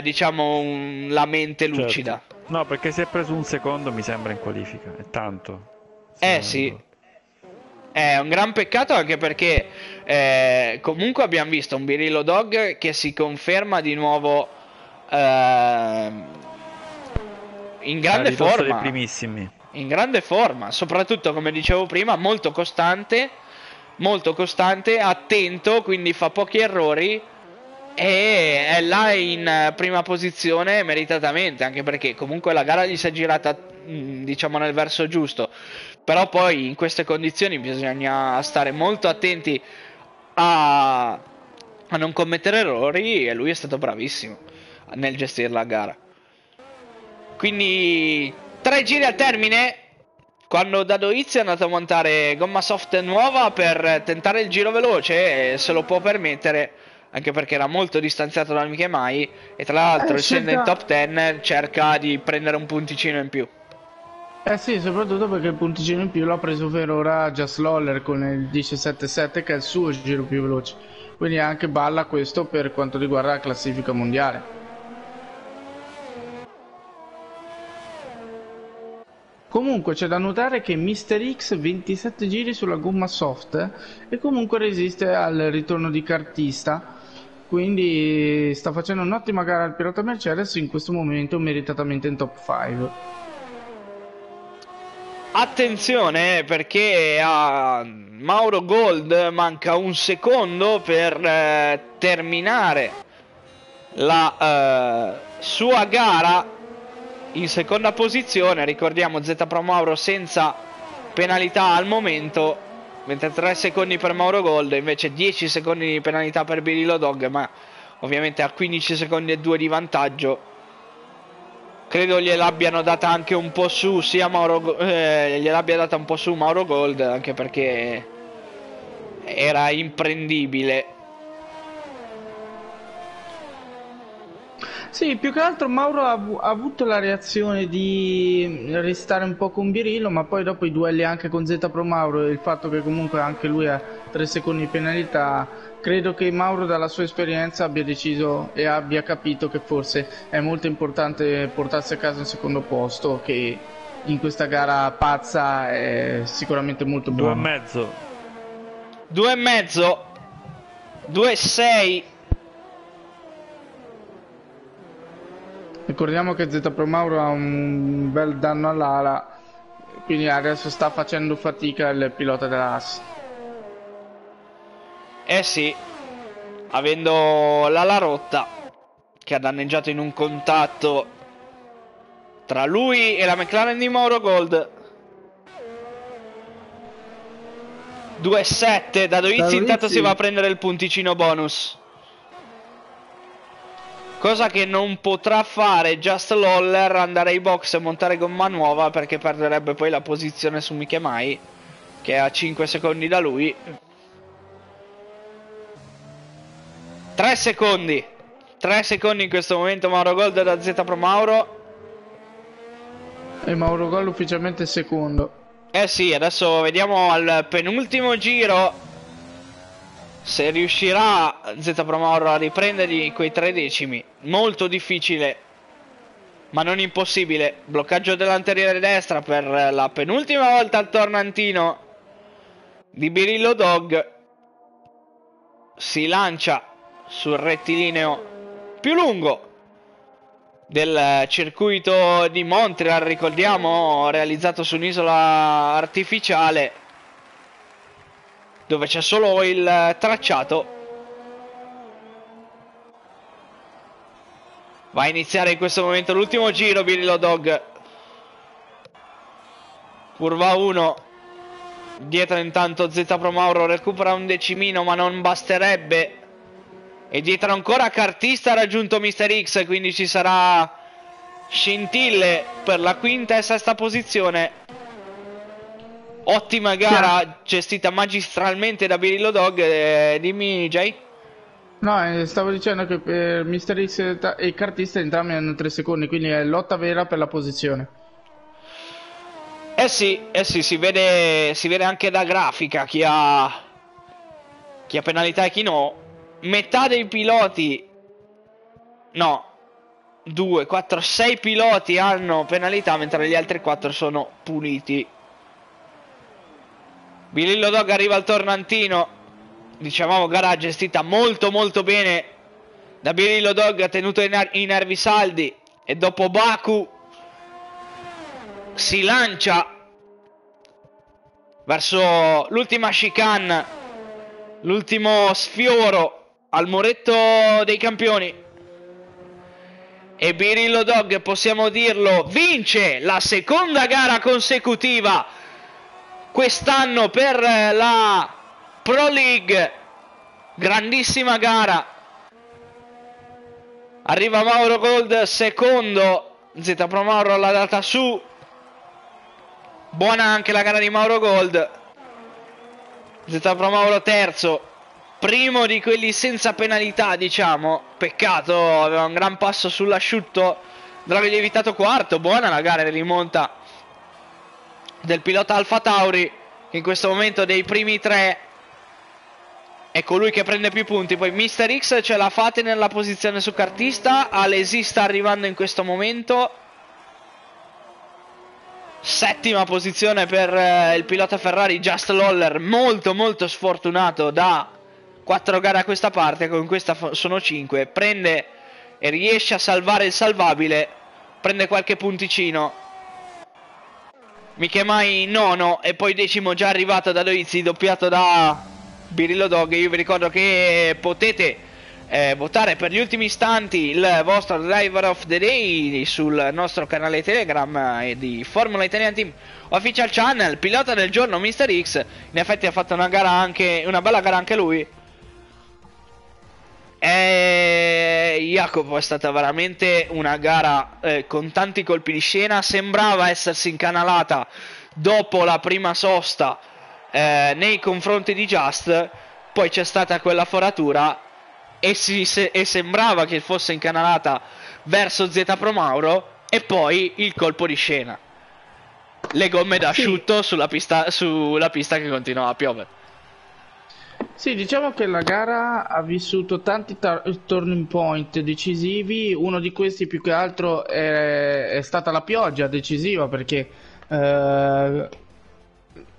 diciamo la mente lucida. No, perché si è preso un secondo, mi sembra, in qualifica, è tanto. Sì, è un gran peccato, anche perché comunque abbiamo visto un Birillo Dog che si conferma di nuovo in grande forma, in grande forma, soprattutto, come dicevo prima, molto costante, attento, quindi fa pochi errori e è là in prima posizione meritatamente, anche perché comunque la gara gli si è girata diciamo nel verso giusto. Però poi in queste condizioni bisogna stare molto attenti a non commettere errori, e lui è stato bravissimo nel gestire la gara. Quindi 3 giri al termine, quando Dadoizzi è andato a montare gomma soft nuova per tentare il giro veloce, e se lo può permettere, anche perché era molto distanziato dal Mikemai, e tra l'altro essendo in top 10 cerca di prendere un punticino in più. Sì, soprattutto perché il punticino in più l'ha preso per ora Just Loller con il 17.7, che è il suo giro più veloce, quindi anche balla questo per quanto riguarda la classifica mondiale. Comunque c'è da notare che Mr. X 27 giri sulla gomma soft e comunque resiste al ritorno di Cartista, quindi sta facendo un'ottima gara al pilota Mercedes, in questo momento meritatamente in top 5. Attenzione, perché a Mauro Gold manca un secondo per terminare la sua gara in seconda posizione. Ricordiamo Zeta Promauro senza penalità al momento, 23 secondi per Mauro Gold, invece 10 secondi di penalità per Birillo Dog, ma ovviamente a 15 secondi e 2 di vantaggio. Credo gliel'abbiano data anche un po' su sia Mauro, gliel'abbia data un po' su Mauro Gold, anche perché era imprendibile. Sì, più che altro Mauro ha avuto la reazione di restare un po' con Birillo, ma poi dopo i duelli anche con Zeta Promauro e il fatto che comunque anche lui ha 3 secondi di penalità, credo che Mauro dalla sua esperienza abbia deciso e abbia capito che forse è molto importante portarsi a casa un secondo posto, che in questa gara pazza è sicuramente molto buono. 2,5, 2,6. Ricordiamo che Zeta Promauro ha un bel danno all'ala, quindi adesso sta facendo fatica il pilota della Haas. Eh sì, avendo l'ala rotta che ha danneggiato in un contatto tra lui e la McLaren di Mauro Gold. 2-7, Dadoizzi intanto si va a prendere il punticino bonus, cosa che non potrà fare Just Loller, andare ai box e montare gomma nuova, perché perderebbe poi la posizione su Mikemai, che è a 5 secondi da lui. 3 secondi, 3 secondi in questo momento Mauro Gold da Zeta Promauro. E Mauro Gold ufficialmente secondo. Eh sì, adesso vediamo al penultimo giro se riuscirà Zeta Promauro a riprendergli quei 3 decimi. Molto difficile, ma non impossibile. Bloccaggio dell'anteriore destra per la penultima volta al tornantino di Birillo Dog. Si lancia sul rettilineo più lungo del circuito di Montreal, ricordiamo, realizzato su un'isola artificiale dove c'è solo il tracciato. Va a iniziare in questo momento l'ultimo giro Birillo Dog. Curva 1, dietro intanto Zeta Promauro recupera un decimino, ma non basterebbe. E dietro ancora Cartista, ha raggiunto Mr. X, quindi ci sarà scintille per la quinta e sesta posizione. Ottima gara gestita magistralmente da Birillo Dog. Dimmi, Jay. No, stavo dicendo che Mr. X e Cartista entrambi hanno 3 secondi, quindi è lotta vera per la posizione. Eh sì, si vede anche da grafica chi ha penalità e chi no. Metà dei piloti, no, 2, 4, 6 piloti hanno penalità, mentre gli altri 4 sono puniti. Birillo Dog arriva al tornantino. Dicevamo gara gestita molto molto bene da Birillo Dog, ha tenuto i nervi saldi e dopo Baku si lancia verso l'ultima chicane, l'ultimo sfioro al muretto dei campioni. E Birillo Dog, possiamo dirlo, vince la seconda gara consecutiva quest'anno per la Pro League. Grandissima gara. Arriva Mauro Gold secondo, Zeta Promauro alla data su. Buona anche la gara di Mauro Gold. Zeta Promauro terzo, primo di quelli senza penalità, diciamo. Peccato, aveva un gran passo sull'asciutto. Drago Lievitato quarto. Buona la gara di rimonta del pilota Alfa Tauri, che in questo momento dei primi 3 è colui che prende più punti. Poi Mr. X ce la fate nella posizione su Cartista. Alesi sta arrivando in questo momento. Settima posizione per il pilota Ferrari Just Loller. Molto molto sfortunato da 4 gare a questa parte, con questa sono 5. Prende e riesce a salvare il salvabile, prende qualche punticino. Mikemai nono e poi decimo già arrivato da Dadoizzi, doppiato da Birillo Dog. Io vi ricordo che potete votare per gli ultimi istanti il vostro driver of the day sul nostro canale Telegram e di Formula Italian Team Official Channel. Pilota del giorno Mr. X, in effetti ha fatto una gara anche, una bella gara anche lui. E Jacopo, è stata veramente una gara con tanti colpi di scena. Sembrava essersi incanalata dopo la prima sosta nei confronti di Just. Poi c'è stata quella foratura e sembrava che fosse incanalata verso Zeta Promauro. E poi il colpo di scena, le gomme da asciutto sulla pista che continuava a piovere. Sì, diciamo che la gara ha vissuto tanti turning point decisivi. Uno di questi più che altro è stata la pioggia decisiva, perché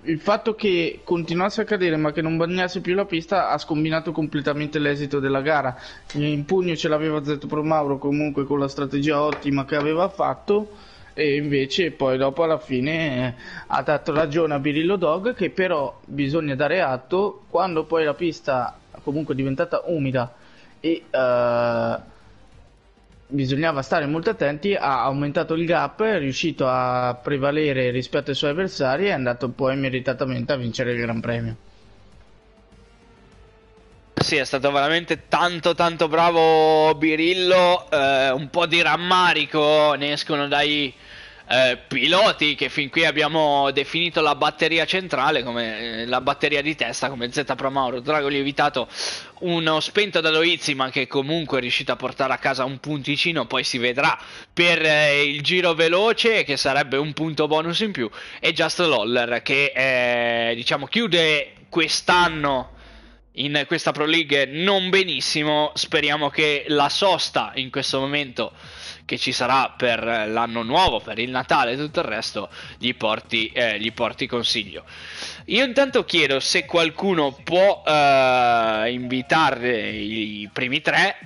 il fatto che continuasse a cadere ma che non bagnasse più la pista ha scombinato completamente l'esito della gara. In pugno ce l'aveva Zeta Promauro comunque con la strategia ottima che aveva fatto, e invece poi dopo alla fine ha dato ragione a Birillo Dog, che però bisogna dare atto, quando poi la pista comunque è diventata umida e bisognava stare molto attenti, ha aumentato il gap, è riuscito a prevalere rispetto ai suoi avversari e è andato poi meritatamente a vincere il Gran Premio. Sì, è stato veramente tanto bravo Birillo, un po' di rammarico ne escono dai piloti che fin qui abbiamo definito la batteria centrale, come la batteria di testa, come Zeta Promauro, Drago Lievitato, uno spento Dadoizzi ma che comunque è riuscito a portare a casa un punticino, poi si vedrà per il giro veloce che sarebbe un punto bonus in più, e Just Loller che diciamo chiude quest'anno in questa Pro League non benissimo. Speriamo che la sosta in questo momento che ci sarà per l'anno nuovo, per il Natale e tutto il resto, gli porti consiglio. Io intanto chiedo se qualcuno può invitare i primi tre,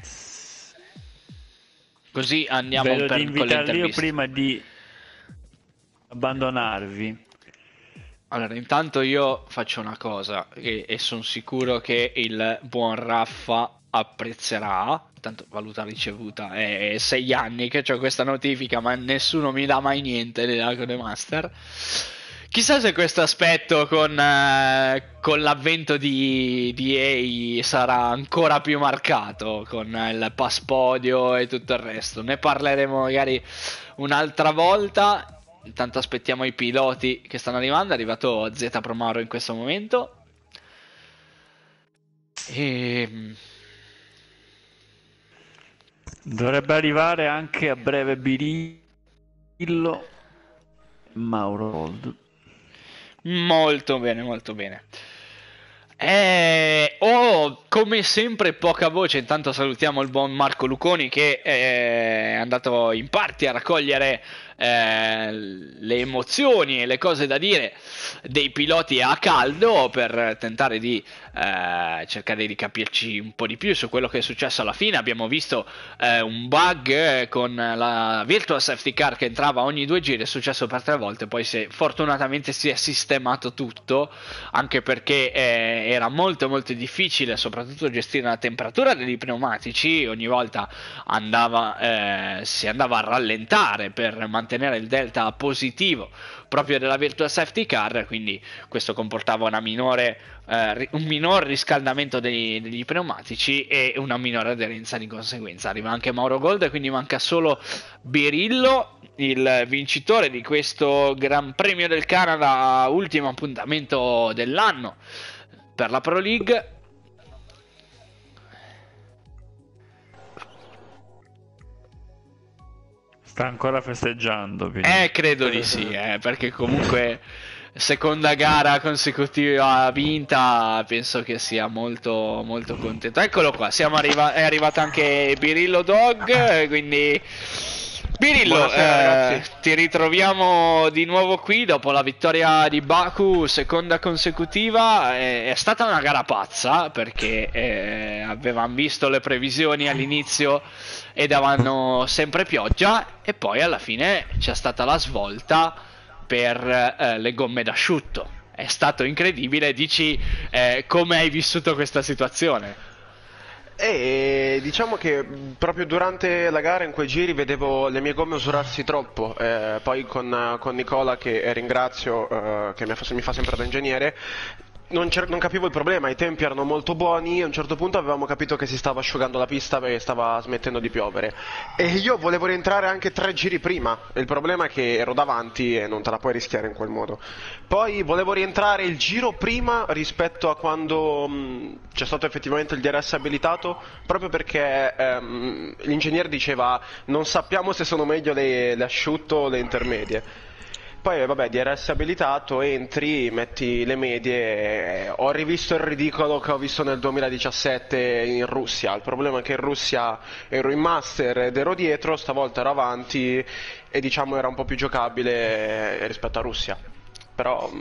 così andiamo per l'intervista. Voglio invitarli io prima di abbandonarvi. Allora, intanto io faccio una cosa e sono sicuro che il buon Raffa apprezzerà. Tanto valuta ricevuta, è 6 anni che ho questa notifica ma nessuno mi dà mai niente della Codemaster. Chissà se questo aspetto con l'avvento di EI sarà ancora più marcato, con il paspodio e tutto il resto. Ne parleremo magari un'altra volta. Intanto aspettiamo i piloti che stanno arrivando. È arrivato Zeta Promauro in questo momento. E dovrebbe arrivare anche a breve Birillo Mauro Gold. Molto bene, molto bene. Come sempre poca voce. Intanto salutiamo il buon Marco Luconi che è andato in parte a raccogliere le emozioni e le cose da dire dei piloti a caldo, per tentare di cercare di capirci un po' di più su quello che è successo alla fine. Abbiamo visto un bug con la virtual safety car che entrava ogni 2 giri, è successo per 3 volte, poi fortunatamente si è sistemato tutto, anche perché era molto difficile soprattutto gestire la temperatura dei pneumatici. Ogni volta si andava a rallentare per mantenere il delta positivo proprio della virtual safety car, quindi questo comportava un minor riscaldamento degli pneumatici e una minore aderenza di conseguenza. Arriva anche Mauro Gold, quindi manca solo Birillo, il vincitore di questo Gran Premio del Canada, ultimo appuntamento dell'anno per la Pro League. Sta ancora festeggiando, quindi. Credo di sì, perché comunque seconda gara consecutiva vinta, penso che sia molto contento. Eccolo qua, è arrivato anche Birillo Dog, quindi Birillo, ti ritroviamo di nuovo qui dopo la vittoria di Baku, seconda consecutiva. È stata una gara pazza perché avevamo visto le previsioni all'inizio e davano sempre pioggia, e poi alla fine c'è stata la svolta per le gomme d'asciutto. È stato incredibile. Dici come hai vissuto questa situazione? E diciamo che proprio durante la gara in quei giri vedevo le mie gomme usurarsi troppo, poi con Nicola, che ringrazio, che mi fa sempre da ingegnere, non capivo il problema. I tempi erano molto buoni e a un certo punto avevamo capito che si stava asciugando la pista perché stava smettendo di piovere, e io volevo rientrare anche 3 giri prima. Il problema è che ero davanti e non te la puoi rischiare in quel modo. Poi volevo rientrare il giro prima rispetto a quando c'è stato effettivamente il DRS abilitato, proprio perché l'ingegnere diceva non sappiamo se sono meglio le asciutto o le intermedie. Poi vabbè, DRS abilitato, entri, metti le medie. Ho rivisto il ridicolo che ho visto nel 2017 in Russia. Il problema è che in Russia ero in master ed ero dietro, stavolta ero avanti e diciamo era un po' più giocabile rispetto a Russia. Però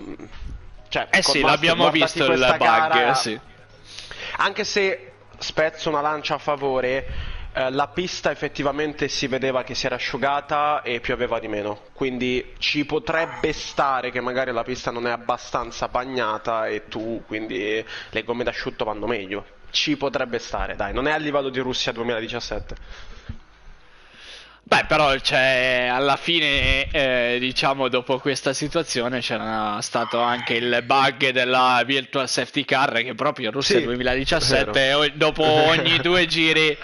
Cioè, eh sì, l'abbiamo visto il bug, gara, sì. Anche se spezzo una lancia a favore, la pista effettivamente si vedeva che si era asciugata e pioveva di meno, quindi ci potrebbe stare che magari la pista non è abbastanza bagnata e tu, quindi le gomme d'asciutto vanno meglio. Ci potrebbe stare, dai, non è a livello di Russia 2017. Beh, però cioè, alla fine, diciamo, dopo questa situazione c'era stato anche il bug della Virtual Safety Car, che proprio in Russia 2017, dopo ogni due giri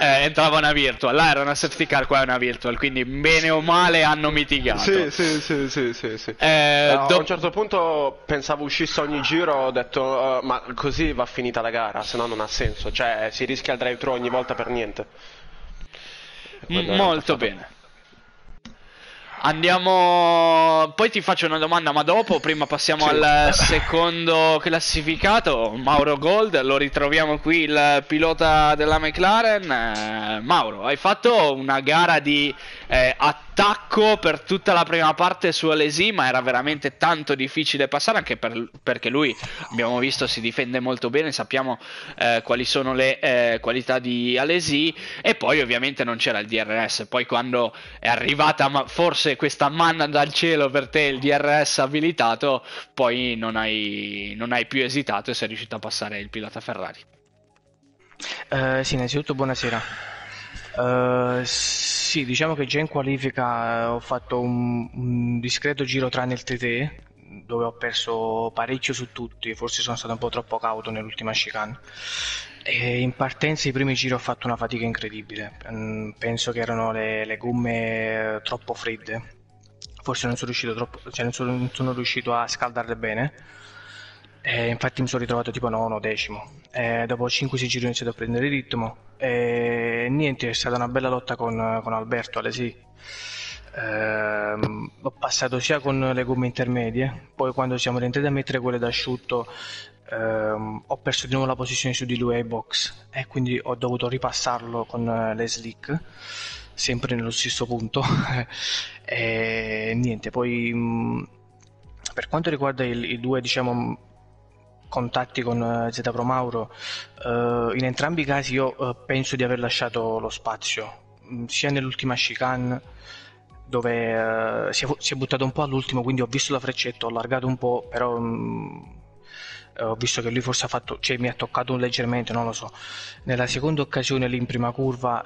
entrava una Virtual. Là era una Safety Car, qua è una Virtual, quindi bene o male hanno mitigato. Sì. A un certo punto pensavo uscisse ogni giro, ho detto, ma così va finita la gara, se no non ha senso, cioè si rischia il drive-thru ogni volta per niente. Molto bene. Andiamo. Poi ti faccio una domanda, ma dopo. Prima passiamo al secondo classificato, Mauro Gold. Lo ritroviamo qui, il pilota della McLaren. Mauro, hai fatto una gara di attacco per tutta la prima parte su Alesi, ma era veramente tanto difficile passare, anche perché lui, abbiamo visto, si difende molto bene. Sappiamo quali sono le qualità di Alesi. E poi ovviamente non c'era il DRS. Poi quando è arrivata forse questa manna dal cielo per te, il DRS abilitato, poi non hai più esitato e sei riuscito a passare il pilota Ferrari. Sì, innanzitutto buonasera. Sì, diciamo che già in qualifica ho fatto un discreto giro tranne il TT, dove ho perso parecchio su tutti, forse sono stato un po' troppo cauto nell'ultima chicane. E in partenza i primi giri ho fatto una fatica incredibile, penso che erano le gomme troppo fredde, forse non sono riuscito a scaldarle bene, e infatti mi sono ritrovato tipo nono, decimo, e dopo 5-6 giri ho iniziato a prendere ritmo e niente, è stata una bella lotta con Alberto Alesi. Ho passato sia con le gomme intermedie, poi quando siamo rientrati a mettere quelle d'asciutto ho perso di nuovo la posizione su di lui ai box e quindi ho dovuto ripassarlo con le slick sempre nello stesso punto. E niente, poi per quanto riguarda i due, diciamo, contatti con Zeta Promauro, in entrambi i casi io penso di aver lasciato lo spazio sia nell'ultima chicane, dove si è buttato un po' all'ultimo, quindi ho visto la freccetta, ho allargato un po', però ho visto che lui forse ha fatto, cioè mi ha toccato leggermente, non lo so. Nella seconda occasione lì in prima curva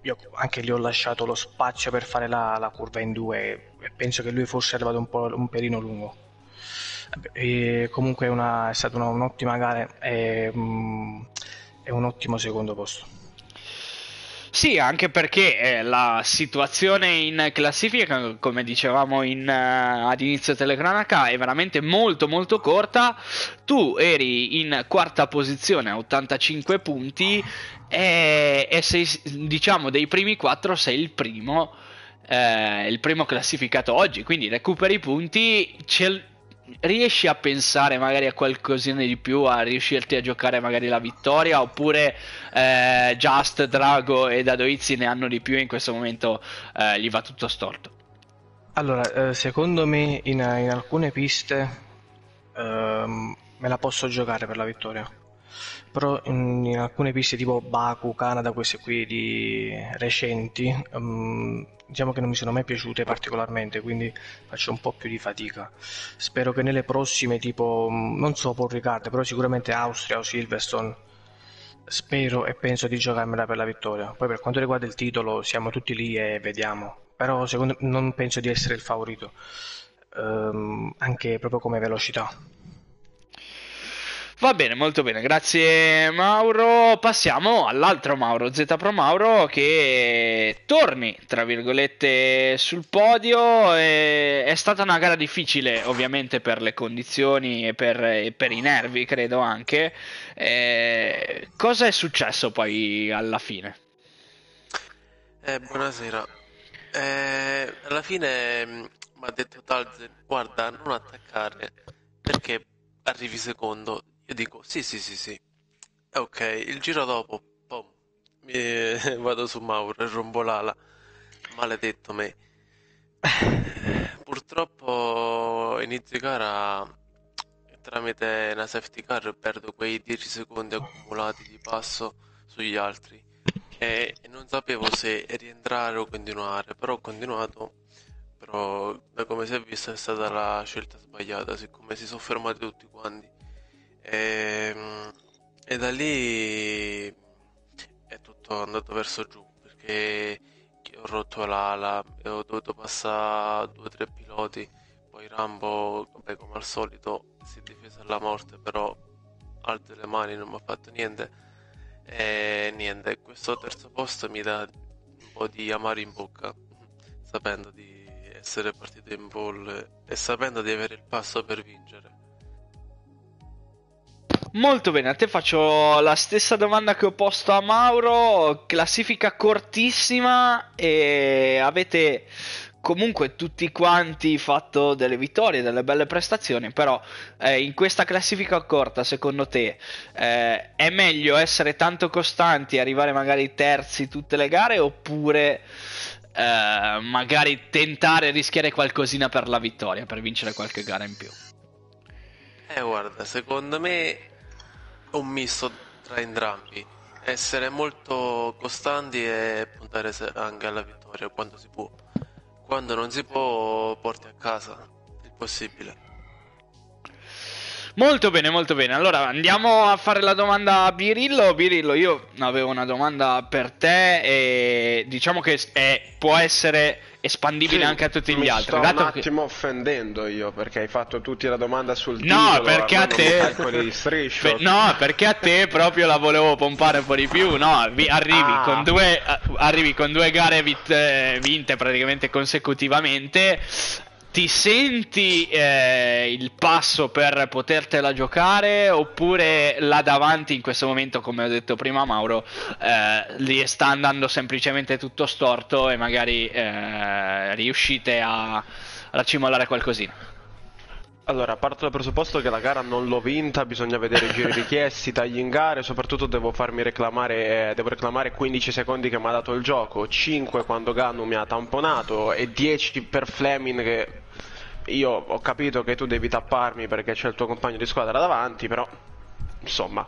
io anche lì ho lasciato lo spazio per fare la curva in due e penso che lui forse è arrivato un pelino lungo. E comunque è stata un'ottima gara e un ottimo secondo posto. Sì, anche perché la situazione in classifica, come dicevamo ad inizio telecronaca, è veramente molto molto corta. Tu eri in quarta posizione a 85 punti e sei, diciamo, dei primi quattro sei il primo classificato oggi, quindi recuperi i punti, riesci a pensare magari a qualcosina di più, a riuscirti a giocare magari la vittoria, oppure Just, Drago e Dadoizzi ne hanno di più e in questo momento gli va tutto storto? Allora, secondo me in alcune piste me la posso giocare per la vittoria, però in alcune piste tipo Baku, Canada, queste qui di recenti, diciamo che non mi sono mai piaciute particolarmente, quindi faccio un po' più di fatica. Spero che nelle prossime, tipo non so Paul Ricard, però sicuramente Austria o Silverstone, spero e penso di giocarmela per la vittoria. Poi per quanto riguarda il titolo siamo tutti lì e vediamo, però secondo me non penso di essere il favorito, anche proprio come velocità. Va bene, molto bene, grazie Mauro. Passiamo all'altro Mauro, Zeta Promauro, che torni, tra virgolette, sul podio. È stata una gara difficile ovviamente per le condizioni e per i nervi, credo anche. Cosa è successo poi alla fine? Buonasera. Alla fine mi ha detto Talzer, guarda, non attaccare perché arrivi secondo. Io dico sì. Ok, il giro dopo, boom, vado su Mauro e rombo l'ala. Maledetto me. Pur purtroppo inizio gara tramite una safety car perdo quei 10 secondi accumulati di passo sugli altri e non sapevo se rientrare o continuare, però ho continuato. Però da come si è visto è stata la scelta sbagliata, siccome si sono fermati tutti quanti e da lì è tutto andato verso giù, perché ho rotto l'ala e ho dovuto passare 2 o 3 piloti. Poi Rambo, vabbè, come al solito si è difeso alla morte, però alze le mani, non mi ha fatto niente e niente, questo terzo posto mi dà un po' di amaro in bocca, sapendo di essere partito in pole e sapendo di avere il passo per vincere. Molto bene, a te faccio la stessa domanda che ho posto a Mauro. Classifica cortissima e avete comunque tutti quanti fatto delle vittorie, delle belle prestazioni, però in questa classifica corta secondo te è meglio essere tanto costanti e arrivare magari terzi tutte le gare, oppure magari tentare e rischiare qualcosina per la vittoria, per vincere qualche gara in più? Guarda, secondo me un misto tra entrambi, essere molto costanti e puntare anche alla vittoria quando si può, quando non si può porti a casa il possibile. Molto bene, molto bene. Allora andiamo a fare la domanda a Birillo. Birillo, io avevo una domanda per te e diciamo che può essere espandibile anche a tutti gli altri. Dato un attimo che... offendendo io, perché hai fatto tutti la domanda sul titolo. No, perché a te no, perché a te proprio la volevo pompare un po' di più. No, arrivi con due gare vinte praticamente consecutivamente. Ti senti il passo per potertela giocare, oppure là davanti in questo momento, come ho detto prima a Mauro, lì sta andando semplicemente tutto storto e magari riuscite a racimolare qualcosina? Allora, parto dal presupposto che la gara non l'ho vinta, bisogna vedere i giri richiesti, tagli in gare, soprattutto devo reclamare 15 secondi che mi ha dato il gioco, 5 quando Ganu mi ha tamponato e 10 per Fleming che... Io ho capito che tu devi tapparmi perché c'è il tuo compagno di squadra davanti, però insomma,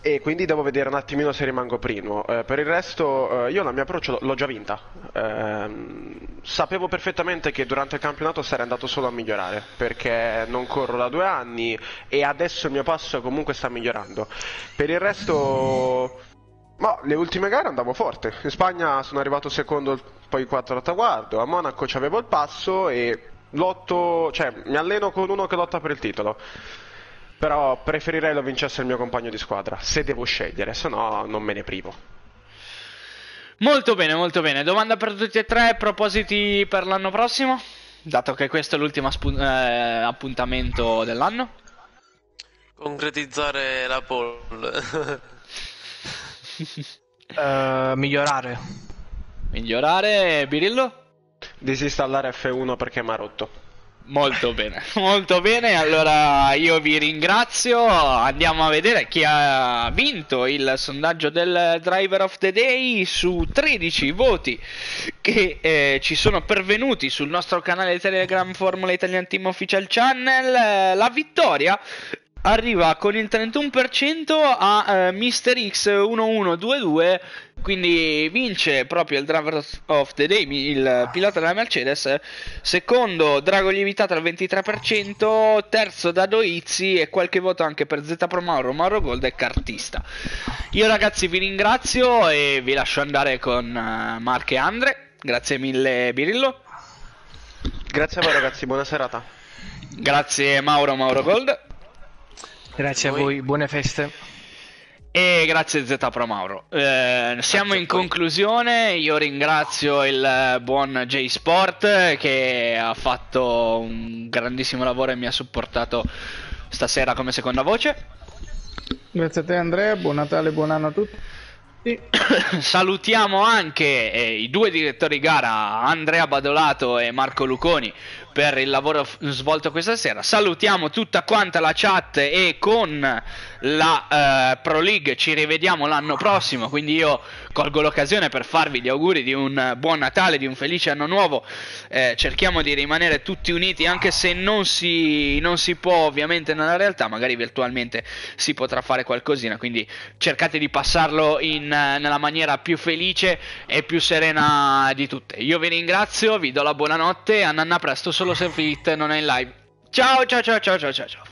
e quindi devo vedere un attimino se rimango primo. Per il resto io la mia approccio l'ho già vinta, sapevo perfettamente che durante il campionato sarei andato solo a migliorare, perché non corro da 2 anni e adesso il mio passo comunque sta migliorando. Per il resto le ultime gare andavo forte, in Spagna sono arrivato secondo, poi 4 a traguardo, a Monaco c'avevo il passo e lotto, cioè mi alleno con uno che lotta per il titolo. Però preferirei lo vincesse il mio compagno di squadra, se devo scegliere, se no non me ne privo. Molto bene, molto bene. Domanda per tutti e tre, propositi per l'anno prossimo? Dato che questo è l'ultimo appuntamento dell'anno. Concretizzare la pole. Migliorare. Migliorare, Birillo? Disinstallare F1 perché mi ha rotto. Molto bene, molto bene. Allora io vi ringrazio. Andiamo a vedere chi ha vinto il sondaggio del Driver of the Day. Su 13 voti che ci sono pervenuti sul nostro canale Telegram Formula Italian Team Official Channel, la vittoria arriva con il 31% a Mr. X 1122, quindi vince proprio il Driver of the Day, il pilota della Mercedes. Secondo Drago Lievitato al 23%, terzo Dadoizzi e qualche voto anche per Zeta Promauro, Mauro Gold e Cartista. Io ragazzi vi ringrazio e vi lascio andare con Marco e Andre. Grazie mille Birillo. Grazie a voi ragazzi, buona serata. Grazie Mauro Gold. Grazie a voi, buone feste. E grazie Zeta Promauro. Siamo in conclusione. Io ringrazio il buon J-Sport che ha fatto un grandissimo lavoro e mi ha supportato stasera come seconda voce. Grazie a te Andrea, buon Natale, buon anno a tutti. Salutiamo anche i due direttori gara, Andrea Badolato e Marco Luconi, per il lavoro svolto questa sera. Salutiamo tutta quanta la chat e con la Pro League ci rivediamo l'anno prossimo, quindi io colgo l'occasione per farvi gli auguri di un buon Natale, di un felice anno nuovo. Cerchiamo di rimanere tutti uniti, anche se non si può ovviamente nella realtà, magari virtualmente si potrà fare qualcosina, quindi cercate di passarlo nella maniera più felice e più serena di tutte. Io vi ringrazio, vi do la buonanotte, a nanna presto, solo se Fit non è in live. Ciao ciao ciao ciao ciao ciao ciao.